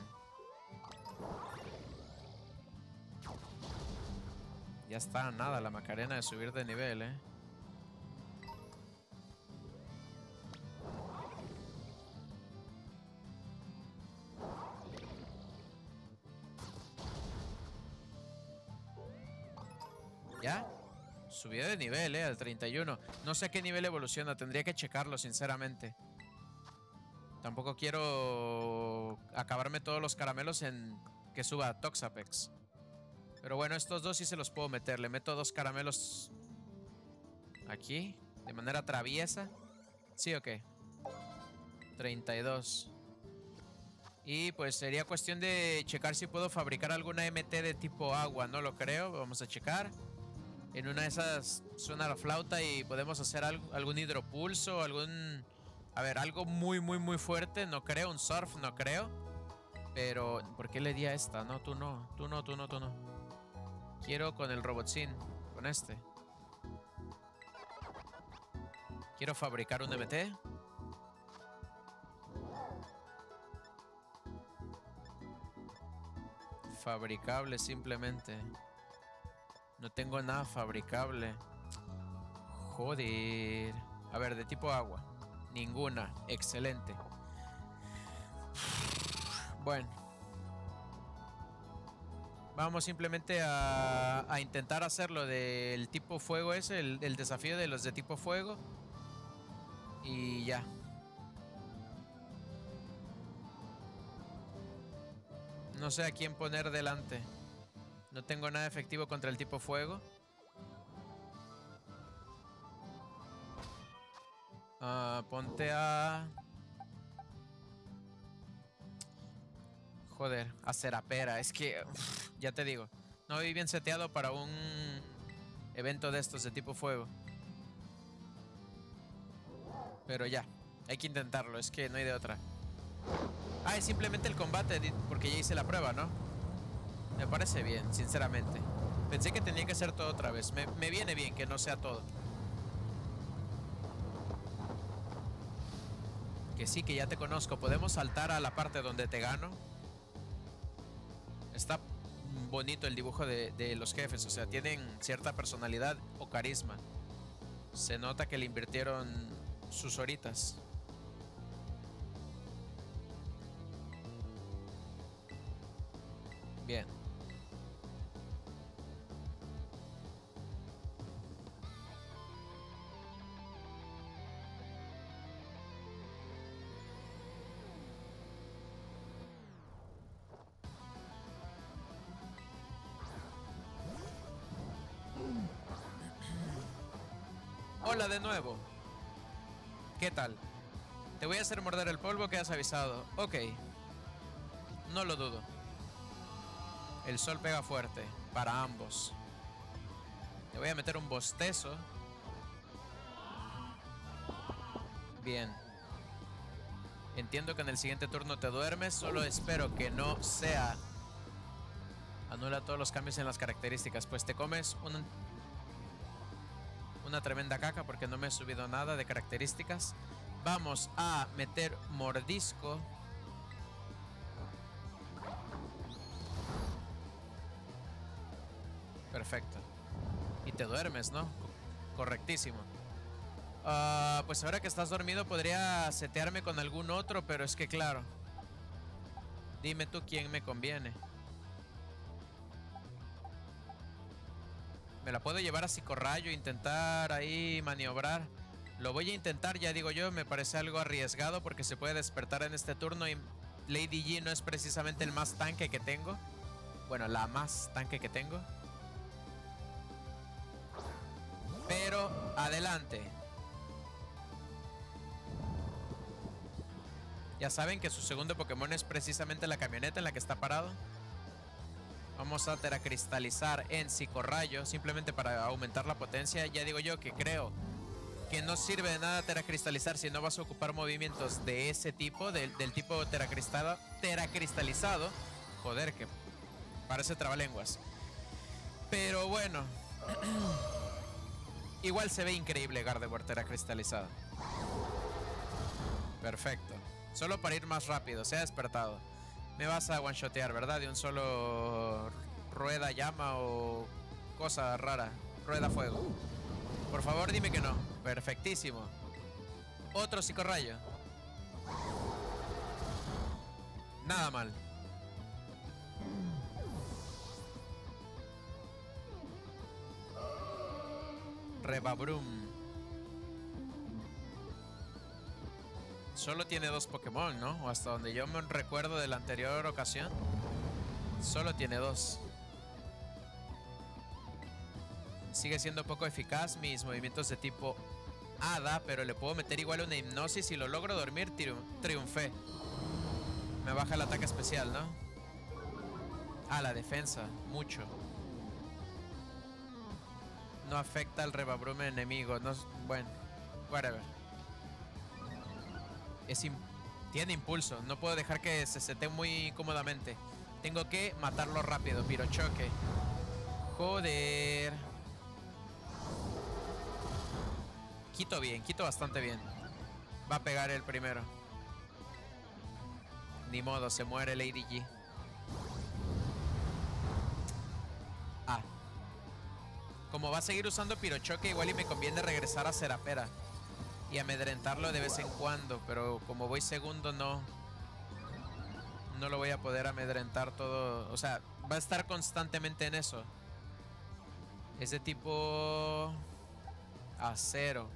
Ya está nada la Macarena de subir de nivel, eh. ¿Ya? Subió de nivel, eh, al treinta y uno. No sé a qué nivel evoluciona, tendría que checarlo, sinceramente. Tampoco quiero acabarme todos los caramelos en que suba a Toxapex. Pero bueno, estos dos sí se los puedo meter. Le meto dos caramelos aquí, de manera traviesa. ¿Sí o qué? treinta y dos. Y pues sería cuestión de checar si puedo fabricar alguna M T de tipo agua. No lo creo. Vamos a checar. En una de esas suena la flauta y podemos hacer algo, algún hidropulso, algún... A ver, algo muy, muy, muy fuerte. No creo. Un surf, no creo. Pero... ¿Por qué le di a esta? No, tú no. Tú no, tú no, tú no. Quiero con el robotzín, con este. Quiero fabricar un M T. Fabricable simplemente. No tengo nada fabricable. Joder. A ver, de tipo agua. Ninguna. Excelente. Bueno. Vamos simplemente a, a intentar hacerlo del tipo fuego ese, el, el desafío de los de tipo fuego. Y ya. No sé a quién poner delante. No tengo nada efectivo contra el tipo fuego. Ah, ponte a... Joder, a Serapera. Es que... Uff. Ya te digo, no vi bien seteado para un evento de estos de tipo fuego. Pero ya, hay que intentarlo, es que no hay de otra. Ah, es simplemente el combate, porque ya hice la prueba, ¿no? Me parece bien, sinceramente. Pensé que tenía que hacer todo otra vez. Me, me viene bien que no sea todo. Que sí, que ya te conozco. Podemos saltar a la parte donde te gano. Está... bonito el dibujo de, de los jefes, o sea, tienen cierta personalidad o carisma. Se nota que le invirtieron sus horitas. Bien. Hola de nuevo. ¿Qué tal? Te voy a hacer morder el polvo que has avisado. Ok. No lo dudo. El sol pega fuerte. Para ambos. Te voy a meter un bostezo. Bien. Entiendo que en el siguiente turno te duermes. Solo espero que no sea. Anula todos los cambios en las características. Pues te comes un... una tremenda caca porque no me he subido nada de características. Vamos a meter mordisco. Perfecto. Y te duermes, ¿no? Correctísimo. Uh, pues ahora que estás dormido podría setearme con algún otro, pero es que claro. Dime tú quién me conviene. Me la puedo llevar a Psicorrayo, intentar ahí maniobrar. Lo voy a intentar, ya digo yo, me parece algo arriesgado porque se puede despertar en este turno y Lady G no es precisamente el más tanque que tengo. Bueno, la más tanque que tengo. Pero adelante. Ya saben que su segundo Pokémon es precisamente la camioneta en la que está parado. Vamos a teracristalizar en psicorrayo, simplemente para aumentar la potencia. Ya digo yo que creo que no sirve de nada teracristalizar si no vas a ocupar movimientos de ese tipo, de, del tipo teracristalizado, teracristalizado. Joder, que parece trabalenguas. Pero bueno. Igual se ve increíble Gardevoir teracristalizado. Perfecto. Solo para ir más rápido, se ha despertado. Me vas a one-shotear, ¿verdad? De un solo rueda llama o cosa rara. Rueda fuego. Por favor, dime que no. Perfectísimo. Otro psicorrayo. Nada mal. Rebabrum. Solo tiene dos Pokémon, ¿no? O hasta donde yo me recuerdo de la anterior ocasión. Solo tiene dos. Sigue siendo poco eficaz mis movimientos de tipo Hada, pero le puedo meter igual una hipnosis. Si lo logro dormir, triunfé. Me baja el ataque especial, ¿no? Ah, la defensa. Mucho. No afecta al Rebabrume enemigo. No, bueno, whatever. Es imp tiene impulso. No puedo dejar que se setee muy cómodamente. Tengo que matarlo rápido. Pirochoque. Joder. Quito bien. Quito bastante bien. Va a pegar el primero. Ni modo. Se muere Lady G. Ah. Como va a seguir usando Pirochoque, igual y me conviene regresar a Serapera y amedrentarlo de vez en cuando, pero como voy segundo no no lo voy a poder amedrentar todo, o sea, va a estar constantemente en eso. Es de tipo acero.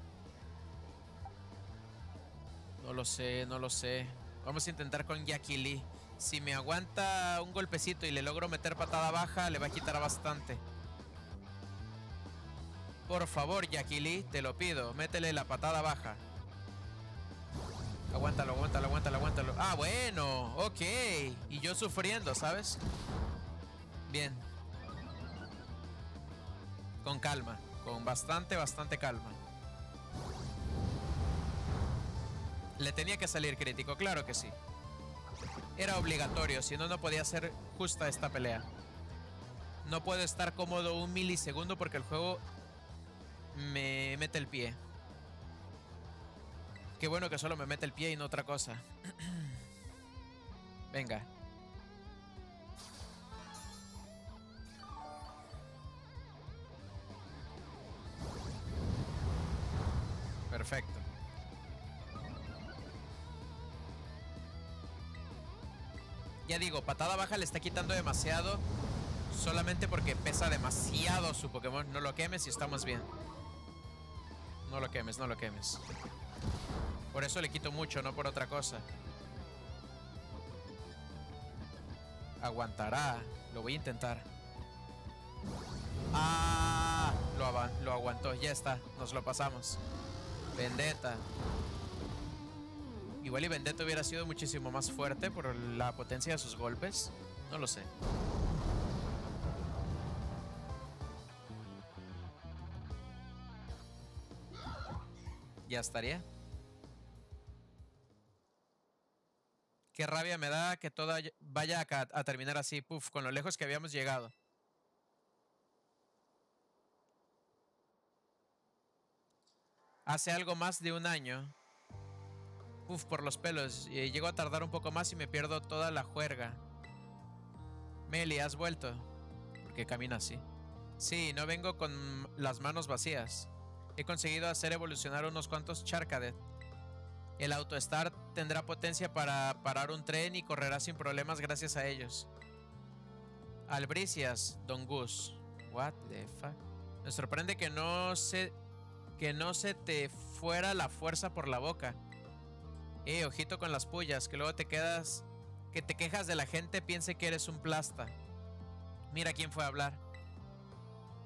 No lo sé, no lo sé. Vamos a intentar con Yakili. Si me aguanta un golpecito y le logro meter patada baja, le va a quitar bastante. Por favor, Yakili, te lo pido. Métele la patada baja. Aguántalo, aguántalo, aguántalo, aguántalo. Ah, bueno, ok. Y yo sufriendo, ¿sabes? Bien. Con calma. Con bastante, bastante calma. Le tenía que salir crítico, claro que sí. Era obligatorio, si no, no podía ser justa esta pelea. No puedo estar cómodo un milisegundo porque el juego me mete el pie. Qué bueno que solo me mete el pie y no otra cosa. Venga. Perfecto. Ya digo, patada baja le está quitando demasiado. Solamente porque pesa demasiado su Pokémon. No lo quemes y estamos bien. No lo quemes, no lo quemes. Por eso le quito mucho, no por otra cosa. Aguantará. Lo voy a intentar. ¡Ah! Lo, lo aguantó. Ya está. Nos lo pasamos. Vendetta. Igual y Vendetta hubiera sido muchísimo más fuerte por la potencia de sus golpes. No lo sé. Ya estaría. Qué rabia me da que todo vaya acá a terminar así. Puf, con lo lejos que habíamos llegado. Hace algo más de un año. Puf, por los pelos. Eh, llego a tardar un poco más y me pierdo toda la juerga. Meli, ¿has vuelto? Porque camina así. Sí, no vengo con las manos vacías. He conseguido hacer evolucionar unos cuantos Charcadet. El Autostar tendrá potencia para parar un tren y correrá sin problemas gracias a ellos. Albricias, Don Gus. What the fuck. Me sorprende que no se, que no se te fuera la fuerza por la boca. Eh, ojito con las pullas, que luego te quedas, que te quejas de la gente, piense que eres un plasta. Mira quién fue a hablar.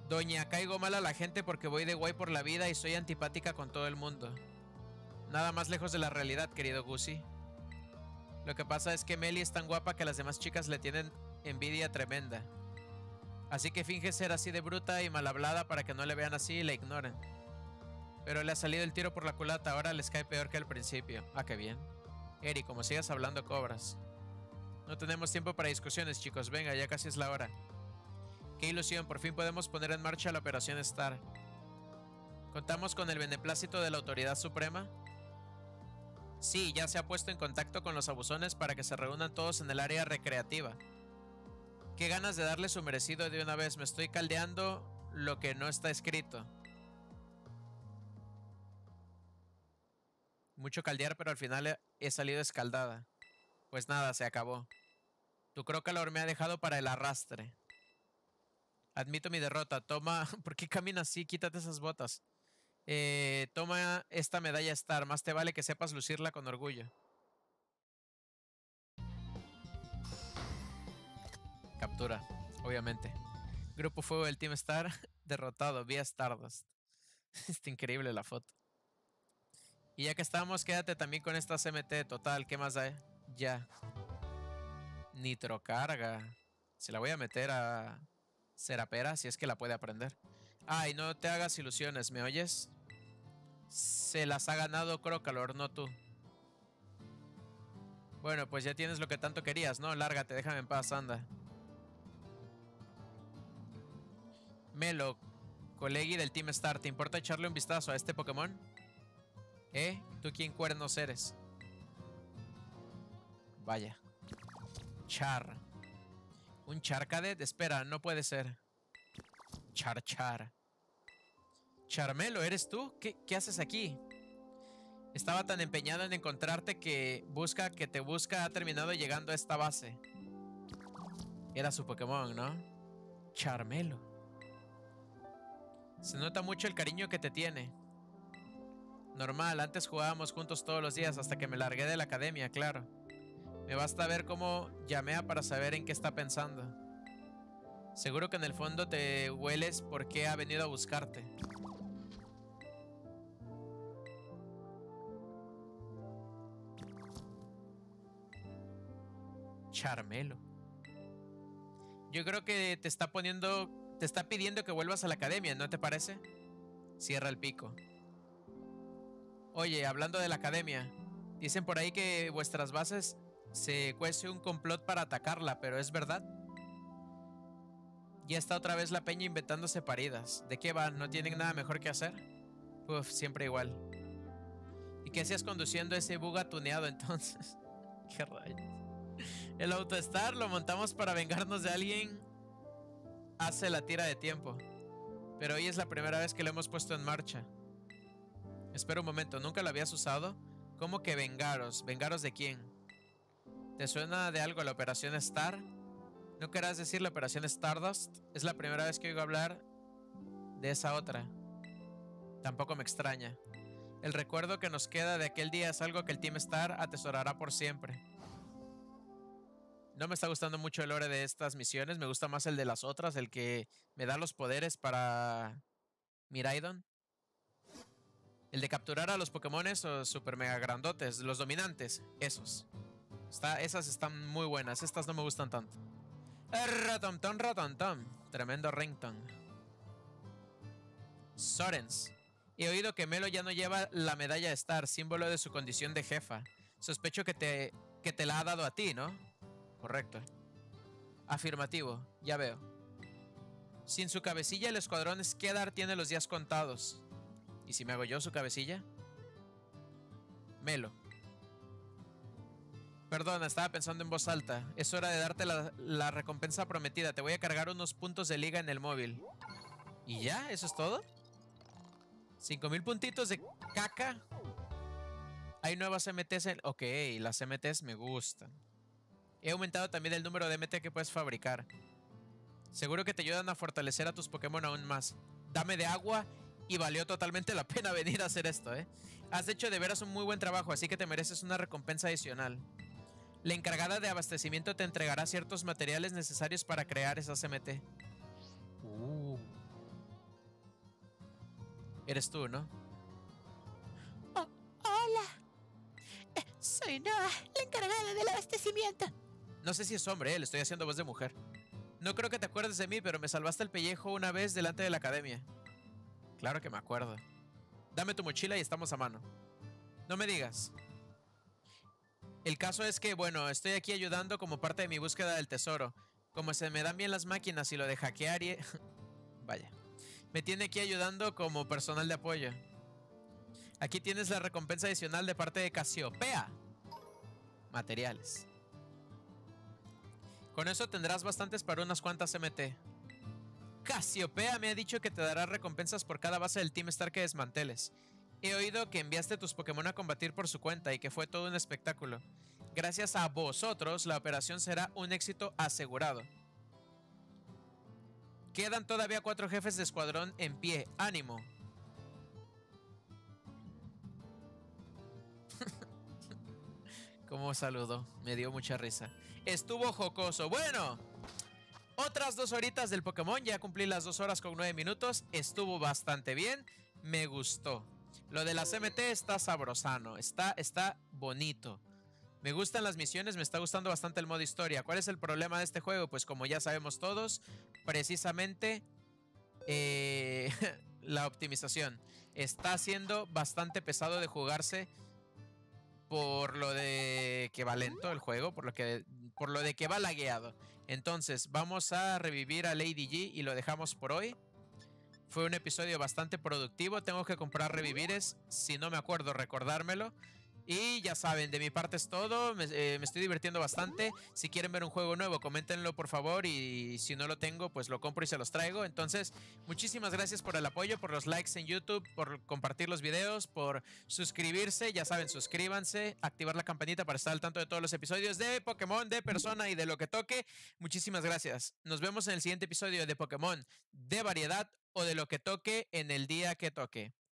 Doña, caigo mal a la gente porque voy de guay por la vida y soy antipática con todo el mundo. Nada más lejos de la realidad, querido Gussie. Lo que pasa es que Meli es tan guapa que las demás chicas le tienen envidia tremenda. Así que finge ser así de bruta y mal hablada para que no le vean así y la ignoren. Pero le ha salido el tiro por la culata, ahora les cae peor que al principio. Ah, qué bien. Eri, como sigas hablando, cobras. No tenemos tiempo para discusiones, chicos. Venga, ya casi es la hora. Qué ilusión, por fin podemos poner en marcha la Operación Star. ¿Contamos con el beneplácito de la Autoridad Suprema? Sí, ya se ha puesto en contacto con los abusones para que se reúnan todos en el área recreativa. Qué ganas de darle su merecido de una vez. Me estoy caldeando lo que no está escrito. Mucho caldear, pero al final he salido escaldada. Pues nada, se acabó. Tu Crocalor me ha dejado para el arrastre. Admito mi derrota. Toma... ¿Por qué caminas así? Quítate esas botas. Eh, toma esta medalla Star. Más te vale que sepas lucirla con orgullo. Captura, obviamente. Grupo Fuego del Team Star derrotado vía Stardust. Está increíble la foto. Y ya que estamos, quédate también con esta C M T. Total, ¿qué más da? Ya. Nitrocarga. Se la voy a meter a Serapera, si es que la puede aprender. Ay, no te hagas ilusiones, ¿me oyes? Se las ha ganado Crocalor, no tú. Bueno, pues ya tienes lo que tanto querías, ¿no? Lárgate, déjame en paz, anda. Melo, colegi del Team Star, ¿te importa echarle un vistazo a este Pokémon? ¿Eh? ¿Tú quién cuernos eres? Vaya. Char. ¿Un Charcadet? Espera, no puede ser. Charchar. Charmelo, ¿eres tú? ¿Qué, qué haces aquí? Estaba tan empeñado en encontrarte que busca que te busca ha terminado llegando a esta base. Era su Pokémon, ¿no? Charmelo. Se nota mucho el cariño que te tiene. Normal, antes jugábamos juntos todos los días hasta que me largué de la academia, claro. Me basta ver cómo llamea para saber en qué está pensando. Seguro que en el fondo te hueles por qué ha venido a buscarte. Charmelo. Yo creo que te está poniendo... Te está pidiendo que vuelvas a la academia, ¿no te parece? Cierra el pico. Oye, hablando de la academia. Dicen por ahí que vuestras bases... Se cuece un complot para atacarla, pero ¿es verdad? Ya está otra vez la peña inventándose paridas. ¿De qué van? ¿No tienen nada mejor que hacer? Uf, siempre igual. ¿Y qué hacías conduciendo ese buga tuneado entonces? ¿Qué rayos? El Autostar lo montamos para vengarnos de alguien. Hace la tira de tiempo. Pero hoy es la primera vez que lo hemos puesto en marcha. Espera un momento, ¿nunca lo habías usado? ¿Cómo que vengaros? ¿Vengaros de quién? ¿Te suena de algo la Operación Star? ¿No querrás decir la Operación Stardust? Es la primera vez que oigo hablar de esa otra. Tampoco me extraña. El recuerdo que nos queda de aquel día es algo que el Team Star atesorará por siempre. No me está gustando mucho el lore de estas misiones. Me gusta más el de las otras, el que me da los poderes para... Miraidon. El de capturar a los Pokémones o super mega grandotes, los dominantes, esos. Está, esas están muy buenas. Estas no me gustan tanto. Ratantan, ratantan. Tremendo ringtone. Sorens. He oído que Melo ya no lleva la medalla Star, símbolo de su condición de jefa. Sospecho que te, que te la ha dado a ti, ¿no? Correcto. Afirmativo. Ya veo. Sin su cabecilla, el escuadrón Skedar tiene los días contados. ¿Y si me hago yo su cabecilla? Melo. Perdona, estaba pensando en voz alta. Es hora de darte la, la recompensa prometida. Te voy a cargar unos puntos de liga en el móvil. ¿Y ya? ¿Eso es todo? cinco mil puntitos de caca. Hay nuevas M Ts en... Ok, las M Ts me gustan. He aumentado también el número de M T que puedes fabricar. Seguro que te ayudan a fortalecer a tus Pokémon aún más. Dame de agua y valió totalmente la pena venir a hacer esto, ¿eh? Has hecho de veras un muy buen trabajo, así que te mereces una recompensa adicional. La encargada de abastecimiento te entregará ciertos materiales necesarios para crear esa C M T. Uh. Eres tú, ¿no? Oh, hola. Eh, soy Noah, la encargada del abastecimiento. No sé si es hombre, ¿eh? Le estoy haciendo voz de mujer. No creo que te acuerdes de mí, pero me salvaste el pellejo una vez delante de la academia. Claro que me acuerdo. Dame tu mochila y estamos a mano. No me digas. El caso es que, bueno, estoy aquí ayudando como parte de mi búsqueda del tesoro. Como se me dan bien las máquinas y lo de hackear y... Vaya. Me tiene aquí ayudando como personal de apoyo. Aquí tienes la recompensa adicional de parte de Casiopea. Materiales. Con eso tendrás bastantes para unas cuantas M T. Casiopea me ha dicho que te dará recompensas por cada base del Team Star que desmanteles. He oído que enviaste tus Pokémon a combatir por su cuenta y que fue todo un espectáculo. Gracias a vosotros, la operación será un éxito asegurado. Quedan todavía cuatro jefes de escuadrón en pie. ¡Ánimo! Como saludo. Me dio mucha risa. Estuvo jocoso. Bueno, otras dos horitas del Pokémon. Ya cumplí las dos horas con nueve minutos. Estuvo bastante bien. Me gustó. Lo de las M T está sabrosano, está, está bonito. Me gustan las misiones, me está gustando bastante el modo historia. ¿Cuál es el problema de este juego? Pues como ya sabemos todos, precisamente eh, la optimización. Está siendo bastante pesado de jugarse por lo de que va lento el juego, por lo, que, por lo de que va lagueado. Entonces vamos a revivir a Lady G y lo dejamos por hoy. Fue un episodio bastante productivo. Tengo que comprar revivires. Si no me acuerdo, recordármelo. Y ya saben, de mi parte es todo. Me, eh, me estoy divirtiendo bastante. Si quieren ver un juego nuevo, coméntenlo por favor. Y si no lo tengo, pues lo compro y se los traigo. Entonces, muchísimas gracias por el apoyo, por los likes en YouTube, por compartir los videos, por suscribirse. Ya saben, suscríbanse, activar la campanita para estar al tanto de todos los episodios de Pokémon, de Persona y de lo que toque. Muchísimas gracias. Nos vemos en el siguiente episodio de Pokémon, de variedad o de lo que toque en el día que toque.